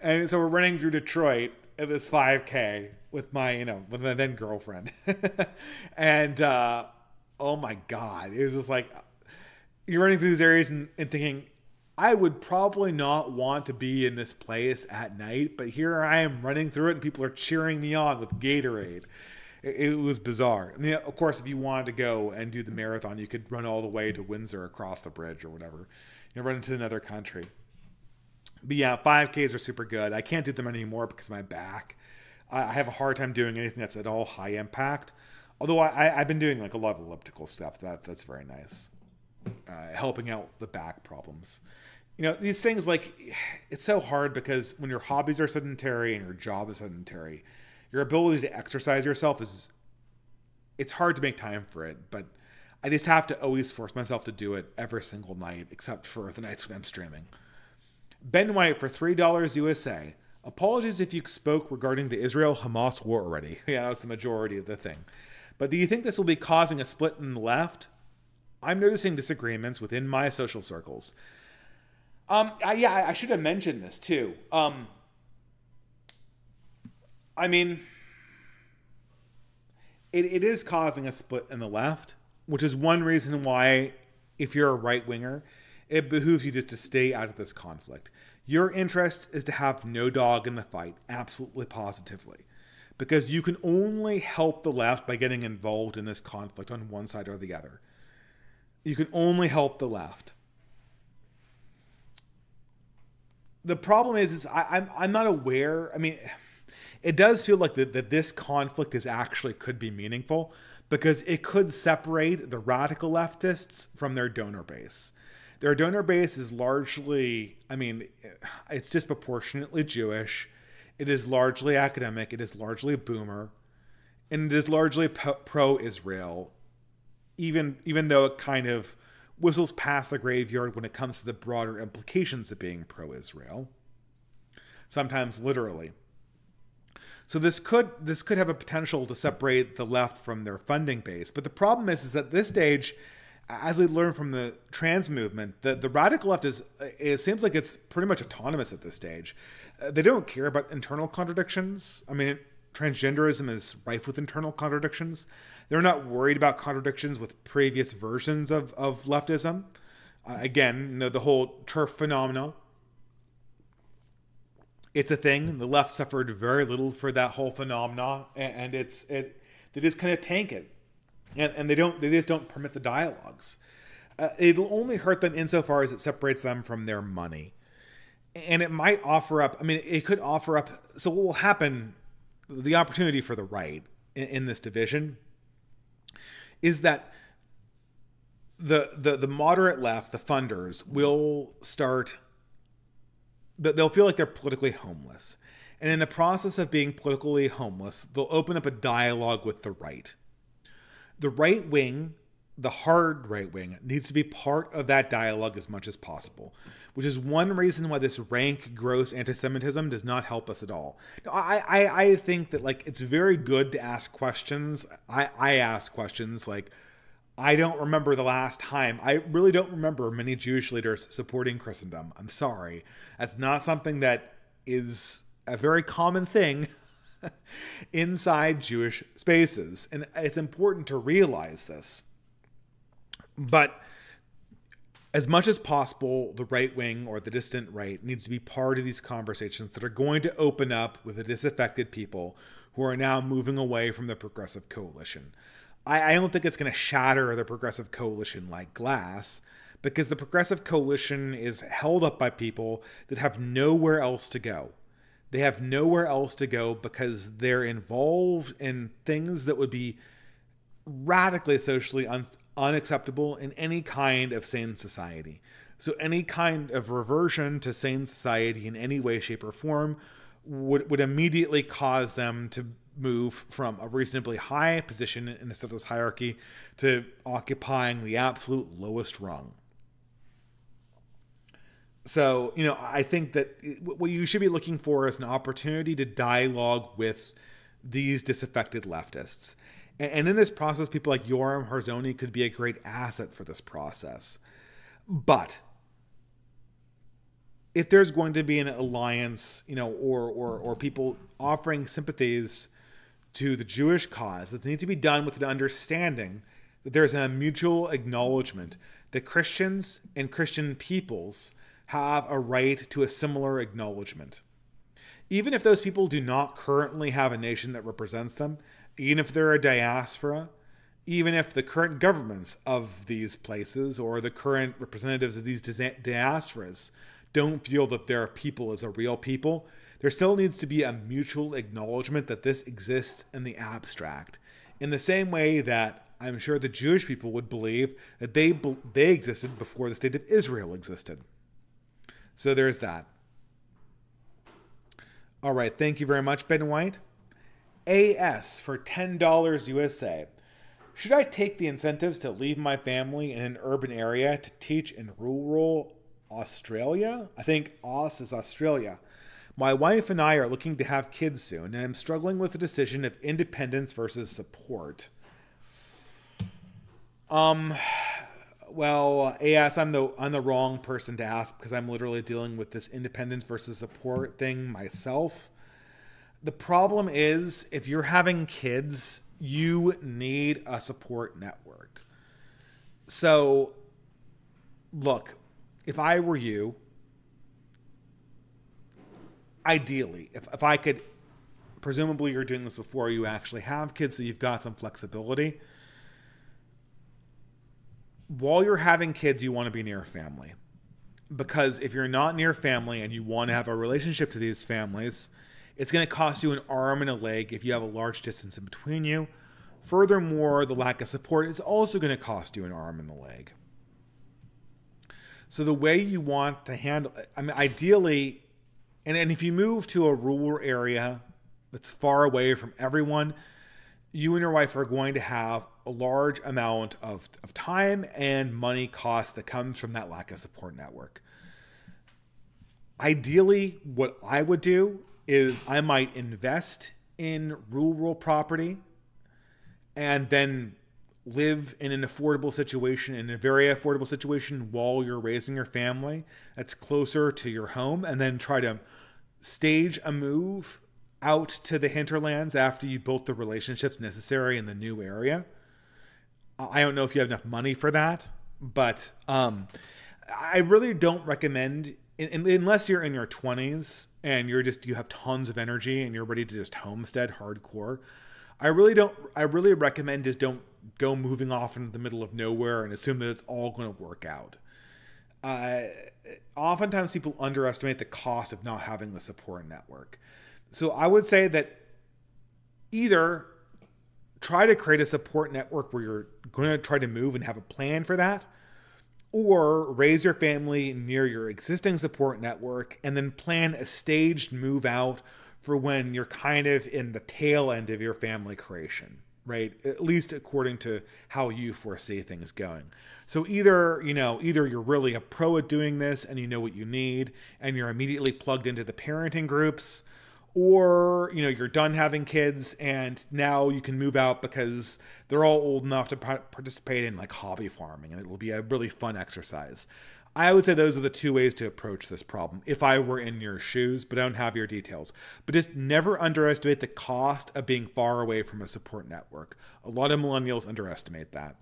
And so we're running through Detroit at this 5K with my, with my then girlfriend. And, oh my God, it was just like, you're running through these areas and thinking, I would probably not want to be in this place at night, but here I am running through it and people are cheering me on with Gatorade. It was bizarre. I mean, of course, if you wanted to go and do the marathon, you could run all the way to Windsor across the bridge or whatever, run into another country. But yeah, 5Ks are super good. I can't do them anymore because of my back. I have a hard time doing anything that's at all high impact. Although I've been doing like a lot of elliptical stuff. That's very nice. Helping out the back problems. These things, like, it's so hard because when your hobbies are sedentary and your job is sedentary, your ability to exercise yourself is, it's hard to make time for it, but I just have to always force myself to do it every single night, except for the nights when I'm streaming. Ben White for $3 USA. Apologies if you spoke regarding the Israel-Hamas war already. Yeah, that was the majority of the thing. But do you think this will be causing a split in the left? I'm noticing disagreements within my social circles. Yeah, I should have mentioned this too. I mean, it is causing a split in the left, which is one reason why, if you're a right-winger, it behooves you just to stay out of this conflict. Your interest is to have no dog in the fight, absolutely positively, because you can only help the left by getting involved in this conflict on one side or the other. You can only help the left. The problem is I'm not aware. I mean, it does feel like that this conflict is actually could be meaningful because it could separate the radical leftists from their donor base. Their donor base is largely, I mean, it's disproportionately Jewish. It is largely academic. It is largely boomer. And it is largely pro-Israel. Even though it kind of whistles past the graveyard when it comes to the broader implications of being pro-Israel, sometimes literally. So this could have a potential to separate the left from their funding base. But the problem is at this stage, as we learn from the trans movement, the radical left is, it seems like it's pretty much autonomous at this stage. They don't care about internal contradictions. I mean, transgenderism is rife with internal contradictions. They're not worried about contradictions with previous versions of leftism. Again, the whole turf phenomena. It's a thing. The left suffered very little for that whole phenomena, and they just kind of tank it, and they just don't permit the dialogues. It'll only hurt them insofar as it separates them from their money, and it might offer up. I mean, it could offer up. So what will happen? The opportunity for the right in this division is that the moderate left, the funders, will start, they'll feel like they're politically homeless. And in the process of being politically homeless, they'll open up a dialogue with the right. The right wing, the hard right wing, needs to be part of that dialogue as much as possible, which is one reason why this rank, gross anti-Semitism does not help us at all. Now, I think that, like, it's very good to ask questions. I ask questions like, I don't remember the last time. I really don't remember many Jewish leaders supporting Christendom. I'm sorry. That's not something that is a very common thing inside Jewish spaces. And it's important to realize this. But as much as possible, the right wing or the distant right needs to be part of these conversations that are going to open up with the disaffected people who are now moving away from the progressive coalition. I don't think it's going to shatter the Progressive Coalition like glass, because the Progressive Coalition is held up by people that have nowhere else to go. They have nowhere else to go because they're involved in things that would be radically socially unacceptable in any kind of sane society. So any kind of reversion to sane society in any way, shape, or form would immediately cause them to move from a reasonably high position in the status hierarchy to occupying the absolute lowest rung. So, you know, I think that what you should be looking for is an opportunity to dialogue with these disaffected leftists. And in this process, people like Yoram Harzoni could be a great asset for this process. But if there's going to be an alliance, you know, or people offering sympathies to the Jewish cause, that needs to be done with an understanding that there's a mutual acknowledgement that Christians and Christian peoples have a right to a similar acknowledgement. Even if those people do not currently have a nation that represents them, even if they're a diaspora, even if the current governments of these places or the current representatives of these diasporas don't feel that their people is a real people, there still needs to be a mutual acknowledgement that this exists in the abstract. In the same way that I'm sure the Jewish people would believe that they existed before the state of Israel existed. So there's that. All right, thank you very much, Ben White. AS for $10 USA. Should I take the incentives to leave my family in an urban area to teach in rural Australia? I think Aus is Australia. My wife and I are looking to have kids soon, and I'm struggling with the decision of independence versus support. Well, AS, I'm the wrong person to ask, because I'm literally dealing with this independence versus support thing myself. The problem is, if you're having kids, you need a support network. So, look, if I were you, ideally, if I could, presumably you're doing this before you actually have kids, so you've got some flexibility. While you're having kids, you want to be near family, because if you're not near family and you want to have a relationship to these families, it's going to cost you an arm and a leg if you have a large distance in between you. Furthermore, the lack of support is also going to cost you an arm and a leg. So the way you want to handle it, I mean, ideally, and if you move to a rural area that's far away from everyone, you and your wife are going to have a large amount of time and money cost that comes from that lack of support network. Ideally, what I would do is I might invest in rural property and then live in an affordable situation, in a very affordable situation, while you're raising your family that's closer to your home, and then try to stage a move out to the hinterlands after you built the relationships necessary in the new area. I don't know if you have enough money for that, but I really don't recommend, unless you're in your 20s and you have tons of energy and you're ready to just homestead hardcore. I really recommend just don't go moving off into the middle of nowhere and assume that it's all going to work out. Oftentimes people underestimate the cost of not having the support network. So I would say that either try to create a support network where you're going to try to move and have a plan for that, or raise your family near your existing support network and then plan a staged move out for when you're kind of in the tail end of your family creation, right? At least according to how you foresee things going. So either you're really a pro at doing this and you know what you need and you're immediately plugged into the parenting groups, or, you know, you're done having kids and now you can move out because they're all old enough to participate in like hobby farming, and it will be a really fun exercise. I would say those are the two ways to approach this problem if I were in your shoes, but I don't have your details. But just never underestimate the cost of being far away from a support network. A lot of millennials underestimate that.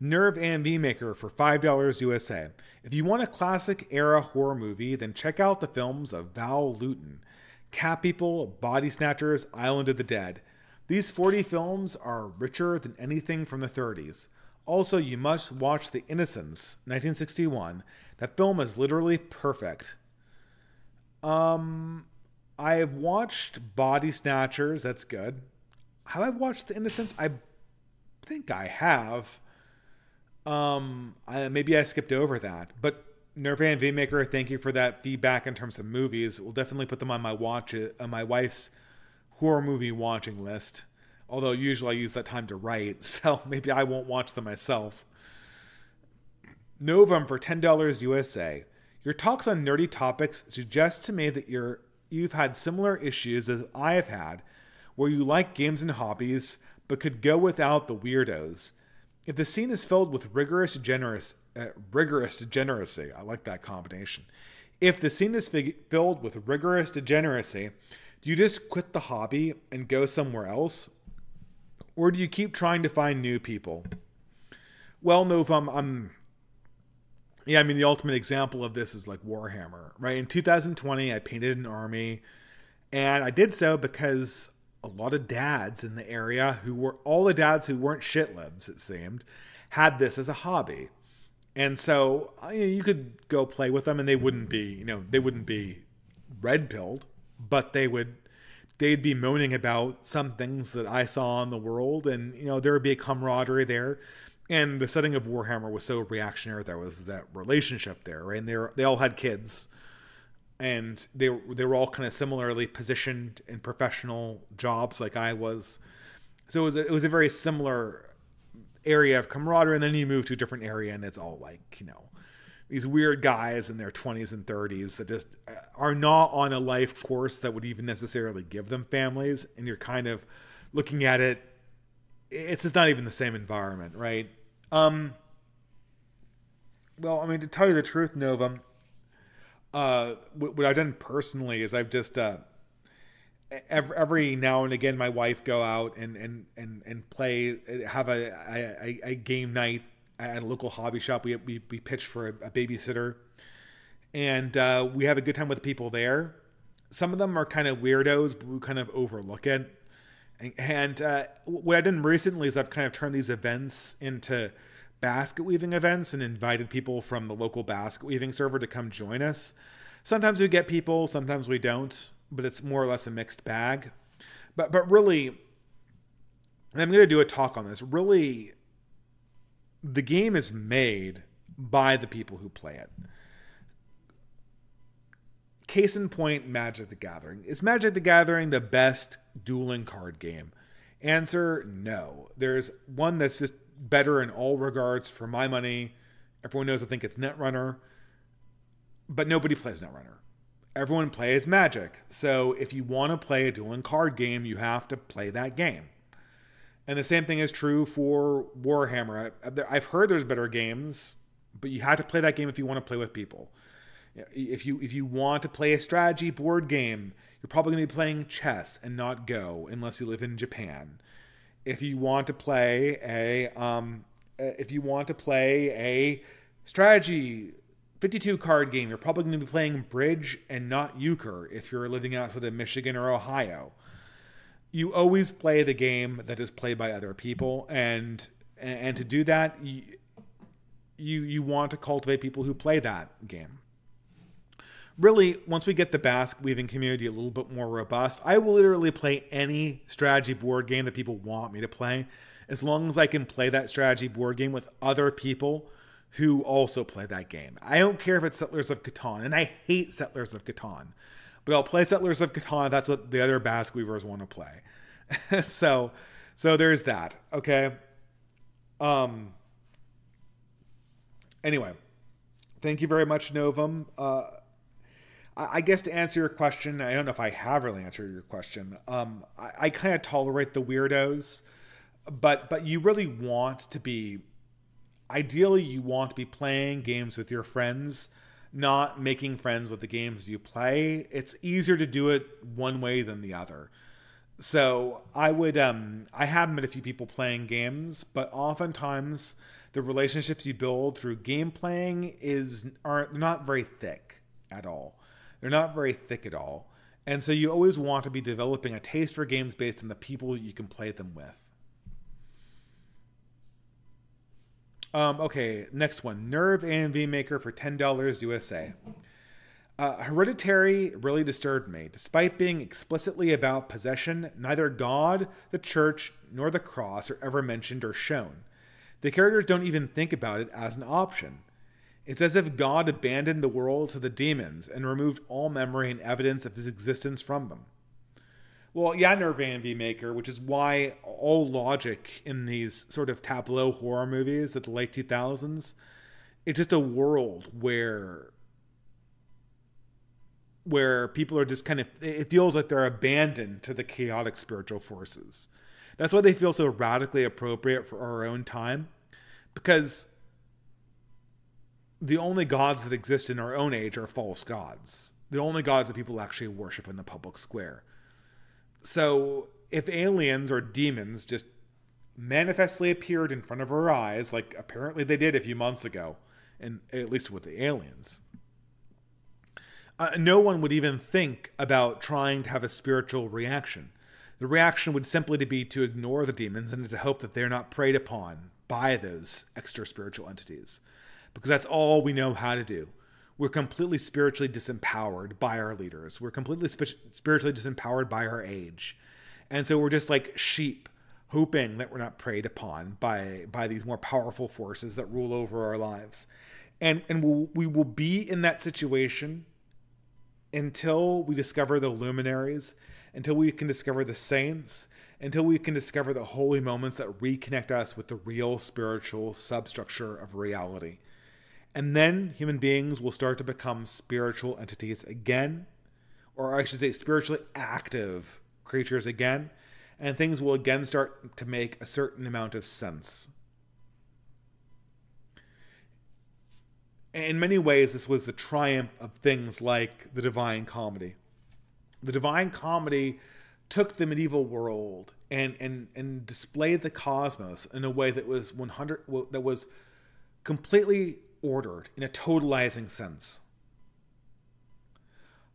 Nerve AMV Maker for $5 USA. If you want a classic era horror movie, then check out the films of Val Lewton. Cat People, Body Snatchers, Island of the Dead. These 40 films are richer than anything from the 30s. Also, you must watch The Innocents, 1961. That film is literally perfect. I've watched Body Snatchers. That's good. Have I watched The Innocents? I think I have. Maybe I skipped over that. But Nirvan Vmaker, thank you for that feedback in terms of movies. We'll definitely put them on my watch, on my wife's horror movie watching list. Although usually I use that time to write, so maybe I won't watch them myself. Novum for $10 USA. Your talks on nerdy topics suggest to me that you've had similar issues as I have had, where you like games and hobbies, but could go without the weirdos. If the scene is filled with rigorous degeneracy, I like that combination. If the scene is filled with rigorous degeneracy, do you just quit the hobby and go somewhere else? Or do you keep trying to find new people? Well, no, if I mean, the ultimate example of this is like Warhammer, right? In 2020, I painted an army, and I did so because a lot of dads in the area who were, all the dads who weren't shitlibs, it seemed, had this as a hobby. And so you could go play with them and they wouldn't be, you know, they wouldn't be red-pilled, but they'd be moaning about some things that I saw in the world, and you know, there would be a camaraderie there. And the setting of Warhammer was so reactionary, there was that relationship there, right? And they all had kids, and they were all kind of similarly positioned in professional jobs like I was. So it was a very similar area of camaraderie, and then you move to a different area and it's all like, you know, these weird guys in their 20s and 30s that just are not on a life course that would even necessarily give them families. And you're kind of looking at it. It's just not even the same environment, right? Well, I mean, to tell you the truth, Novum, what I've done personally is I've just, every now and again, my wife go out and play, have a game night at a local hobby shop. We pitched for a babysitter, and we have a good time with the people there. Some of them are kind of weirdos, but we kind of overlook it. And what I've done recently is I've kind of turned these events into basket weaving events and invited people from the local basket weaving server to come join us. Sometimes we get people, sometimes we don't, but it's more or less a mixed bag. But really, and I'm going to do a talk on this, really, the game is made by the people who play it. Case in point, Magic the Gathering. Is Magic the Gathering the best dueling card game? Answer, no. There's one that's just better in all regards for my money. Everyone knows I think it's Netrunner, but nobody plays Netrunner. Everyone plays Magic. So if you want to play a dueling card game, you have to play that game. And the same thing is true for Warhammer. I've heard there's better games, but you have to play that game if you want to play with people. If you want to play a strategy board game, you're probably going to be playing chess and not Go, unless you live in Japan. If you want to play a strategy 52 card game, you're probably going to be playing bridge and not euchre if you're living outside of Michigan or Ohio. You always play the game that is played by other people, and to do that, you want to cultivate people who play that game. Really, once we get the basket weaving community a little bit more robust, I will literally play any strategy board game that people want me to play, as long as I can play that strategy board game with other people who also play that game. I don't care if it's Settlers of Catan, and I hate Settlers of Catan. But I'll play Settlers of Catan if that's what the other basket weavers want to play. so there's that. Okay. Anyway, thank you very much, Novum. I guess to answer your question, I don't know if I have really answered your question. I kind of tolerate the weirdos, but you really want to be, ideally, you want to be playing games with your friends, not making friends with the games you play. It's easier to do it one way than the other. So I would, I have met a few people playing games, but oftentimes the relationships you build through game playing aren't very thick at all. And so you always want to be developing a taste for games based on the people you can play them with. Okay, next one. Nerve AMV Maker for $10 USA. Hereditary really disturbed me. Despite being explicitly about possession, neither God, the church, nor the cross are ever mentioned or shown. The characters don't even think about it as an option. It's as if God abandoned the world to the demons and removed all memory and evidence of his existence from them. Well, yeah, Nerve AMV Maker, which is why all logic in these sort of tableau horror movies of the late 2000s, it's just a world where people are just kind of, it feels like they're abandoned to the chaotic spiritual forces. That's why they feel so radically appropriate for our own time, because the only gods that exist in our own age are false gods. The only gods that people actually worship in the public square. So if aliens or demons just manifestly appeared in front of our eyes, like apparently they did a few months ago, and at least with the aliens, no one would even think about trying to have a spiritual reaction. The reaction would simply be to ignore the demons and to hope that they're not preyed upon by those extra spiritual entities. Because that's all we know how to do. We're completely spiritually disempowered by our leaders. We're completely spiritually disempowered by our age. And so we're just like sheep, hoping that we're not preyed upon by these more powerful forces that rule over our lives. And we will be in that situation until we discover the luminaries, until we can discover the saints, until we can discover the holy moments that reconnect us with the real spiritual substructure of reality. And then human beings will start to become spiritual entities again, or I should say spiritually active creatures again, and things will again start to make a certain amount of sense. In many ways, this was the triumph of things like the Divine Comedy. The Divine Comedy took the medieval world and displayed the cosmos in a way that was completely ordered in a totalizing sense.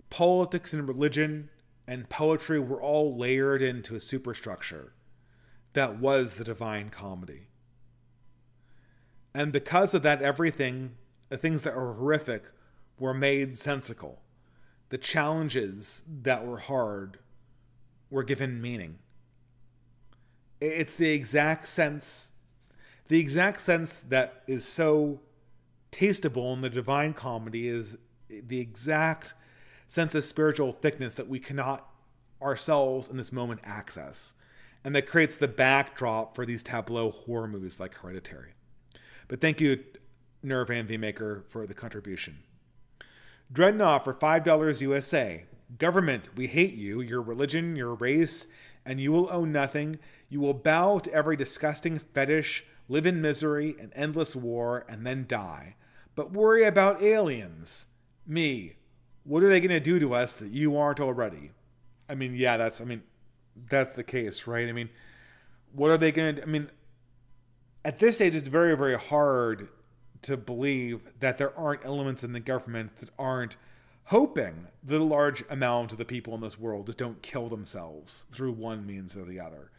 Politics and religion and poetry were all layered into a superstructure that was the Divine Comedy. And because of that, everything, the things that were horrific, were made sensical. The challenges that were hard were given meaning. It's the exact sense that is so tasteable in the Divine Comedy is the exact sense of spiritual thickness that we cannot ourselves in this moment access, and that creates the backdrop for these tableau horror movies like Hereditary. But thank you, Nerve AMV Maker, for the contribution. Dreadnought for $5 USA. Government, we hate you, your religion, your race, and you will own nothing. You will bow to every disgusting fetish, live in misery and endless war, and then die. But worry about aliens. Me. What are they going to do to us that you aren't already? I mean, yeah, that's the case, right? I mean, what are they going to do? I mean, at this stage, it's very, very hard to believe that there aren't elements in the government that aren't hoping that a large amount of the people in this world just don't kill themselves through one means or the other.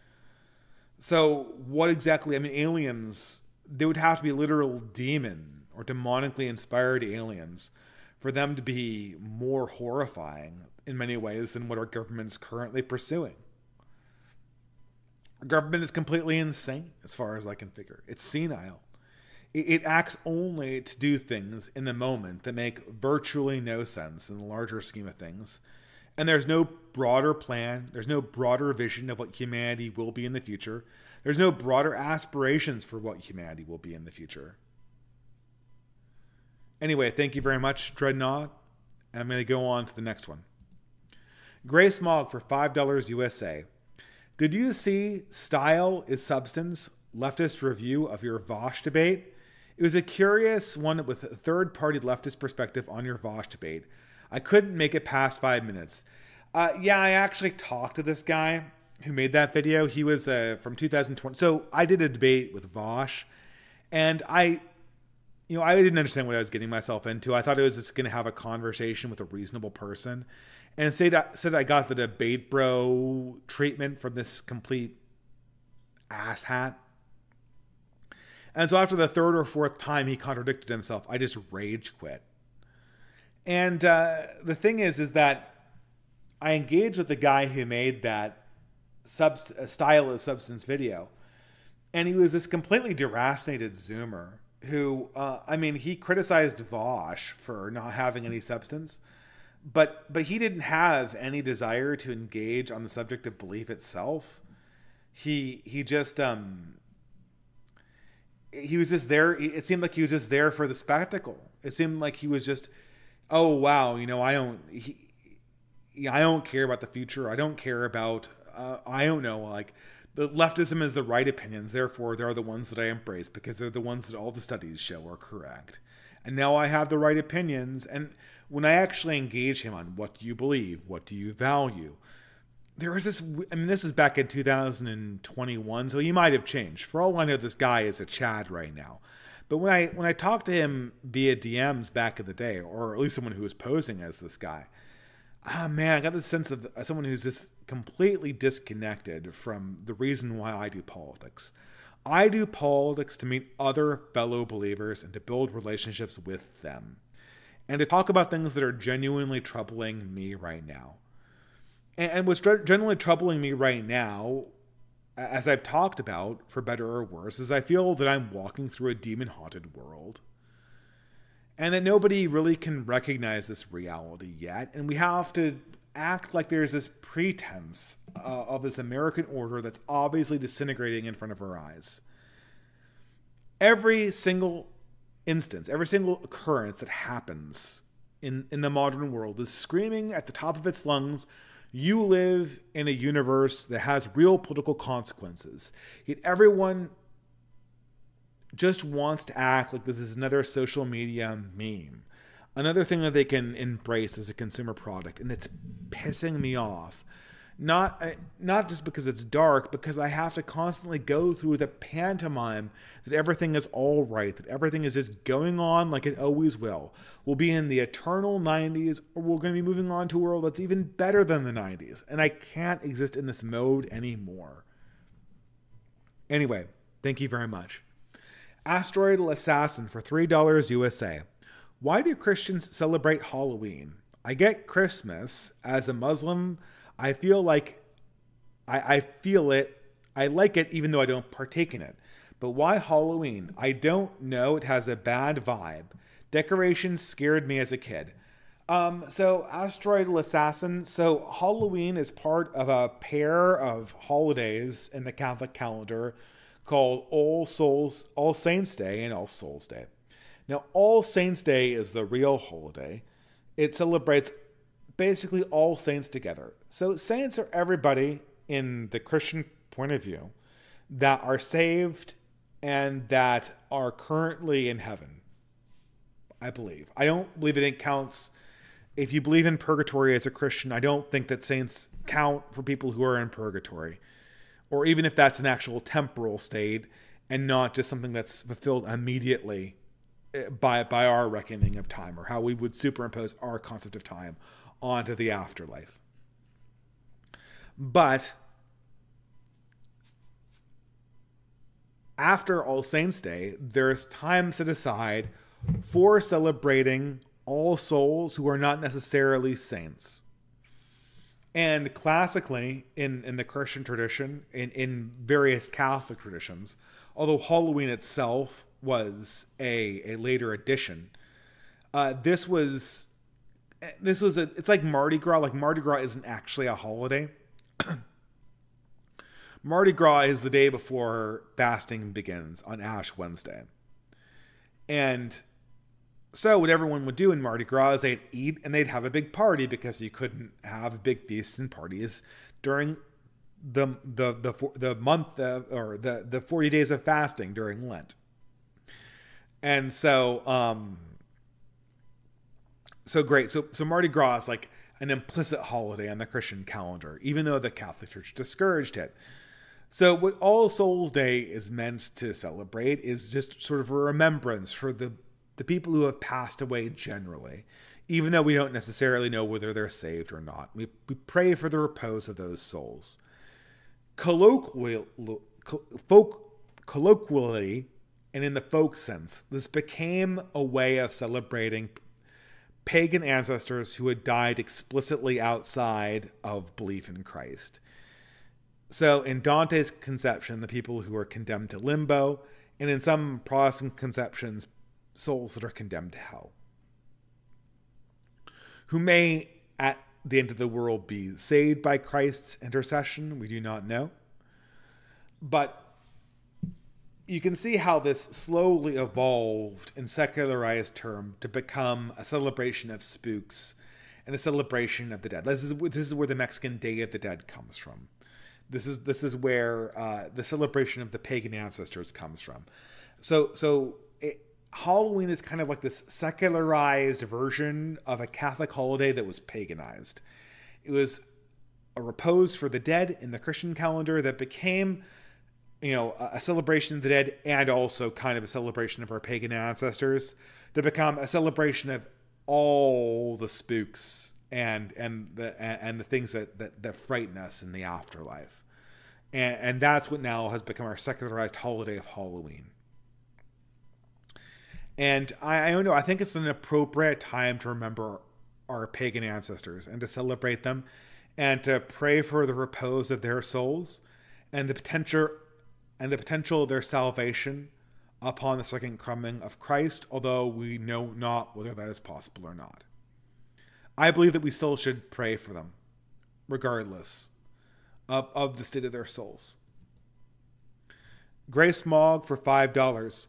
So what exactly, I mean, aliens, they would have to be literal demon or demonically inspired aliens for them to be more horrifying in many ways than what our government is currently pursuing. Our government is completely insane as far as I can figure. It's senile. It acts only to do things in the moment that make virtually no sense in the larger scheme of things. And there's no broader plan. There's no broader vision of what humanity will be in the future. There's no broader aspirations for what humanity will be in the future. Anyway, thank you very much, Dreadnought. And I'm going to go on to the next one. Gray Smog for $5 USA. Did you see Style is Substance? Leftist review of your Vosh debate? It was a curious one with a third-party leftist perspective on your Vosh debate. I couldn't make it past 5 minutes. Yeah, I actually talked to this guy who made that video. He was from 2020. So I did a debate with Vosh, and I you know, I didn't understand what I was getting myself into. I thought it was just going to have a conversation with a reasonable person. And instead I got the debate bro treatment from this complete asshat. And so after the third or fourth time he contradicted himself, I just rage quit. And the thing is that I engaged with the guy who made that style of substance video. And he was this completely deracinated Zoomer who, I mean, he criticized Vosh for not having any substance. But he didn't have any desire to engage on the subject of belief itself. He just he was just there. It seemed like he was just there for the spectacle. It seemed like he was just, oh wow, you know, I don't care about the future. I don't care about I don't know, like the leftism is the right opinions. Therefore, they're the ones that I embrace because they're the ones that all the studies show are correct. And now I have the right opinions. And when I actually engage him on what do you believe, what do you value, there was this, I mean, this is back in 2021, so he might have changed. For all I know, this guy is a Chad right now. But when I talked to him via DMs back in the day, or at least someone who was posing as this guy, ah, man, I got this sense of someone who's just completely disconnected from the reason why I do politics. I do politics to meet other fellow believers and to build relationships with them, and to talk about things that are genuinely troubling me right now. And what's genuinely troubling me right now, as I've talked about, for better or worse, is I feel that I'm walking through a demon-haunted world, and that nobody really can recognize this reality yet, and we have to act like there's this pretense of this American order that's obviously disintegrating in front of our eyes. Every single instance, every single occurrence that happens in the modern world is screaming at the top of its lungs, you live in a universe that has real political consequences. Yet everyone just wants to act like this is another social media meme, another thing that they can embrace as a consumer product. And it's pissing me off. Not just because it's dark, because I have to constantly go through the pantomime that everything is all right, that everything is just going on like it always will. We'll be in the eternal 90s, or we're going to be moving on to a world that's even better than the 90s. And I can't exist in this mode anymore. Anyway, thank you very much. Asteroidal Assassin for $3 USA. Why do Christians celebrate Halloween? I get Christmas. As a Muslim, I feel like I feel it. I like it even though I don't partake in it. But why Halloween? I don't know. It has a bad vibe. Decorations scared me as a kid. So Asteroidal Assassin. So Halloween is part of a pair of holidays in the Catholic calendar called All Saints Day and All Souls Day. Now, All Saints Day is the real holiday. It celebrates basically all saints together. So saints are everybody in the Christian point of view that are saved and that are currently in heaven, I believe. I don't believe it counts. If you believe in purgatory as a Christian, I don't think that saints count for people who are in purgatory, or even if that's an actual temporal state and not just something that's fulfilled immediately by our reckoning of time, or how we would superimpose our concept of time onto the afterlife. But after All Saints Day, there's time set aside for celebrating all souls who are not necessarily saints. And classically, in the Christian tradition, in various Catholic traditions, although Halloween itself was a later addition, it's like Mardi Gras. Like, Mardi Gras isn't actually a holiday. Mardi Gras is the day before fasting begins on Ash Wednesday. And so what everyone would do in Mardi Gras is they'd eat and they'd have a big party, because you couldn't have big feasts and parties during the month of, or the 40 days of fasting during Lent. And so, so great. So Mardi Gras is like an implicit holiday on the Christian calendar, even though the Catholic Church discouraged it. So what All Souls Day is meant to celebrate is just sort of a remembrance for the the people who have passed away generally, even though we don't necessarily know whether they're saved or not. We pray for the repose of those souls. Colloquially, and in the folk sense, this became a way of celebrating pagan ancestors who had died explicitly outside of belief in Christ. So in Dante's conception, the people who are condemned to limbo, and in some Protestant conceptions, souls that are condemned to hell, who may at the end of the world be saved by Christ's intercession. We do not know. But you can see how this slowly evolved in secularized term to become a celebration of spooks and a celebration of the dead. This is where the Mexican Day of the Dead comes from. This is where the celebration of the pagan ancestors comes from. Halloween is kind of like this secularized version of a Catholic holiday that was paganized. It was a repose for the dead in the Christian calendar that became, you know, a celebration of the dead and also kind of a celebration of our pagan ancestors, to become a celebration of all the spooks and the things that frighten us in the afterlife. And that's what now has become our secularized holiday of Halloween. And I don't know, I think it's an appropriate time to remember our pagan ancestors and to celebrate them and to pray for the repose of their souls and the potential of their salvation upon the second coming of Christ, although we know not whether that is possible or not. I believe that we still should pray for them, regardless of the state of their souls. Grace Mogg for $5.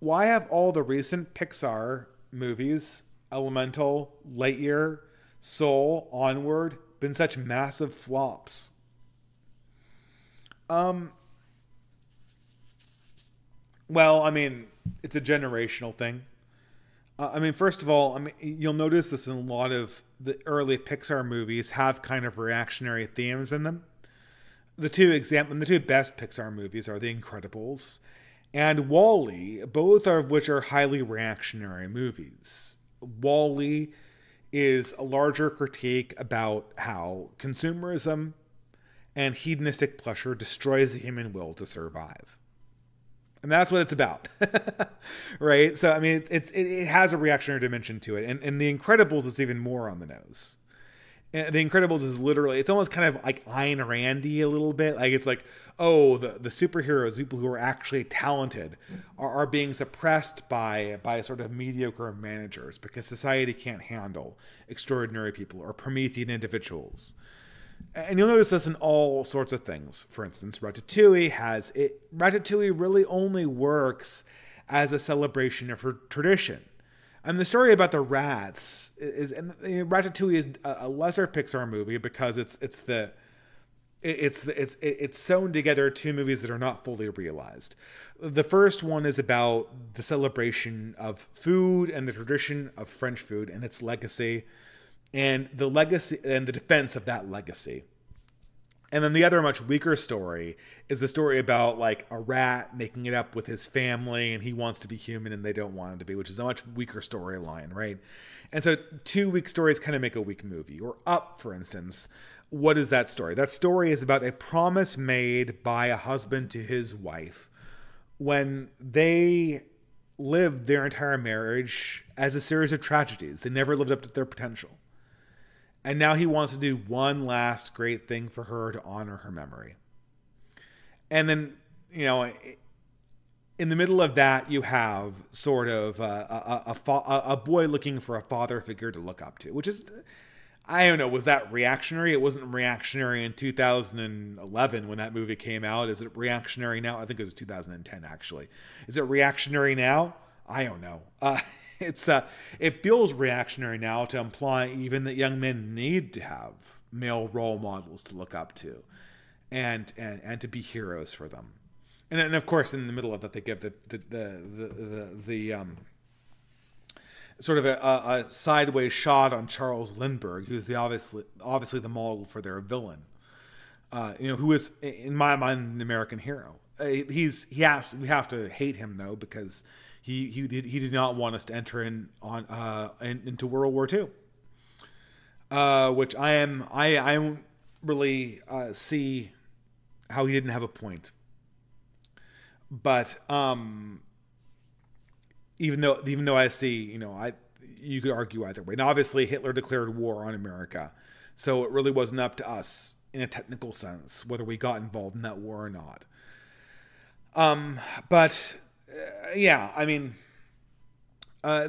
Why have all the recent Pixar movies, Elemental, Lightyear, Soul, Onward, been such massive flops? Well, I mean, it's a generational thing. I mean, first of all, I mean, you'll notice this in a lot of the early Pixar movies have kind of reactionary themes in them. The two best Pixar movies are The Incredibles and WALL-E, both of which are highly reactionary movies. WALL-E is a larger critique about how consumerism and hedonistic pleasure destroys the human will to survive. And that's what it's about, right? So, I mean, it has a reactionary dimension to it. And The Incredibles is even more on the nose. And The Incredibles is literally, it's almost kind of like Ayn Randy a little bit. Like, it's like, oh, the superheroes, people who are actually talented, are being suppressed by sort of mediocre managers because society can't handle extraordinary people or Promethean individuals. And you'll notice this in all sorts of things. For instance, Ratatouille Ratatouille really only works as a celebration of her tradition. And the story about the rats is Ratatouille is a lesser Pixar movie because it's sewn together two movies that are not fully realized. The first one is about the celebration of food and the tradition of French food and its legacy. And the legacy and the defense of that legacy. And then the other much weaker story is the story about like a rat making it up with his family and he wants to be human and they don't want him to be, which is a much weaker storyline, right? And so 2 weak stories kind of make a weak movie. Or Up, for instance. What is that story? That story is about a promise made by a husband to his wife when they lived their entire marriage as a series of tragedies. They never lived up to their potential. And now he wants to do one last great thing for her to honor her memory. And then, you know, in the middle of that, you have sort of a boy looking for a father figure to look up to, which is, I don't know, was that reactionary? It wasn't reactionary in 2011 when that movie came out. Is it reactionary now? I think it was 2010, actually. Is it reactionary now? I don't know. It feels reactionary now to imply even that young men need to have male role models to look up to and to be heroes for them. And then, of course, in the middle of that, they give the sort of a sideways shot on Charles Lindbergh, who's obviously the model for their villain, you know, who is, in my mind, an American hero. We have to hate him, though, because He did not want us to enter in on into World War II, which I really see how he didn't have a point. But even though I see, you could argue either way. And obviously Hitler declared war on America, so it really wasn't up to us in a technical sense whether we got involved in that war or not.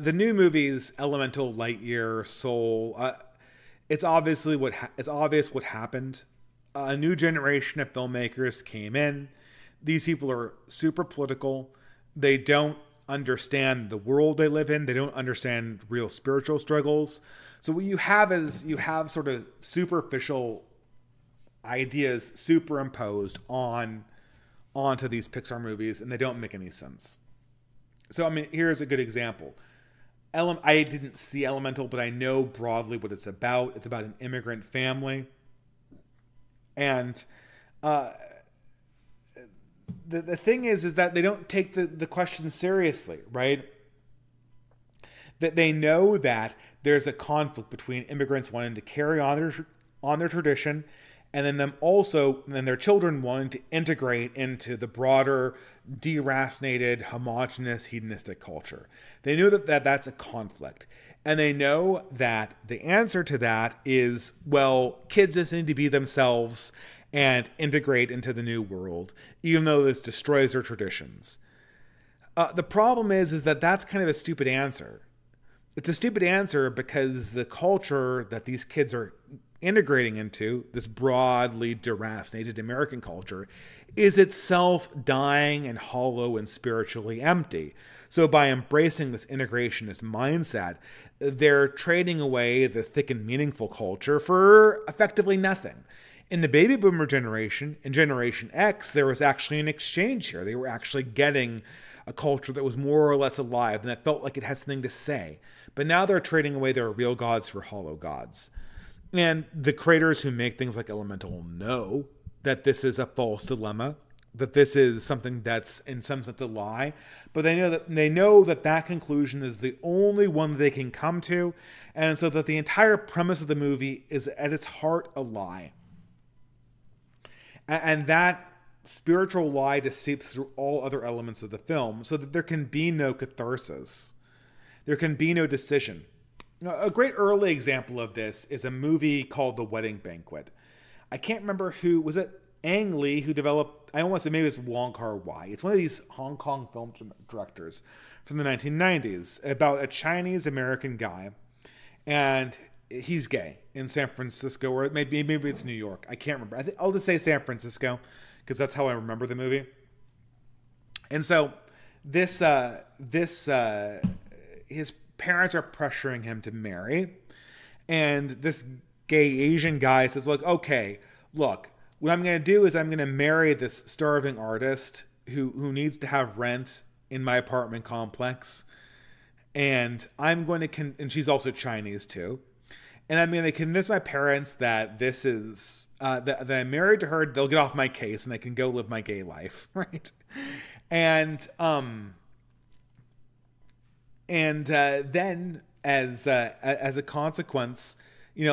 The new movies, Elemental, Lightyear, Soul, it's obvious what happened. A new generation of filmmakers came in. These people are super political. They don't understand the world they live in. They don't understand real spiritual struggles. So what you have is you have sort of superficial ideas superimposed onto these Pixar movies, and they don't make any sense. So, I mean, here's a good example. I didn't see Elemental, but I know broadly what it's about. It's about an immigrant family. And the thing is that they don't take the question seriously, right? That they know that there's a conflict between immigrants wanting to carry on their tradition, and then their children wanting to integrate into the broader, deracinated, homogenous, hedonistic culture. They know that that's a conflict. And they know that the answer to that is, well, kids just need to be themselves and integrate into the new world, even though this destroys their traditions. The problem is that that's kind of a stupid answer. It's a stupid answer because the culture that these kids are integrating into, this broadly deracinated American culture, is itself dying and hollow and spiritually empty. So by embracing this integrationist mindset, they're trading away the thick and meaningful culture for effectively nothing. In the baby boomer generation, in Generation X, there was actually an exchange here. They were actually getting a culture that was more or less alive and that felt like it had something to say. But now they're trading away their real gods for hollow gods. And the creators who make things like Elemental know that this is a false dilemma, that this is something that's in some sense a lie, but they know that conclusion is the only one they can come to, and so that the entire premise of the movie is at its heart a lie. And that spiritual lie just seeps through all other elements of the film, so that there can be no catharsis. There can be no decision. A great early example of this is a movie called The Wedding Banquet. I can't remember who, was it Ang Lee who developed, I almost said maybe it's Wong Kar-wai. It's one of these Hong Kong film directors from the 1990s about a Chinese-American guy, and he's gay in San Francisco, or maybe it's New York. I can't remember. I'll just say San Francisco because that's how I remember the movie. And so his parents are pressuring him to marry, and this gay Asian guy says, like, okay, look, what I'm going to do is I'm going to marry this starving artist who needs to have rent in my apartment complex, and and she's also Chinese too, and I'm going to convince my parents that this is that I'm married to her. They'll get off my case and I can go live my gay life, right? And then, as a consequence, it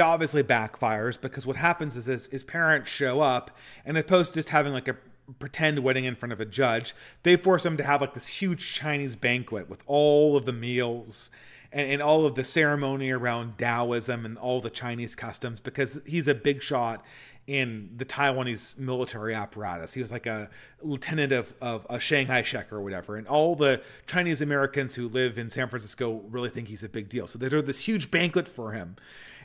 obviously backfires, because what happens is his parents show up, and as opposed to just having like a pretend wedding in front of a judge, they force him to have like this huge Chinese banquet with all of the meals and all of the ceremony around Taoism and all the Chinese customs, because he's a big shot in the Taiwanese military apparatus. He was like a lieutenant of a Shanghai Shek or whatever. And all the Chinese Americans who live in San Francisco really think he's a big deal. So they do this huge banquet for him.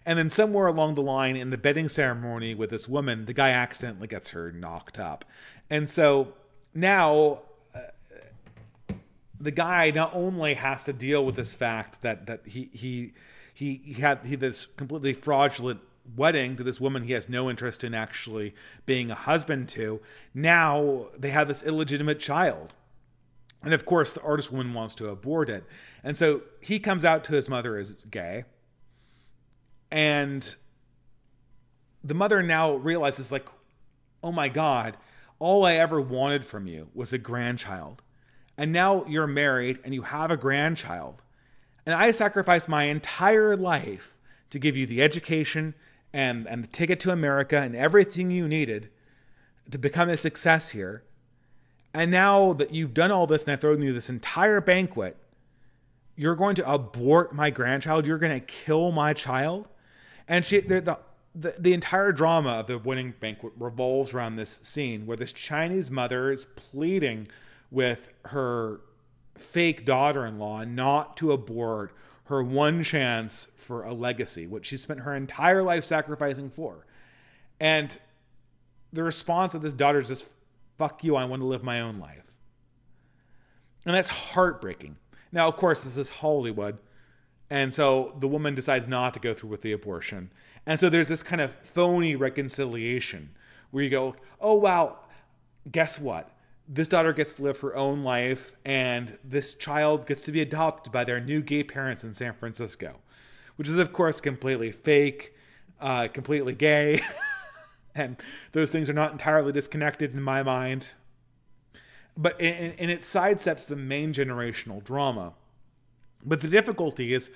And then somewhere along the line in the bedding ceremony with this woman, the guy accidentally gets her knocked up. And so now the guy not only has to deal with this fact that he had this completely fraudulent wedding to this woman he has no interest in actually being a husband to. Now they have this illegitimate child. And of course the artist woman wants to abort it. And so he comes out to his mother as gay. And the mother now realizes, like, oh my God, All I ever wanted from you was a grandchild. And now you're married and you have a grandchild. And I sacrificed my entire life to give you the education and the ticket to America and everything you needed to become a success here. And now that you've done all this and I've thrown you this entire banquet, you're going to abort my grandchild. You're going to kill my child. And the entire drama of the wedding banquet revolves around this scene where this Chinese mother is pleading with her fake daughter-in-law not to abort her one chance for a legacy, which she spent her entire life sacrificing for. And the response of this daughter is just, fuck you, I want to live my own life. And that's heartbreaking. Now, of course, this is Hollywood. And so the woman decides not to go through with the abortion. And so there's this kind of phony reconciliation where you go, oh, wow, guess what? This daughter gets to live her own life, and this child gets to be adopted by their new gay parents in San Francisco, which is, of course, completely fake, completely gay. And those things are not entirely disconnected in my mind. But and it sidesteps the main generational drama. But the difficulty is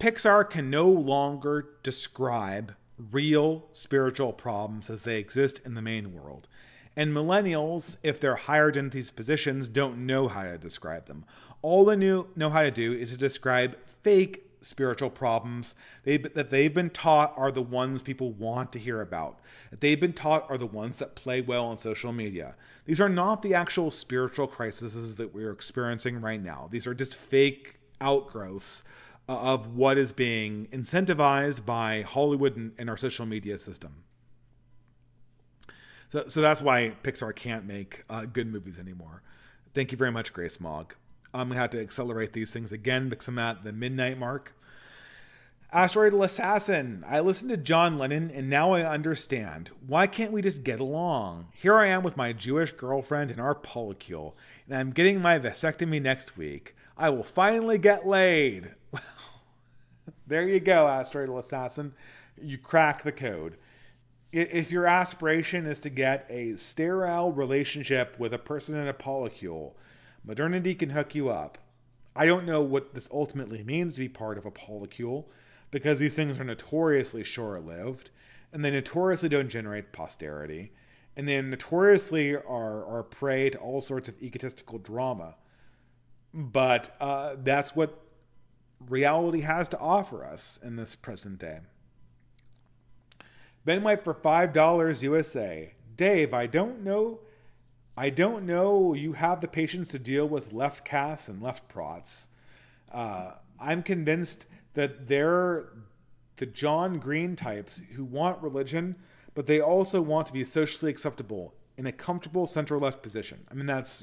Pixar can no longer describe real spiritual problems as they exist in the main world. And millennials, if they're hired into these positions, don't know how to describe them. All they know how to do is to describe fake spiritual problems that they've been taught are the ones people want to hear about, that they've been taught are the ones that play well on social media. These are not the actual spiritual crises that we're experiencing right now. These are just fake outgrowths of what is being incentivized by Hollywood and our social media system. So that's why Pixar can't make good movies anymore. Thank you very much, Grace Mogg. I'm going to have to accelerate these things again because I'm at the midnight mark. Asteroidal Assassin. I listened to John Lennon and now I understand. Why can't we just get along? Here I am with my Jewish girlfriend and our polycule, and I'm getting my vasectomy next week. I will finally get laid. Well, there you go, Asteroidal Assassin. You crack the code. If your aspiration is to get a sterile relationship with a person in a polycule, modernity can hook you up. I don't know what this ultimately means to be part of a polycule, because these things are notoriously short-lived, and they notoriously don't generate posterity, and they notoriously are prey to all sorts of egotistical drama. But that's what reality has to offer us in this present day. Ben White for $5 USA. Dave, I don't know you have the patience to deal with left casts and left prots. I'm convinced that they're the John Green types who want religion, but they also want to be socially acceptable in a comfortable center left position. I mean, that's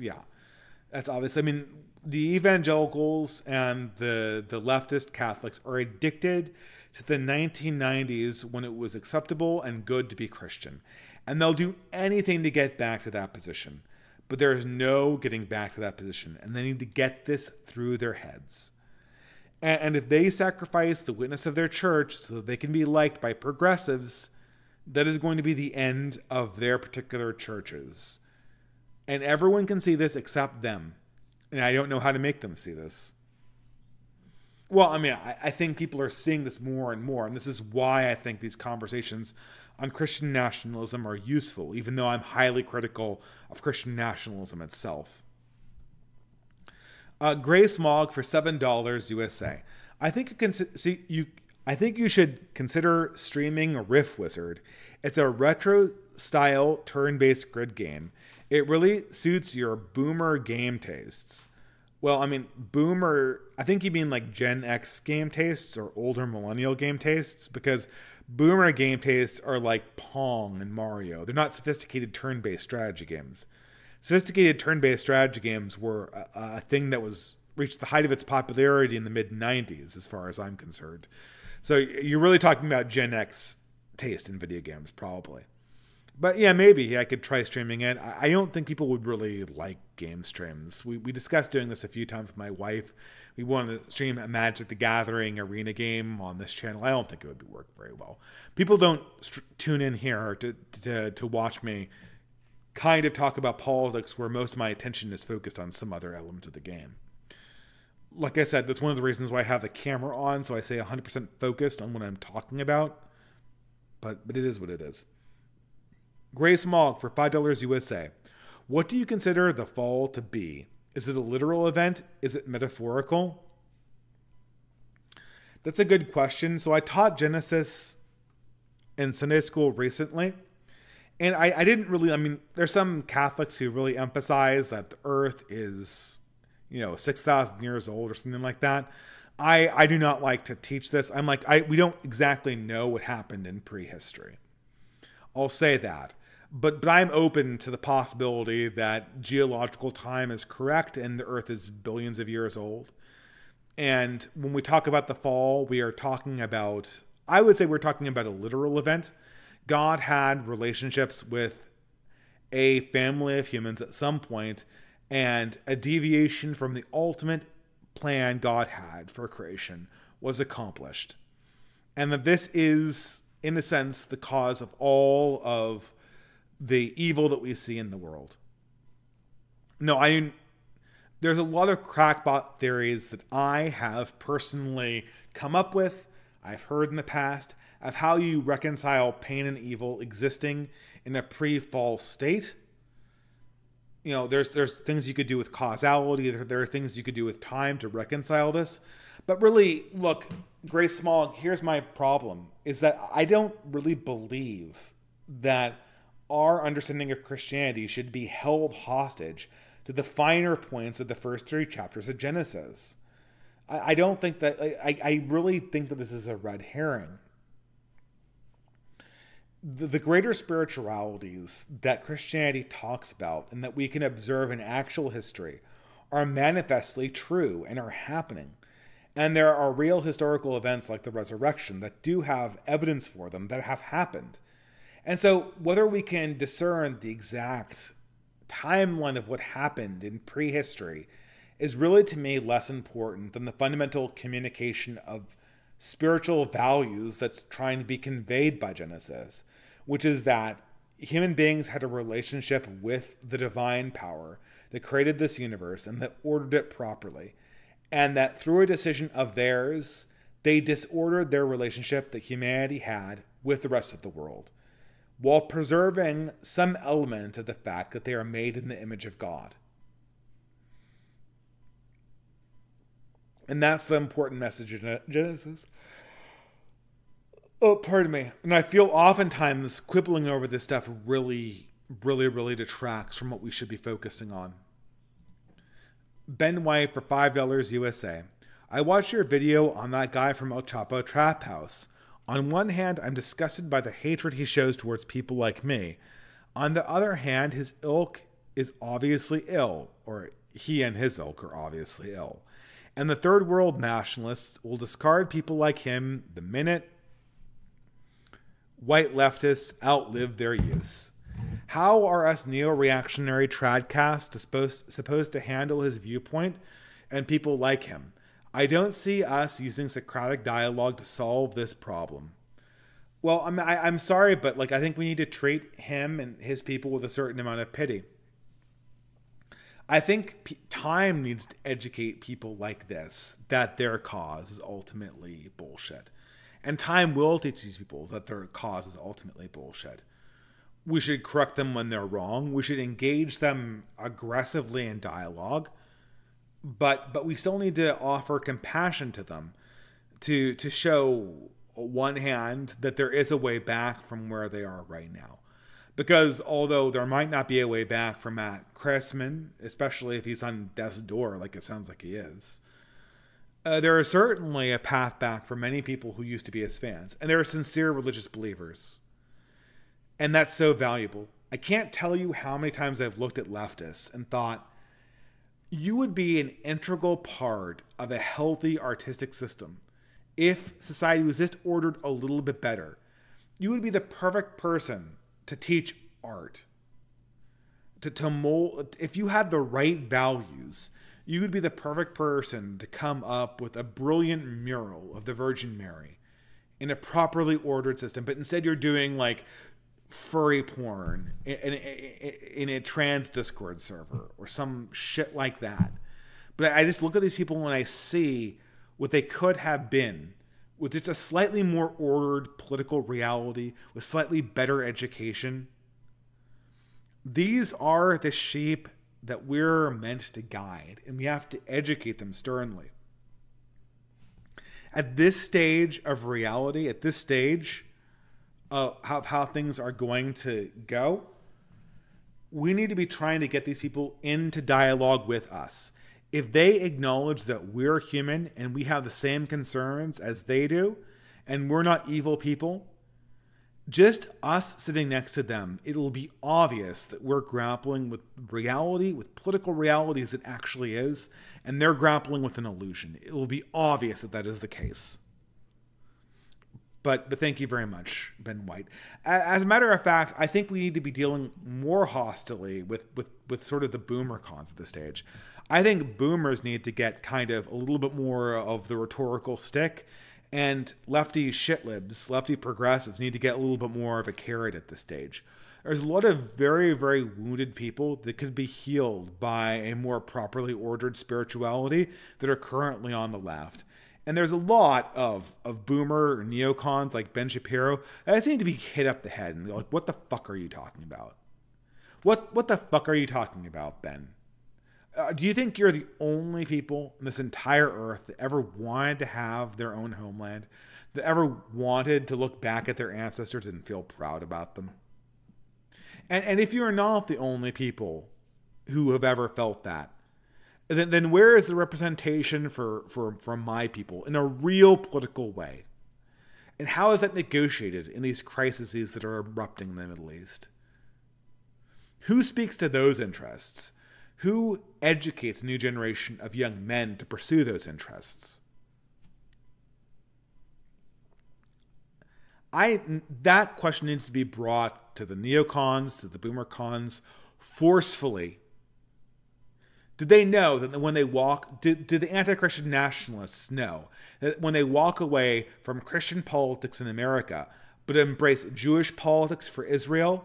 obvious. I mean, the evangelicals and the leftist Catholics are addicted to the 1990s when it was acceptable and good to be Christian. And they'll do anything to get back to that position. But there is no getting back to that position. And they need to get this through their heads. And if they sacrifice the witness of their church so that they can be liked by progressives, that is going to be the end of their particular churches. And everyone can see this except them. And I don't know how to make them see this. Well, I mean, I think people are seeing this more and more. And this is why I think these conversations on Christian nationalism are useful, even though I'm highly critical of Christian nationalism itself. Grace Mogg for $7 USA. I think you should consider streaming Rift Wizard. It's a retro-style turn-based grid game. It really suits your boomer game tastes. Well, I mean, boomer, I think you mean like Gen X game tastes or older millennial game tastes, because boomer game tastes are like Pong and Mario. They're not sophisticated turn-based strategy games. Sophisticated turn-based strategy games were a thing that reached the height of its popularity in the mid-90s, as far as I'm concerned. So you're really talking about Gen X taste in video games, probably. But yeah, maybe I could try streaming it. I don't think people would really like game streams. We discussed doing this a few times with my wife. We wanted to stream a Magic the Gathering arena game on this channel. I don't think it would work very well. People don't tune in here to watch me kind of talk about politics where most of my attention is focused on some other elements of the game. Like I said, that's one of the reasons why I have the camera on, so I say 100% focused on what I'm talking about. But it is what it is. Grace Mogg for $5 USA. What do you consider the fall to be? Is it a literal event? Is it metaphorical? That's a good question. So I taught Genesis in Sunday school recently. And I didn't really, I mean, there's some Catholics who really emphasize that the earth is, you know, 6,000 years old or something like that. I do not like to teach this. I'm like, we don't exactly know what happened in prehistory. I'll say that. But I'm open to the possibility that geological time is correct and the earth is billions of years old. And when we talk about the fall, we are talking about, I would say we're talking about a literal event. God had relationships with a family of humans at some point, and a deviation from the ultimate plan God had for creation was accomplished. And that this is, in a sense, the cause of all of the evil that we see in the world. No, I mean, there's a lot of crackpot theories that I have personally come up with, I've heard in the past, of how you reconcile pain and evil existing in a pre-fall state. You know, there's things you could do with causality. There are things you could do with time to reconcile this. But really, look, Grace Mogg, here's my problem, is that I don't really believe that our understanding of Christianity should be held hostage to the finer points of the first three chapters of Genesis. I don't think that, I really think that this is a red herring. The greater spiritualities that Christianity talks about and that we can observe in actual history are manifestly true and are happening. And there are real historical events like the resurrection that do have evidence for them that have happened. And so whether we can discern the exact timeline of what happened in prehistory is really, to me, less important than the fundamental communication of spiritual values that's trying to be conveyed by Genesis, which is that human beings had a relationship with the divine power that created this universe and that ordered it properly. And that through a decision of theirs, they disordered their relationship that humanity had with the rest of the world, while preserving some element of the fact that they are made in the image of God. And that's the important message in Genesis. Oh, pardon me. And I feel oftentimes quibbling over this stuff really detracts from what we should be focusing on. Ben White for $5 USA. I watched your video on that guy from El Chapo Trap House. On one hand, I'm disgusted by the hatred he shows towards people like me. On the other hand, his ilk is obviously ill, or he and his ilk are obviously ill. And the third world nationalists will discard people like him the minute white leftists outlive their use. How are us neo-reactionary tradcasts supposed to handle his viewpoint and people like him? I don't see us using Socratic dialogue to solve this problem. Well, I'm sorry, but like I think we need to treat him and his people with a certain amount of pity. I think time needs to educate people like this that their cause is ultimately bullshit. And time will teach these people that their cause is ultimately bullshit. We should correct them when they're wrong. We should engage them aggressively in dialogue. But we still need to offer compassion to them to show, on one hand, that there is a way back from where they are right now. Because although there might not be a way back for Matt Cressman, especially if he's on death's door, like it sounds like he is, there is certainly a path back for many people who used to be his fans. And there are sincere religious believers. And that's so valuable. I can't tell you how many times I've looked at leftists and thought, you would be an integral part of a healthy artistic system. If society was just ordered a little bit better, you would be the perfect person to teach art, to mold. If you had the right values, you would be the perfect person to come up with a brilliant mural of the Virgin Mary in a properly ordered system. But instead you're doing like furry porn in a trans Discord server or some shit like that. But I just look at these people and I see what they could have been with just a slightly more ordered political reality, with slightly better education. These are the sheep that we're meant to guide, and we have to educate them sternly. At this stage of reality, at this stage of how things are going to go, we need to be trying to get these people into dialogue with us. If they acknowledge that we're human and we have the same concerns as they do, and we're not evil people, just us sitting next to them, it'll be obvious that we're grappling with reality, with political reality as it actually is, and they're grappling with an illusion. It will be obvious that that is the case. But thank you very much, Ben White. As a matter of fact, I think we need to be dealing more hostily with sort of the boomer cons at this stage. I think boomers need to get kind of a little bit more of the rhetorical stick, and lefty shitlibs, lefty progressives need to get a little bit more of a carrot at this stage. There's a lot of very, very wounded people that could be healed by a more properly ordered spirituality that are currently on the left. And there's a lot of boomer neocons like Ben Shapiro that just need to be hit up the head and be like, what the fuck are you talking about? What the fuck are you talking about, Ben? Do you think you're the only people on this entire earth that ever wanted to have their own homeland, that ever wanted to look back at their ancestors and feel proud about them? And if you're not the only people who have ever felt that, then where is the representation for my people in a real political way? And how is that negotiated in these crises that are erupting in the Middle East? Who speaks to those interests? Who educates a new generation of young men to pursue those interests? That question needs to be brought to the neocons, to the boomer cons, forcefully. Do they know that when they walk, do the anti-Christian nationalists know that when they walk away from Christian politics in America, but embrace Jewish politics for Israel,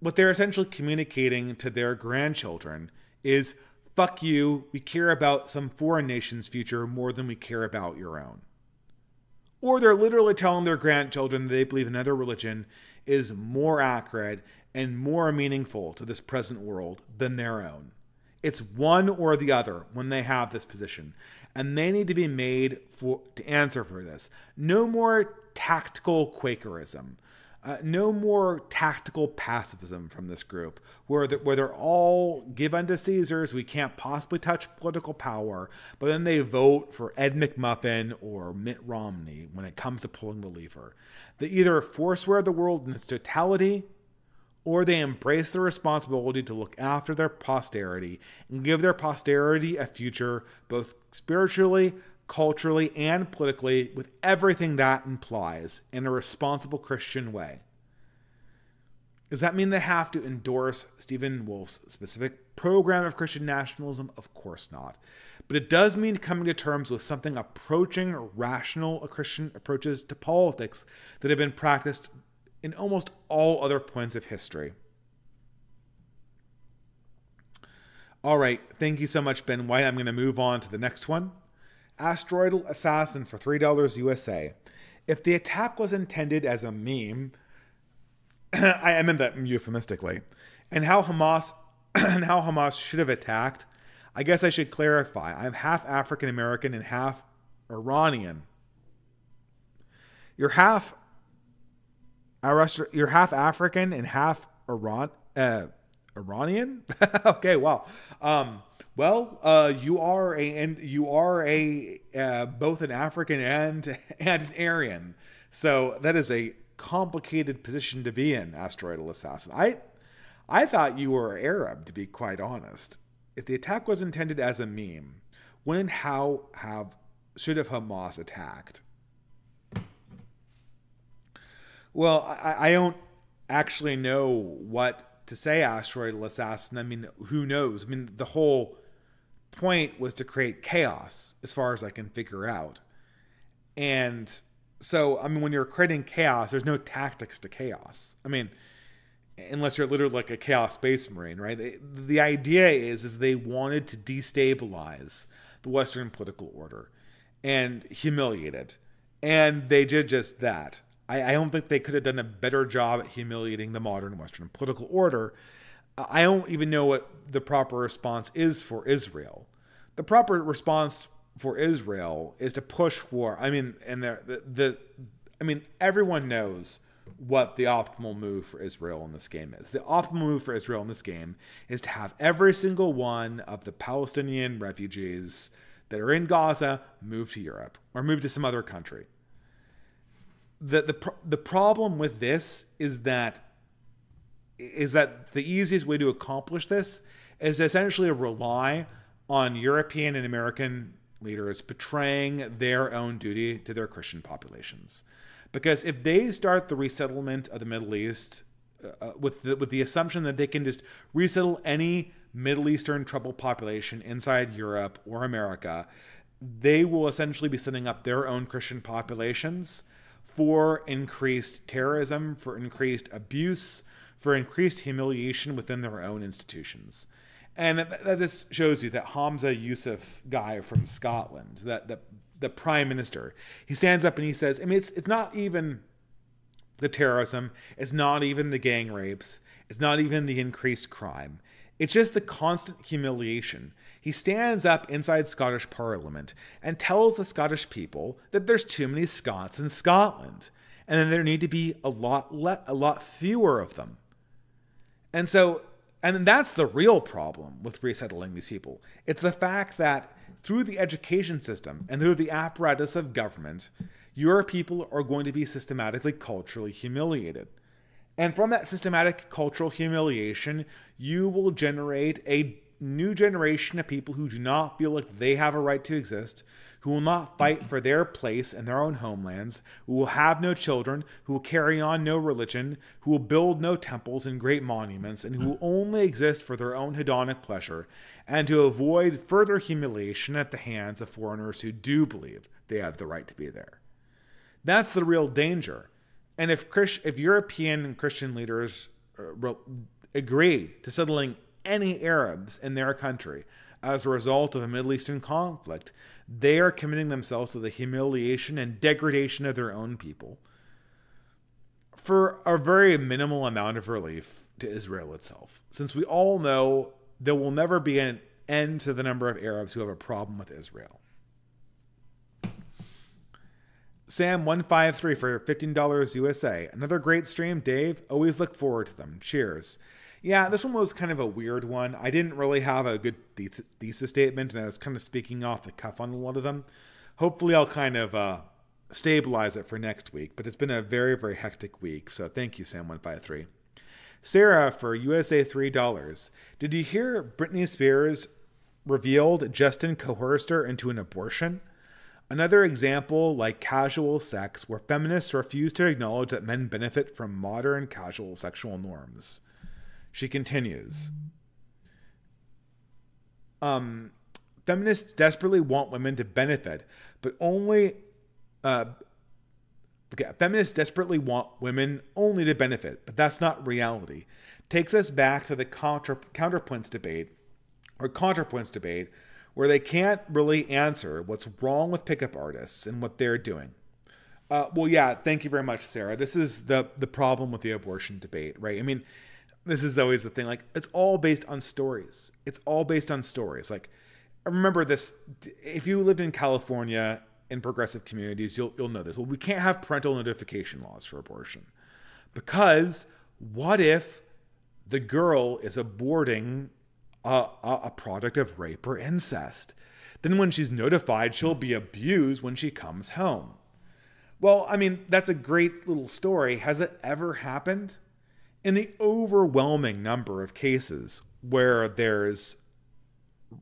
what they're essentially communicating to their grandchildren is, fuck you, we care about some foreign nation's future more than we care about your own. Or they're literally telling their grandchildren that they believe another religion is more accurate and more meaningful to this present world than their own. It's one or the other when they have this position. And they need to be made to answer for this. No more tactical Quakerism. No more tactical pacifism from this group, where they're all give unto Caesar's, we can't possibly touch political power, but then they vote for Ed McMuffin or Mitt Romney when it comes to pulling the lever. They either forswear the world in its totality, or they embrace the responsibility to look after their posterity and give their posterity a future, both spiritually, culturally, and politically, with everything that implies, in a responsible Christian way. Does that mean they have to endorse Stephen Wolff's specific program of Christian nationalism? Of course not. But it does mean coming to terms with something approaching rational Christian approaches to politics that have been practiced in almost all other points of history. All right, thank you so much, Ben White. I'm going to move on to the next one. Asteroidal Assassin for $3 USA. If the attack was intended as a meme, I meant that euphemistically, and how Hamas should have attacked, I guess I should clarify. I'm half African American and half Iranian. You're half African and half Iranian. Okay, wow. Well, you are both an African and an Aryan. So that is a complicated position to be in, Asteroidal Assassin. I thought you were Arab, to be quite honest. If the attack was intended as a meme, when and how should have Hamas attacked? Well, I don't actually know what to say, Asteroidal Assassin. I mean, who knows? I mean, the whole point was to create chaos, as far as I can figure out. And so, I mean, when you're creating chaos, there's no tactics to chaos. I mean, unless you're literally like a Chaos Space Marine, right? The idea is they wanted to destabilize the Western political order and humiliate it. And they did just that. I don't think they could have done a better job at humiliating the modern Western political order. I don't even know what the proper response is for Israel. The proper response for Israel is to push for, I mean, and everyone knows what the optimal move for Israel in this game is. The optimal move for Israel in this game is to have every single one of the Palestinian refugees that are in Gaza move to Europe or move to some other country. The problem with this is that the easiest way to accomplish this is essentially to rely on European and American leaders betraying their own duty to their Christian populations. Because if they start the resettlement of the Middle East with the assumption that they can just resettle any Middle Eastern troubled population inside Europe or America, they will essentially be setting up their own Christian populations for increased terrorism, for increased abuse, for increased humiliation within their own institutions. And this shows you that Hamza Yusuf guy from Scotland, the prime minister, he stands up and he says, I mean, it's not even the terrorism. It's not even the gang rapes. It's not even the increased crime. It's just the constant humiliation. He stands up inside Scottish Parliament and tells the Scottish people that there's too many Scots in Scotland and that there need to be a lot fewer of them. And so, and that's the real problem with resettling these people. It's the fact that through the education system and through the apparatus of government, your people are going to be systematically culturally humiliated. And from that systematic cultural humiliation, you will generate a new generation of people who do not feel like they have a right to exist, who will not fight for their place in their own homelands, who will have no children, who will carry on no religion, who will build no temples and great monuments, and who will only exist for their own hedonic pleasure, and to avoid further humiliation at the hands of foreigners who do believe they have the right to be there. That's the real danger. And if European and Christian leaders agree to settling any Arabs in their country as a result of a Middle Eastern conflict, they are committing themselves to the humiliation and degradation of their own people for a very minimal amount of relief to Israel itself. Since we all know there will never be an end to the number of Arabs who have a problem with Israel. Sam153 for $15 USA. Another great stream, Dave. Always look forward to them. Cheers. Yeah, this one was kind of a weird one. I didn't really have a good thesis statement, and I was kind of speaking off the cuff on a lot of them. Hopefully I'll kind of stabilize it for next week, but it's been a very, very hectic week. So thank you, Sam153. Sarah for USA $3. Did you hear Britney Spears revealed Justin coerced her into an abortion? Another example, like casual sex, where feminists refuse to acknowledge that men benefit from modern casual sexual norms. She continues. Feminists desperately want women to benefit, but only... feminists desperately want women only to benefit, but that's not reality. Takes us back to the counterpoints debate, where they can't really answer what's wrong with pickup artists and what they're doing. Well, yeah, thank you very much, Sarah. This is the problem with the abortion debate, right? I mean... This is always the thing, like, it's all based on stories. It's all based on stories. Like, I remember this, if you lived in California in progressive communities, you'll know this. Well, we can't have parental notification laws for abortion because what if the girl is aborting a product of rape or incest? Then when she's notified, she'll be abused when she comes home. Well, I mean, that's a great little story. Has it ever happened? In the overwhelming number of cases where there's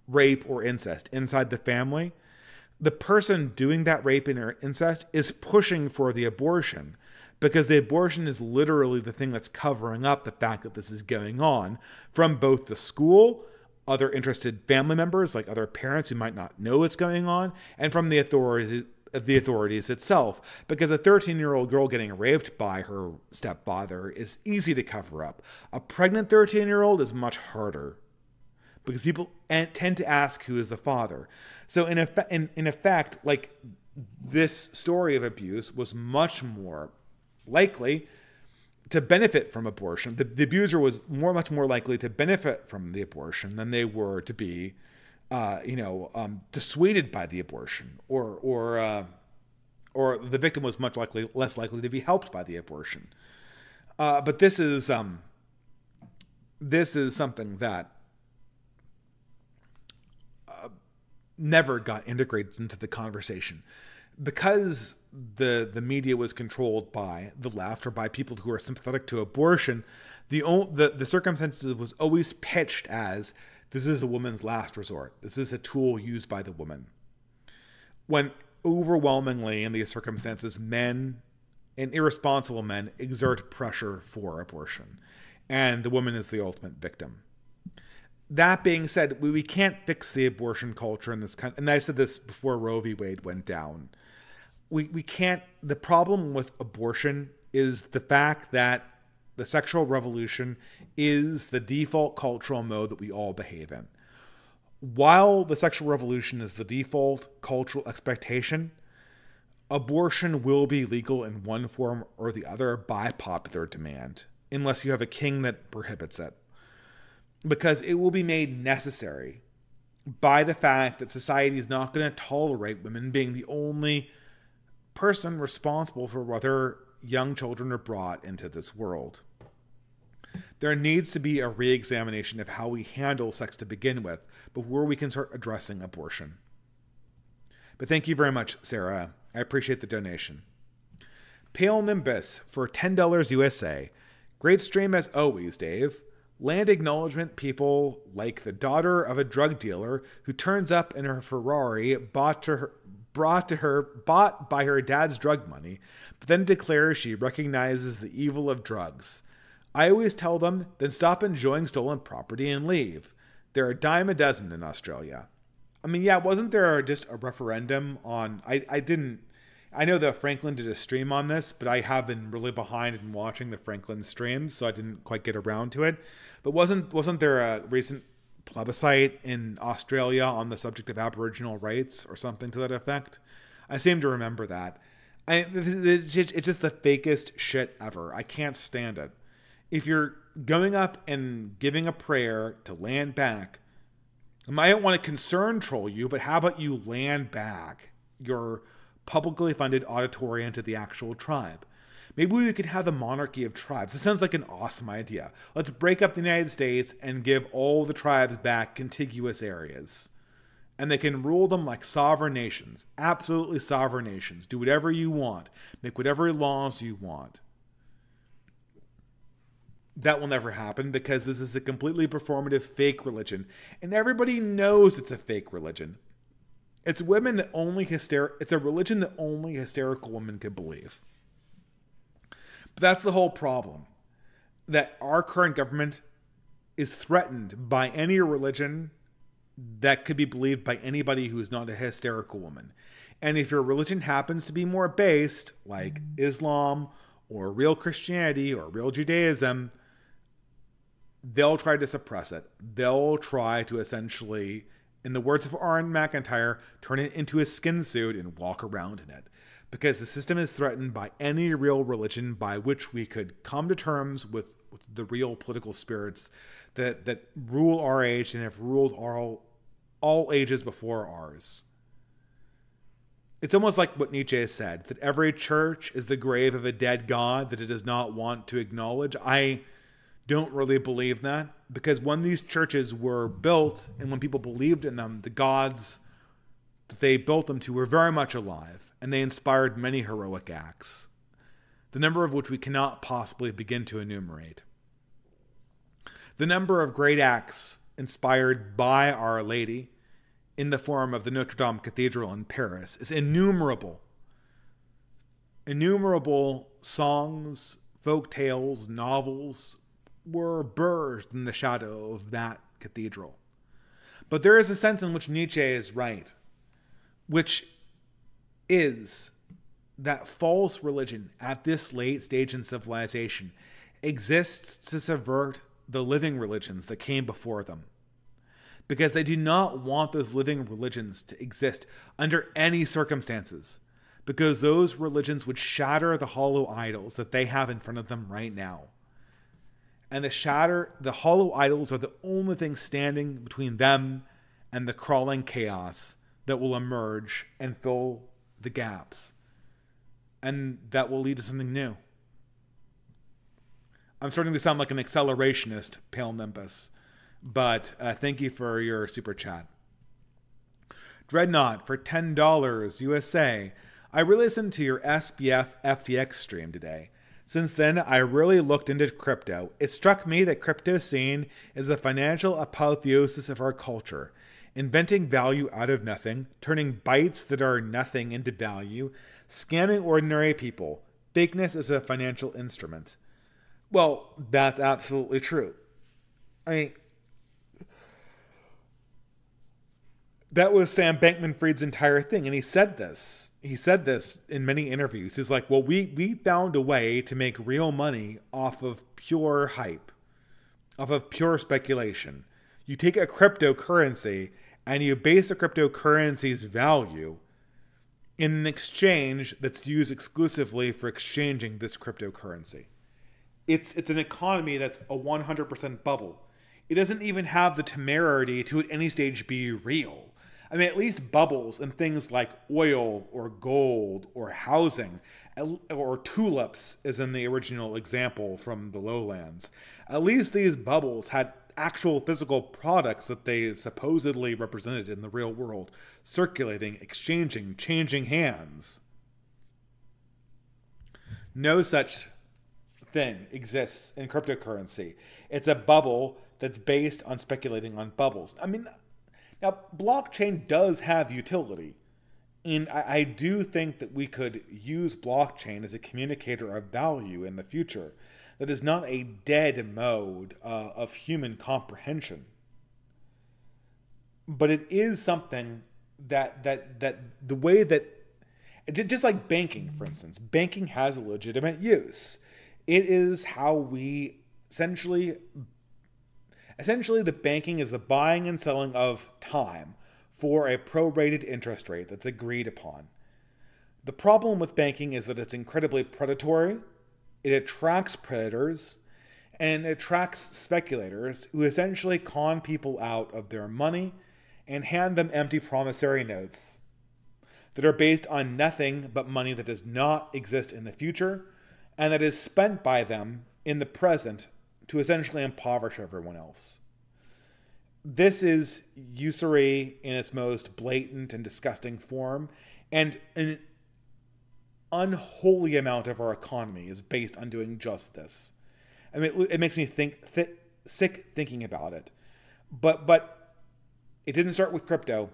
rape or incest inside the family, the person doing that rape and incest is pushing for the abortion because the abortion is literally the thing that's covering up the fact that this is going on from both the school, other interested family members, like other parents who might not know what's going on, and from the authorities the authorities itself, because a 13-year-old girl getting raped by her stepfather is easy to cover up. A pregnant 13-year-old is much harder, because people tend to ask who is the father. So in effect, like, this story of abuse was much more likely to benefit from abortion. The abuser was much more likely to benefit from the abortion than they were to be, dissuaded by the abortion, or the victim was much less likely to be helped by the abortion. But this is something that never got integrated into the conversation, because the media was controlled by the left or by people who are sympathetic to abortion. The circumstances was always pitched as, this is a woman's last resort. This is a tool used by the woman. When overwhelmingly in these circumstances, men and irresponsible men exert pressure for abortion, and the woman is the ultimate victim. That being said, we can't fix the abortion culture in this country. And I said this before Roe v. Wade went down. We can't. The problem with abortion is the fact that the sexual revolution is the default cultural mode that we all behave in. While the sexual revolution is the default cultural expectation, abortion will be legal in one form or the other by popular demand, unless you have a king that prohibits it, because it will be made necessary by the fact that society is not going to tolerate women being the only person responsible for whether young children are brought into this world. There needs to be a re-examination of how we handle sex to begin with before we can start addressing abortion. But thank you very much, Sarah. I appreciate the donation. Pale Nimbus for $10 USA. Great stream as always, Dave. Land acknowledgement people like the daughter of a drug dealer who turns up in her Ferrari bought by her dad's drug money, but then declares she recognizes the evil of drugs. I always tell them, then stop enjoying stolen property and leave. There are a dime a dozen in Australia. I mean, yeah, wasn't there just a referendum on... I know that Franklin did a stream on this, but I have been really behind in watching the Franklin streams, so I didn't quite get around to it. But wasn't there a recent plebiscite in Australia on the subject of Aboriginal rights or something to that effect? I seem to remember that. It's just the fakest shit ever. I can't stand it. If you're going up and giving a prayer to land back, I don't want to concern troll you, but how about you land back your publicly funded auditorium to the actual tribe? Maybe we could have the monarchy of tribes. That sounds like an awesome idea. Let's break up the United States and give all the tribes back contiguous areas. And they can rule them like sovereign nations. Absolutely sovereign nations. Do whatever you want. Make whatever laws you want. That will never happen, because this is a completely performative fake religion. And everybody knows it's a fake religion. It's a religion that only hysterical women can believe. But that's the whole problem, that our current government is threatened by any religion that could be believed by anybody who is not a hysterical woman. And if your religion happens to be more based, like Islam or real Christianity or real Judaism, they'll try to suppress it. They'll try to essentially, in the words of Aaron McIntyre, turn it into a skin suit and walk around in it. Because the system is threatened by any real religion by which we could come to terms with the real political spirits that rule our age and have ruled all ages before ours. It's almost like what Nietzsche said, that every church is the grave of a dead god that it does not want to acknowledge. I don't really believe that, because when these churches were built and when people believed in them, the gods that they built them to were very much alive. And they inspired many heroic acts, the number of which we cannot possibly begin to enumerate. The number of great acts inspired by Our Lady in the form of the Notre Dame Cathedral in Paris is innumerable. Innumerable songs, folk tales, novels were birthed in the shadow of that cathedral. But there is a sense in which Nietzsche is right, which is that false religion at this late stage in civilization exists to subvert the living religions that came before them, because they do not want those living religions to exist under any circumstances, because those religions would shatter the hollow idols that they have in front of them right now. And the hollow idols are the only thing standing between them and the crawling chaos that will emerge and fill the gaps, and that will lead to something new. I'm starting to sound like an accelerationist, Pale Nimbus, but thank you for your super chat. Dreadnought for $10 USA. I re-listened to your SBF FTX stream today. Since then, I really looked into crypto. It struck me that crypto scene is the financial apotheosis of our culture, inventing value out of nothing, turning bytes that are nothing into value, scamming ordinary people. Bigness is a financial instrument. Well, that's absolutely true. I mean, that was Sam Bankman-Fried's entire thing, and he said this. He said this in many interviews. He's like, well, we found a way to make real money off of pure hype, off of pure speculation. You take a cryptocurrency and you base a cryptocurrency's value in an exchange that's used exclusively for exchanging this cryptocurrency. It's an economy that's a 100% bubble. It doesn't even have the temerity to at any stage be real. I mean, at least bubbles and things like oil or gold or housing or tulips, as in the original example from the lowlands. At least these bubbles had actual physical products that they supposedly represented in the real world, circulating, exchanging, changing hands. No such thing exists in cryptocurrency. It's a bubble that's based on speculating on bubbles. I mean, now blockchain does have utility, and I do think that we could use blockchain as a communicator of value in the future. That is not a dead mode of human comprehension, but it is something that the way that, just like banking, for instance, banking has a legitimate use. It is how we essentially the banking is the buying and selling of time for a prorated interest rate that's agreed upon. The problem with banking is that it's incredibly predatory. It attracts predators and attracts speculators who essentially con people out of their money and hand them empty promissory notes that are based on nothing but money that does not exist in the future and that is spent by them in the present to essentially impoverish everyone else. This is usury in its most blatant and disgusting form, and an unholy amount of our economy is based on doing just this. I mean, it makes me sick thinking about it. But it didn't start with crypto.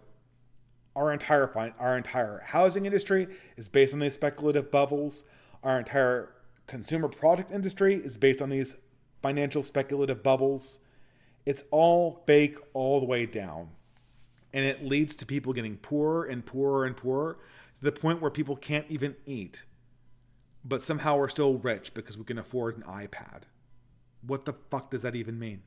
Our entire housing industry is based on these speculative bubbles. Our entire consumer product industry is based on these financial speculative bubbles. It's all fake all the way down, and it leads to people getting poorer and poorer and poorer, the point where people can't even eat, but somehow we're still rich because we can afford an iPad. What the fuck does that even mean?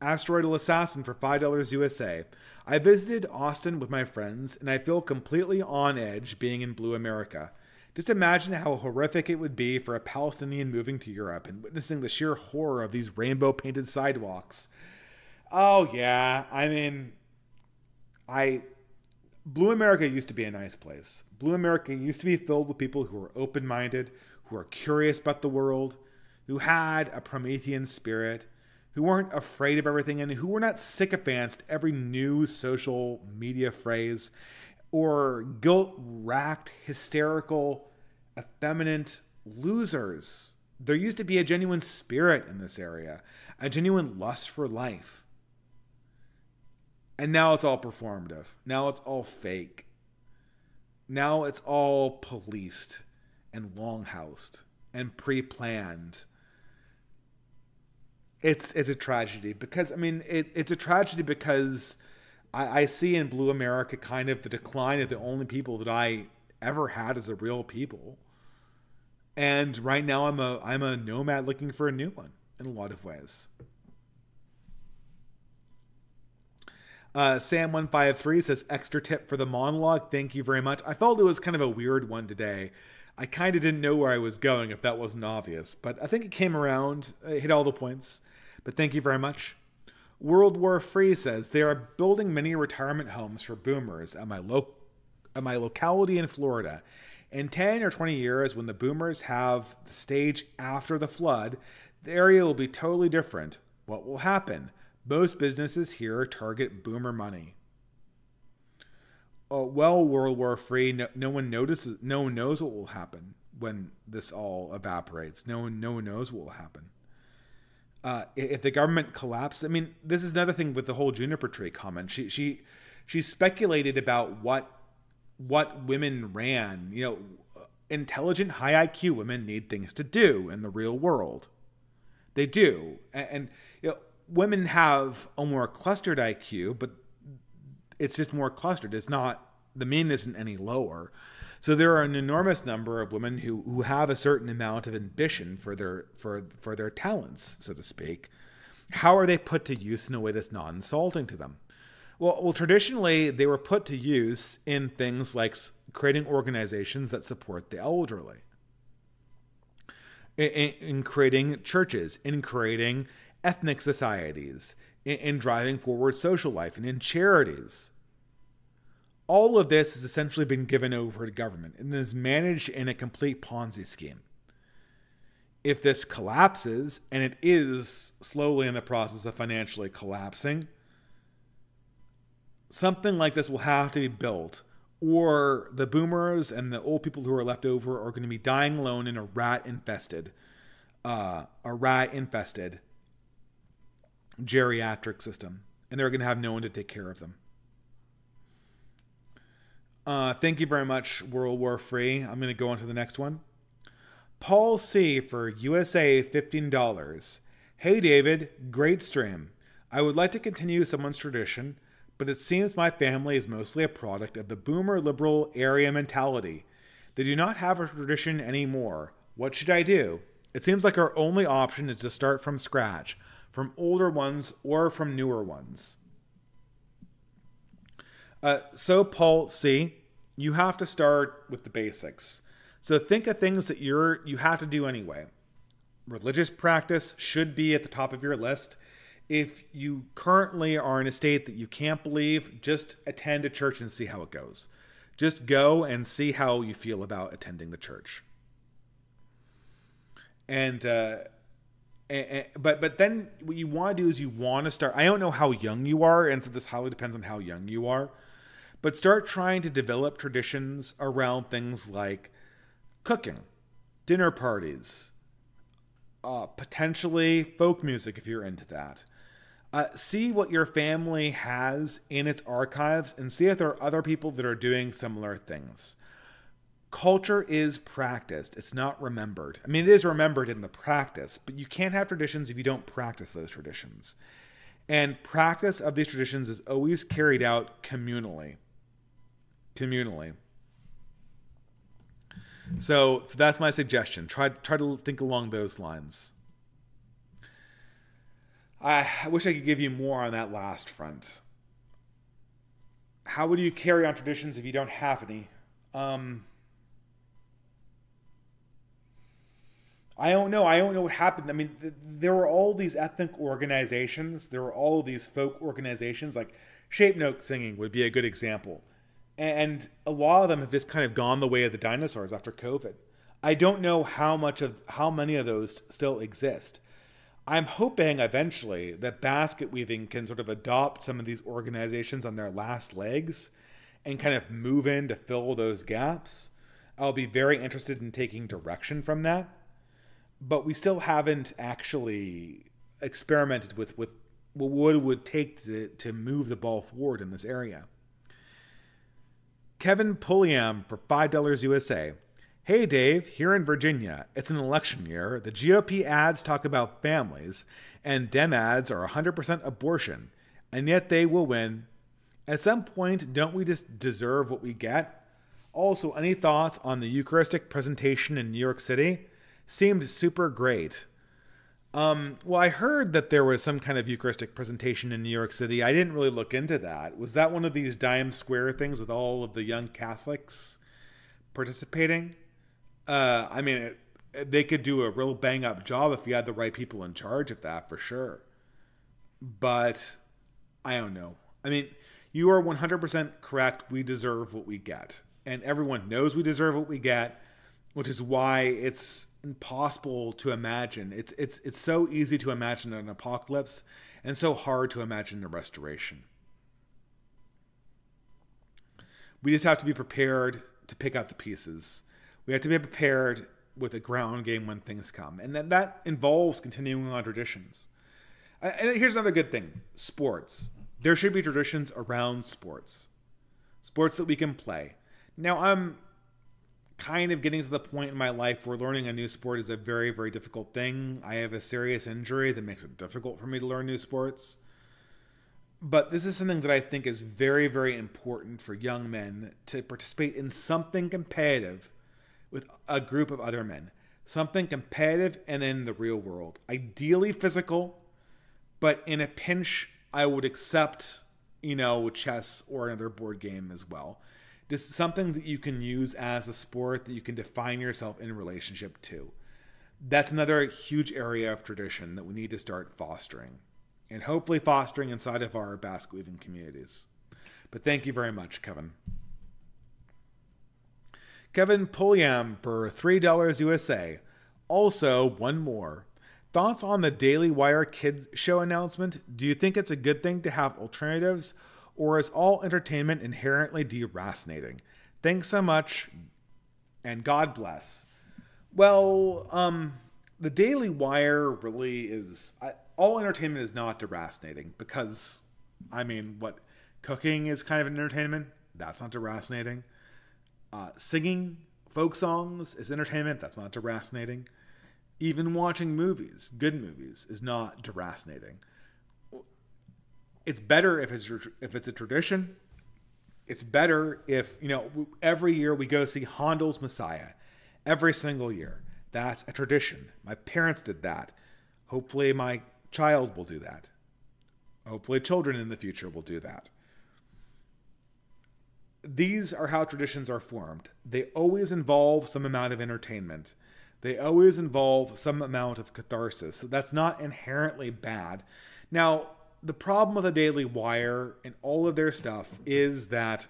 Asteroidal Assassin for $5 USA. I visited Austin with my friends, and I feel completely on edge being in Blue America. Just imagine how horrific it would be for a Palestinian moving to Europe and witnessing the sheer horror of these rainbow-painted sidewalks. Oh, yeah. I mean, Blue America used to be a nice place. Blue America used to be filled with people who were open-minded, who are curious about the world, who had a Promethean spirit, who weren't afraid of everything, and who were not sycophants to every new social media phrase or guilt-racked, hysterical, effeminate losers. There used to be a genuine spirit in this area, a genuine lust for life. And now it's all performative. Now it's all fake. Now it's all policed and longhoused and pre-planned. It's a tragedy because, I mean, it's a tragedy because I see in Blue America kind of the decline of the only people that I ever had as a real people. And right now I'm a nomad looking for a new one in a lot of ways. Sam153 says, extra tip for the monologue. Thank you very much. I felt it was kind of a weird one today. I kind of didn't know where I was going, if that wasn't obvious, but I think it came around. It hit all the points, but thank you very much. World War Free says, they are building many retirement homes for boomers at my locality in Florida. In 10 or 20 years, when the boomers have the stage after the flood, the area will be totally different. What will happen? Most businesses here target boomer money. Oh, well, World War Free, no one knows what will happen when this all evaporates. No one knows what will happen. If the government collapsed, I mean, this is another thing with the whole Juniper Tree comment. She speculated about what women ran. You know, intelligent, high IQ women need things to do in the real world. They do, and you know, women have a more clustered IQ, but it's just more clustered. It's not, the mean isn't any lower. So there are an enormous number of women who have a certain amount of ambition for their talents, so to speak. How are they put to use in a way that's not insulting to them? Well, traditionally they were put to use in things like creating organizations that support the elderly, in creating churches, in creating ethnic societies, in driving forward social life, and in charities. All of this has essentially been given over to government and is managed in a complete Ponzi scheme. If this collapses, and it is slowly in the process of financially collapsing, something like this will have to be built, or the boomers and the old people who are left over are going to be dying alone in a rat infested geriatric system, and they're going to have no one to take care of them. Thank you very much, World War Free. I'm going to go on to the next one. Paul C. for USA $15. Hey David, great stream. I would like to continue someone's tradition, but it seems my family is mostly a product of the boomer liberal area mentality. They do not have a tradition anymore. What should I do? It seems like our only option is to start from scratch, from older ones or from newer ones. So Paul C, you have to start with the basics. So think of things that you have to do anyway. Religious practice should be at the top of your list. If you currently are in a state that you can't believe, just attend a church and see how it goes. Just go and see how you feel about attending the church. But then what you want to do is you want to start. I don't know how young you are, and so this highly depends on how young you are. But start trying to develop traditions around things like cooking, dinner parties, potentially folk music if you're into that. See what your family has in its archives and see if there are other people that are doing similar things. Culture is practiced. It's not remembered. I mean, it is remembered in the practice, but you can't have traditions if you don't practice those traditions. And practice of these traditions is always carried out communally. So that's my suggestion. Try to think along those lines. I wish I could give you more on that last front. How would you carry on traditions if you don't have any? I don't know. I don't know what happened. I mean, there were all these ethnic organizations. There were all these folk organizations, like shape note singing would be a good example. And a lot of them have just kind of gone the way of the dinosaurs after COVID. I don't know how many of those still exist. I'm hoping eventually that basket weaving can sort of adopt some of these organizations on their last legs and kind of move in to fill those gaps. I'll be very interested in taking direction from that. But we still haven't actually experimented with what it would take to move the ball forward in this area. Kevin Pulliam for $5 USA. Hey Dave, here in Virginia, it's an election year. The GOP ads talk about families, and Dem ads are 100% abortion, and yet they will win. At some point, don't we just deserve what we get? Also, any thoughts on the Eucharistic presentation in New York City? Seemed super great. Well, I heard that there was some kind of Eucharistic presentation in New York City. I didn't really look into that. Was that one of these Dime Square things with all of the young Catholics participating? I mean, they could do a real bang-up job if you had the right people in charge of that, for sure. But I don't know. I mean, you are 100% correct. We deserve what we get. And everyone knows we deserve what we get, which is why it's impossible to imagine. It's so easy to imagine an apocalypse and so hard to imagine a restoration. We just have to be prepared to pick up the pieces. We have to be prepared with a ground game when things come. And then that involves continuing on traditions. And here's another good thing. Sports. There should be traditions around sports. Sports that we can play. Now, I'm kind of getting to the point in my life where learning a new sport is a very, very difficult thing. I have a serious injury that makes it difficult for me to learn new sports. But this is something that I think is very, very important for young men to participate in something competitive with a group of other men. Something competitive and in the real world. Ideally physical, but in a pinch, I would accept, you know, chess or another board game as well. Just something that you can use as a sport that you can define yourself in relationship to. That's another huge area of tradition that we need to start fostering. And hopefully fostering inside of our basket weaving communities. But thank you very much, Kevin. Kevin Pulliam for $3 USA. Also, one more. Thoughts on the Daily Wire Kids Show announcement? Do you think it's a good thing to have alternatives? Or is all entertainment inherently deracinating? Thanks so much, and God bless. Well, the Daily Wire really is... all entertainment is not deracinating, because, I mean, what? Cooking is kind of an entertainment? That's not deracinating. Singing folk songs is entertainment? That's not deracinating. Even watching movies, good movies, is not deracinating. It's better if it's a tradition. It's better if, you know, every year we go see Handel's Messiah. Every single year. That's a tradition. My parents did that. Hopefully my child will do that. Hopefully children in the future will do that. These are how traditions are formed. They always involve some amount of entertainment. They always involve some amount of catharsis. So that's not inherently bad. Now, the problem with the Daily Wire and all of their stuff is that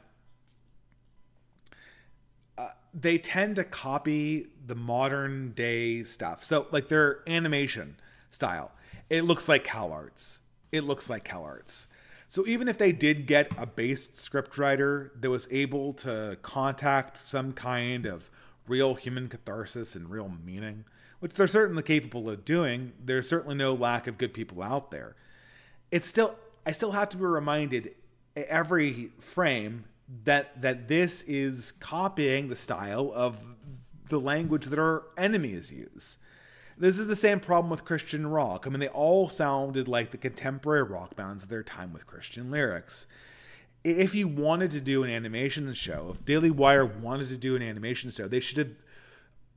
they tend to copy the modern day stuff. So like their animation style, it looks like CalArts. It looks like CalArts. So even if they did get a based scriptwriter that was able to contact some kind of real human catharsis and real meaning, which they're certainly capable of doing, there's certainly no lack of good people out there. It's still, I still have to be reminded every frame that this is copying the style of the language that our enemies use. This is the same problem with Christian rock. I mean, they all sounded like the contemporary rock bands of their time with Christian lyrics. If you wanted to do an animation show, if Daily Wire wanted to do an animation show, they should have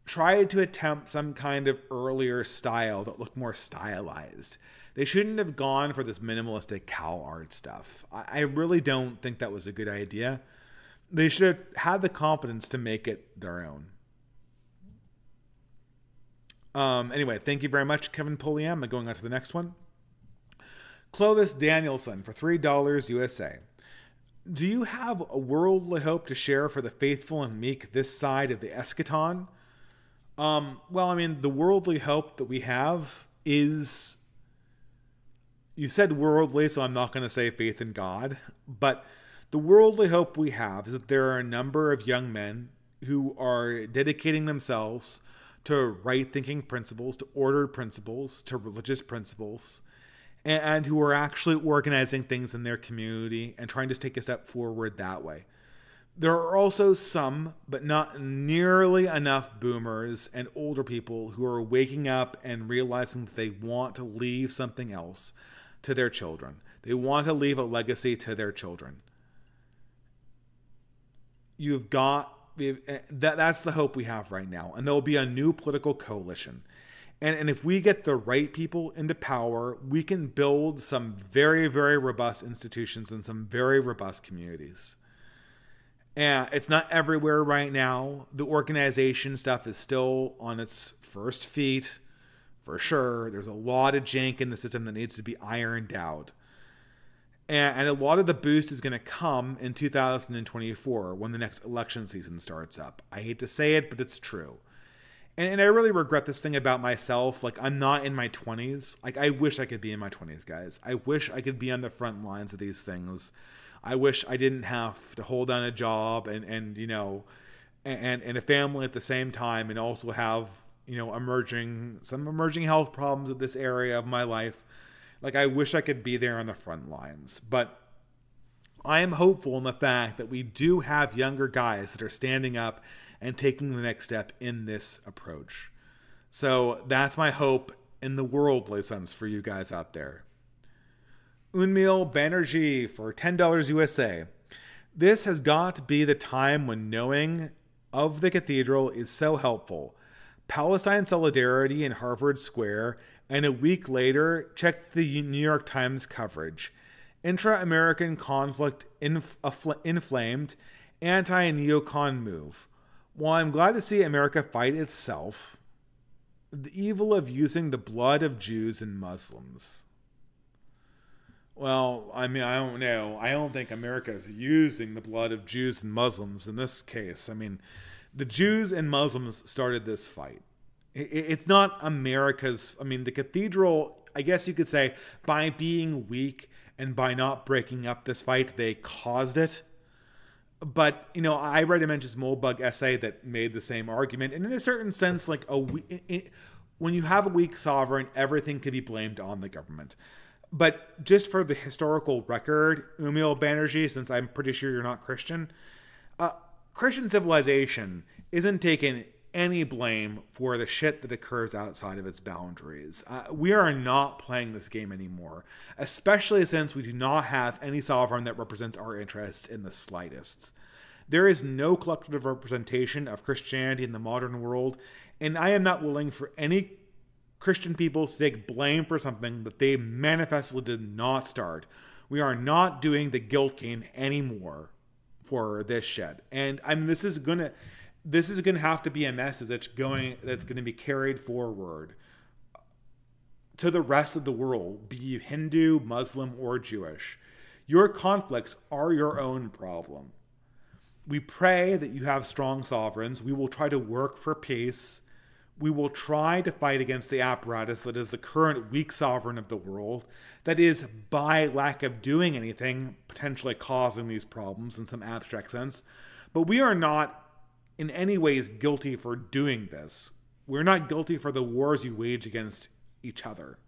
tried to attempt some kind of earlier style that looked more stylized. They shouldn't have gone for this minimalistic CalArt stuff. I really don't think that was a good idea. They should have had the confidence to make it their own. Anyway, thank you very much, Kevin Pulliam. I'm going on to the next one. Clovis Danielson for $3 USA. Do you have a worldly hope to share for the faithful and meek this side of the eschaton? Well, I mean, the worldly hope that we have is... You said worldly, so I'm not going to say faith in God. But the worldly hope we have is that there are a number of young men who are dedicating themselves to right-thinking principles, to ordered principles, to religious principles, and who are actually organizing things in their community and trying to take a step forward that way. There are also some, but not nearly enough, boomers and older people who are waking up and realizing that they want to leave something else to their children. They want to leave a legacy to their children. you've got that. That's the hope we have right now. And there'll be a new political coalition. And if we get the right people into power, we can build some very, very robust institutions and some very robust communities. And it's not everywhere right now. The organization stuff is still on its first feet, for sure. There's a lot of jank in the system that needs to be ironed out. And a lot of the boost is going to come in 2024 when the next election season starts up. I hate to say it, but it's true. And I really regret this thing about myself. Like, I'm not in my 20s. Like, I wish I could be in my 20s, guys. I wish I could be on the front lines of these things. I wish I didn't have to hold down a job and a family at the same time, and also have, emerging health problems at this area of my life. Like, I wish I could be there on the front lines, but I am hopeful in the fact that we do have younger guys that are standing up and taking the next step in this approach. So that's my hope in the worldly sense for you guys out there. Unmil Banerjee for $10 USA. This has got to be the time when knowing of the cathedral is so helpful. Palestine solidarity in Harvard Square, and a week later, check the New York Times coverage. Intra-American conflict inflamed, anti-neocon move. While I'm glad to see America fight itself, the evil of using the blood of Jews and Muslims. Well, I mean, I don't know. I don't think America is using the blood of Jews and Muslims in this case. I mean, the Jews and Muslims started this fight. It's not America's. I mean, the cathedral, I guess you could say, by being weak and by not breaking up this fight, they caused it. But, I read a Mencius Molebug essay that made the same argument. And in a certain sense, like, when you have a weak sovereign, everything could be blamed on the government. But just for the historical record, Umil Banerjee, since I'm pretty sure you're not Christian, Christian civilization isn't taking any blame for the shit that occurs outside of its boundaries. We are not playing this game anymore, especially since we do not have any sovereign that represents our interests in the slightest. There is no collective representation of Christianity in the modern world, and I am not willing for any Christian people to take blame for something that they manifestly did not start. We are not doing the guilt game anymore for this shit. And I mean, this is gonna have to be a message that's gonna be carried forward to the rest of the world, be you Hindu, Muslim, or Jewish. Your conflicts are your own problem. We pray that you have strong sovereigns. We will try to work for peace. We will try to fight against the apparatus that is the current weak sovereign of the world, that is, by lack of doing anything, potentially causing these problems in some abstract sense. But we are not in any ways guilty for doing this. We're not guilty for the wars you wage against each other.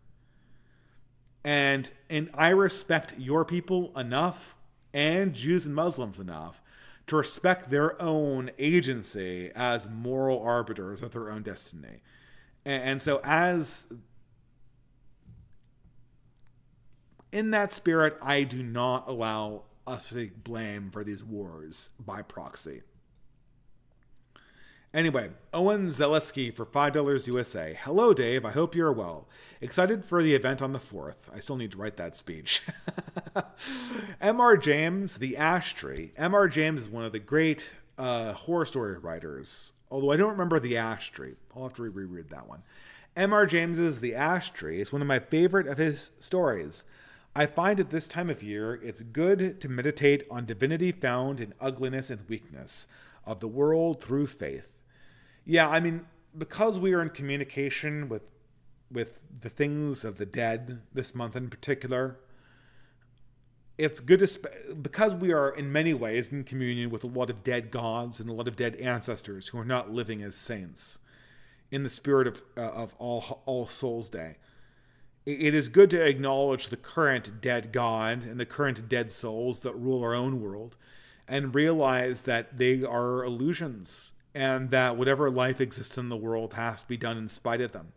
And I respect your people enough, and Jews and Muslims enough, to respect their own agency as moral arbiters of their own destiny. And so, as in that spirit, I do not allow us to take blame for these wars by proxy. Anyway, Owen Zaleski for $5 USA. Hello, Dave. I hope you're well. Excited for the event on the 4th. I still need to write that speech. M.R. James, The Ash Tree. M.R. James is one of the great horror story writers, although I don't remember The Ash Tree. I'll have to reread that one. M.R. James's The Ash Tree is one of my favorite of his stories. I find at this time of year, it's good to meditate on divinity found in ugliness and weakness of the world through faith. Yeah, I mean, because we are in communication with the things of the dead this month in particular, it's good to, because we are in many ways in communion with a lot of dead gods and a lot of dead ancestors who are not living as saints in the spirit of All Souls Day. It is good to acknowledge the current dead god and the current dead souls that rule our own world, and realize that they are illusions, and that whatever life exists in the world has to be done in spite of them,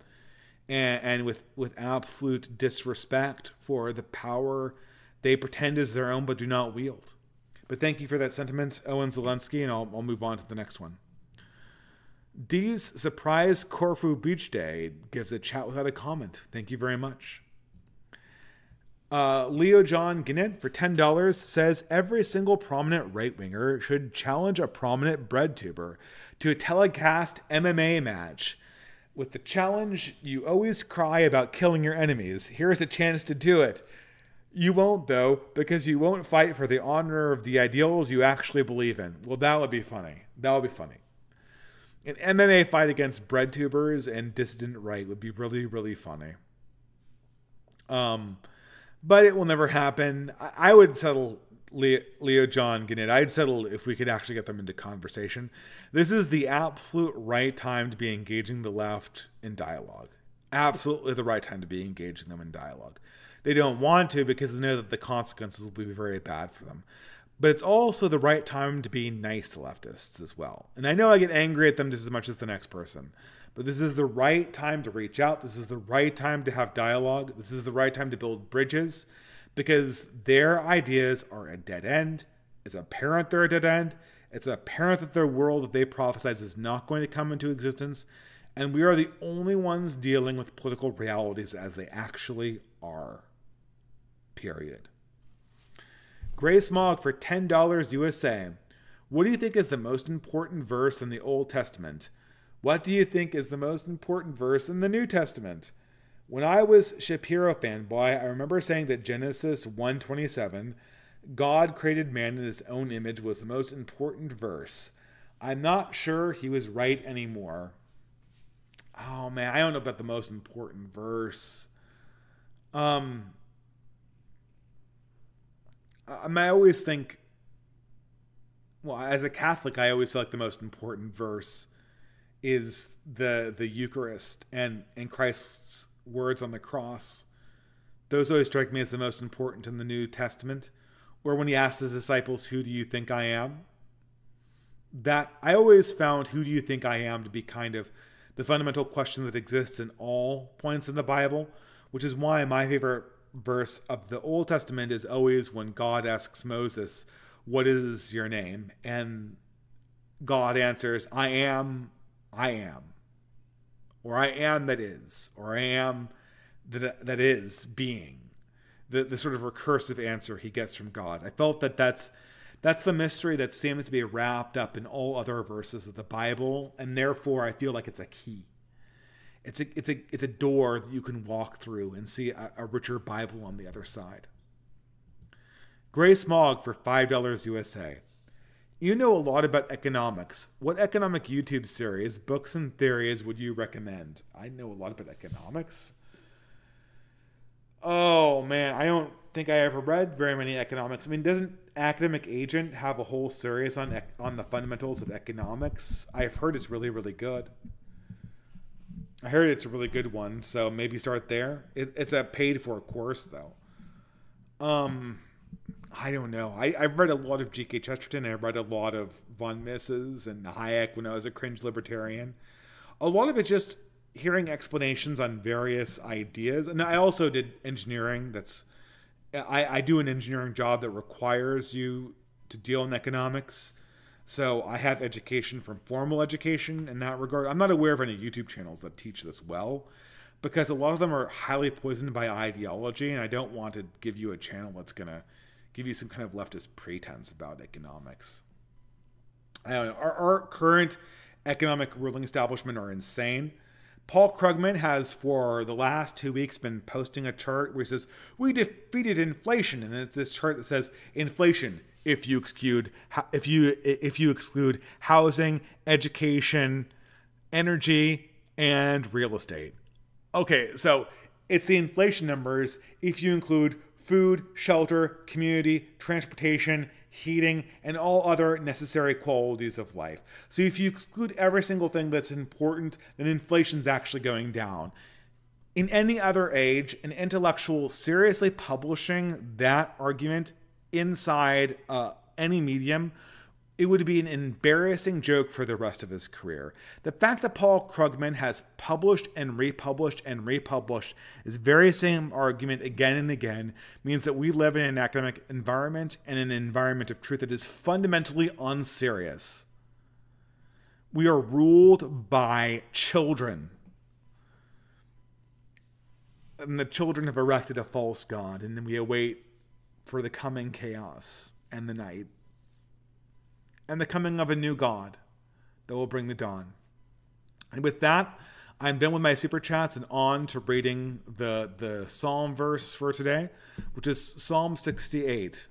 and with absolute disrespect for the power they pretend is their own but do not wield. But thank you for that sentiment, Owen Zelensky, and I'll move on to the next one. D's surprise Corfu beach day gives a chat without a comment. Thank you very much. Leo John Gennett for $10 says every single prominent right winger should challenge a prominent bread tuber to a telecast MMA match. With the challenge, you always cry about killing your enemies. Here's a chance to do it. You won't, though, because you won't fight for the honor of the ideals you actually believe in. Well, that would be funny. That would be funny. An MMA fight against bread tubers and dissident right would be really, really funny. But it will never happen. I would settle Leo John Gennett. I'd settle if we could actually get them into conversation. This is the absolute right time to be engaging the left in dialogue. Absolutely the right time to be engaging them in dialogue. They don't want to because they know that the consequences will be very bad for them. But it's also the right time to be nice to leftists as well. And I know I get angry at them just as much as the next person. But this is the right time to reach out. This is the right time to have dialogue. This is the right time to build bridges. Because their ideas are a dead end. It's apparent they're a dead end. It's apparent that their world that they prophesize is not going to come into existence. And we are the only ones dealing with political realities as they actually are. Period. Grace Mogg for $10 USA. What do you think is the most important verse in the Old Testament? What do you think is the most important verse in the New Testament? When I was Shapiro fanboy, I remember saying that Genesis 1:27, God created man in his own image, was the most important verse. I'm not sure he was right anymore. Oh man, I don't know about the most important verse. I always think, well, as a Catholic, I always feel like the most important verse is the Eucharist and Christ's words on the cross. Those always strike me as the most important in the New Testament. Or when he asked his disciples, who do you think I am? That I always found who do you think I am to be kind of the fundamental question that exists in all points in the Bible, which is why my favorite verse of the Old Testament is always when God asks Moses, what is your name? And God answers, I am, or I am that is, or I am that is being. The sort of recursive answer he gets from God. I felt that that's the mystery that seems to be wrapped up in all other verses of the Bible, and therefore I feel like it's a key. It's a door that you can walk through and see a richer Bible on the other side. Grace Mogg for $5 USA. You know a lot about economics. What economic YouTube series, books, and theories would you recommend? I know a lot about economics. Oh man, I don't think I ever read very many economics. I mean, doesn't Academic Agent have a whole series on the fundamentals of economics? I've heard it's really, really good. I heard it's a really good one, so maybe start there. It's a paid-for course, though. I don't know. I've read a lot of G.K. Chesterton. I read a lot of von Mises and Hayek when I was a cringe libertarian. A lot of it just hearing explanations on various ideas. And I also did engineering. I do an engineering job that requires you to deal in economics. So I have education from formal education in that regard. I'm not aware of any YouTube channels that teach this well, because a lot of them are highly poisoned by ideology, and I don't want to give you a channel that's going to give you some kind of leftist pretense about economics. I don't know. Our current economic ruling establishment are insane. Paul Krugman has for the last 2 weeks been posting a chart where he says, we defeated inflation. And it's this chart that says inflation, if you exclude housing, education, energy, and real estate. Okay, so it's the inflation numbers if you include food, shelter, community, transportation, heating, and all other necessary qualities of life. So if you exclude every single thing that's important, then inflation's actually going down. In any other age, an intellectual seriously publishing that argument inside any medium It would be an embarrassing joke for the rest of his career. The fact that Paul Krugman has published and republished and republished this very same argument again and again means that we live in an academic environment and an environment of truth that is fundamentally unserious. We are ruled by children. And the children have erected a false god, and then we await for the coming chaos and the night. And the coming of a new god that will bring the dawn. And with that, I'm done with my super chats and on to reading the psalm verse for today, which is Psalm 68.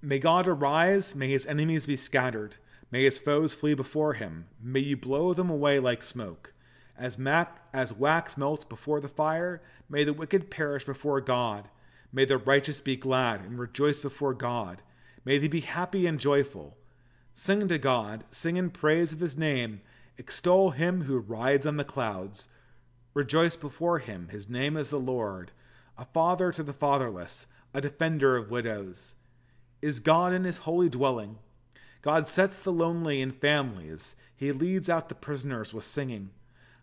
May God arise, may his enemies be scattered, may his foes flee before him, may you blow them away like smoke. As wax melts before the fire, may the wicked perish before God, may the righteous be glad and rejoice before God. May they be happy and joyful. Sing to God, sing in praise of his name. Extol him who rides on the clouds. Rejoice before him, his name is the Lord. A father to the fatherless, a defender of widows. Is God in his holy dwelling? God sets the lonely in families. He leads out the prisoners with singing.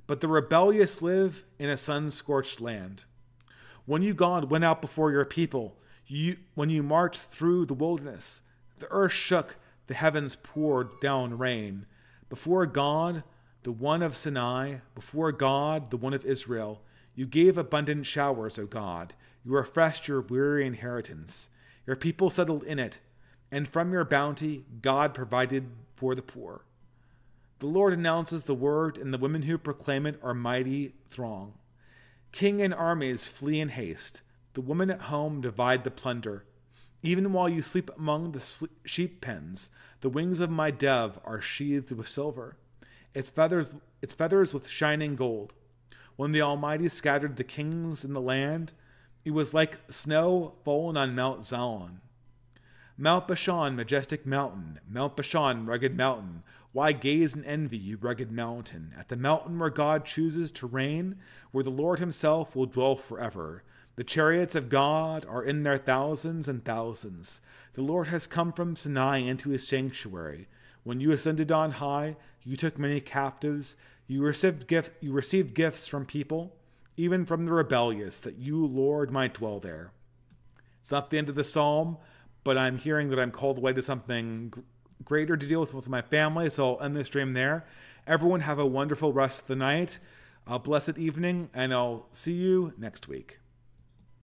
But the rebellious live in a sun-scorched land. When you, God, went out before your people, when you marched through the wilderness, the earth shook, the heavens poured down rain. Before God, the one of Sinai, before God, the one of Israel, you gave abundant showers, O God. You refreshed your weary inheritance. Your people settled in it, and from your bounty, God provided for the poor. The Lord announces the word, and the women who proclaim it are mighty throng. King and armies flee in haste. The women at home divide the plunder. Even while you sleep among the sheep pens, the wings of my dove are sheathed with silver, its feathers with shining gold. When the Almighty scattered the kings in the land, it was like snow fallen on Mount Zion. Mount Bashan, majestic mountain, Mount Bashan, rugged mountain. Why gaze in envy, you rugged mountain, at the mountain where God chooses to reign, where the Lord himself will dwell forever. The chariots of God are in their thousands and thousands. The Lord has come from Sinai into his sanctuary. When you ascended on high, you took many captives. You received gifts from people, even from the rebellious, that you, Lord, might dwell there. It's not the end of the psalm, but I'm hearing that I'm called away to something greater to deal with my family, so I'll end this stream there. Everyone have a wonderful rest of the night, a blessed evening, and I'll see you next week.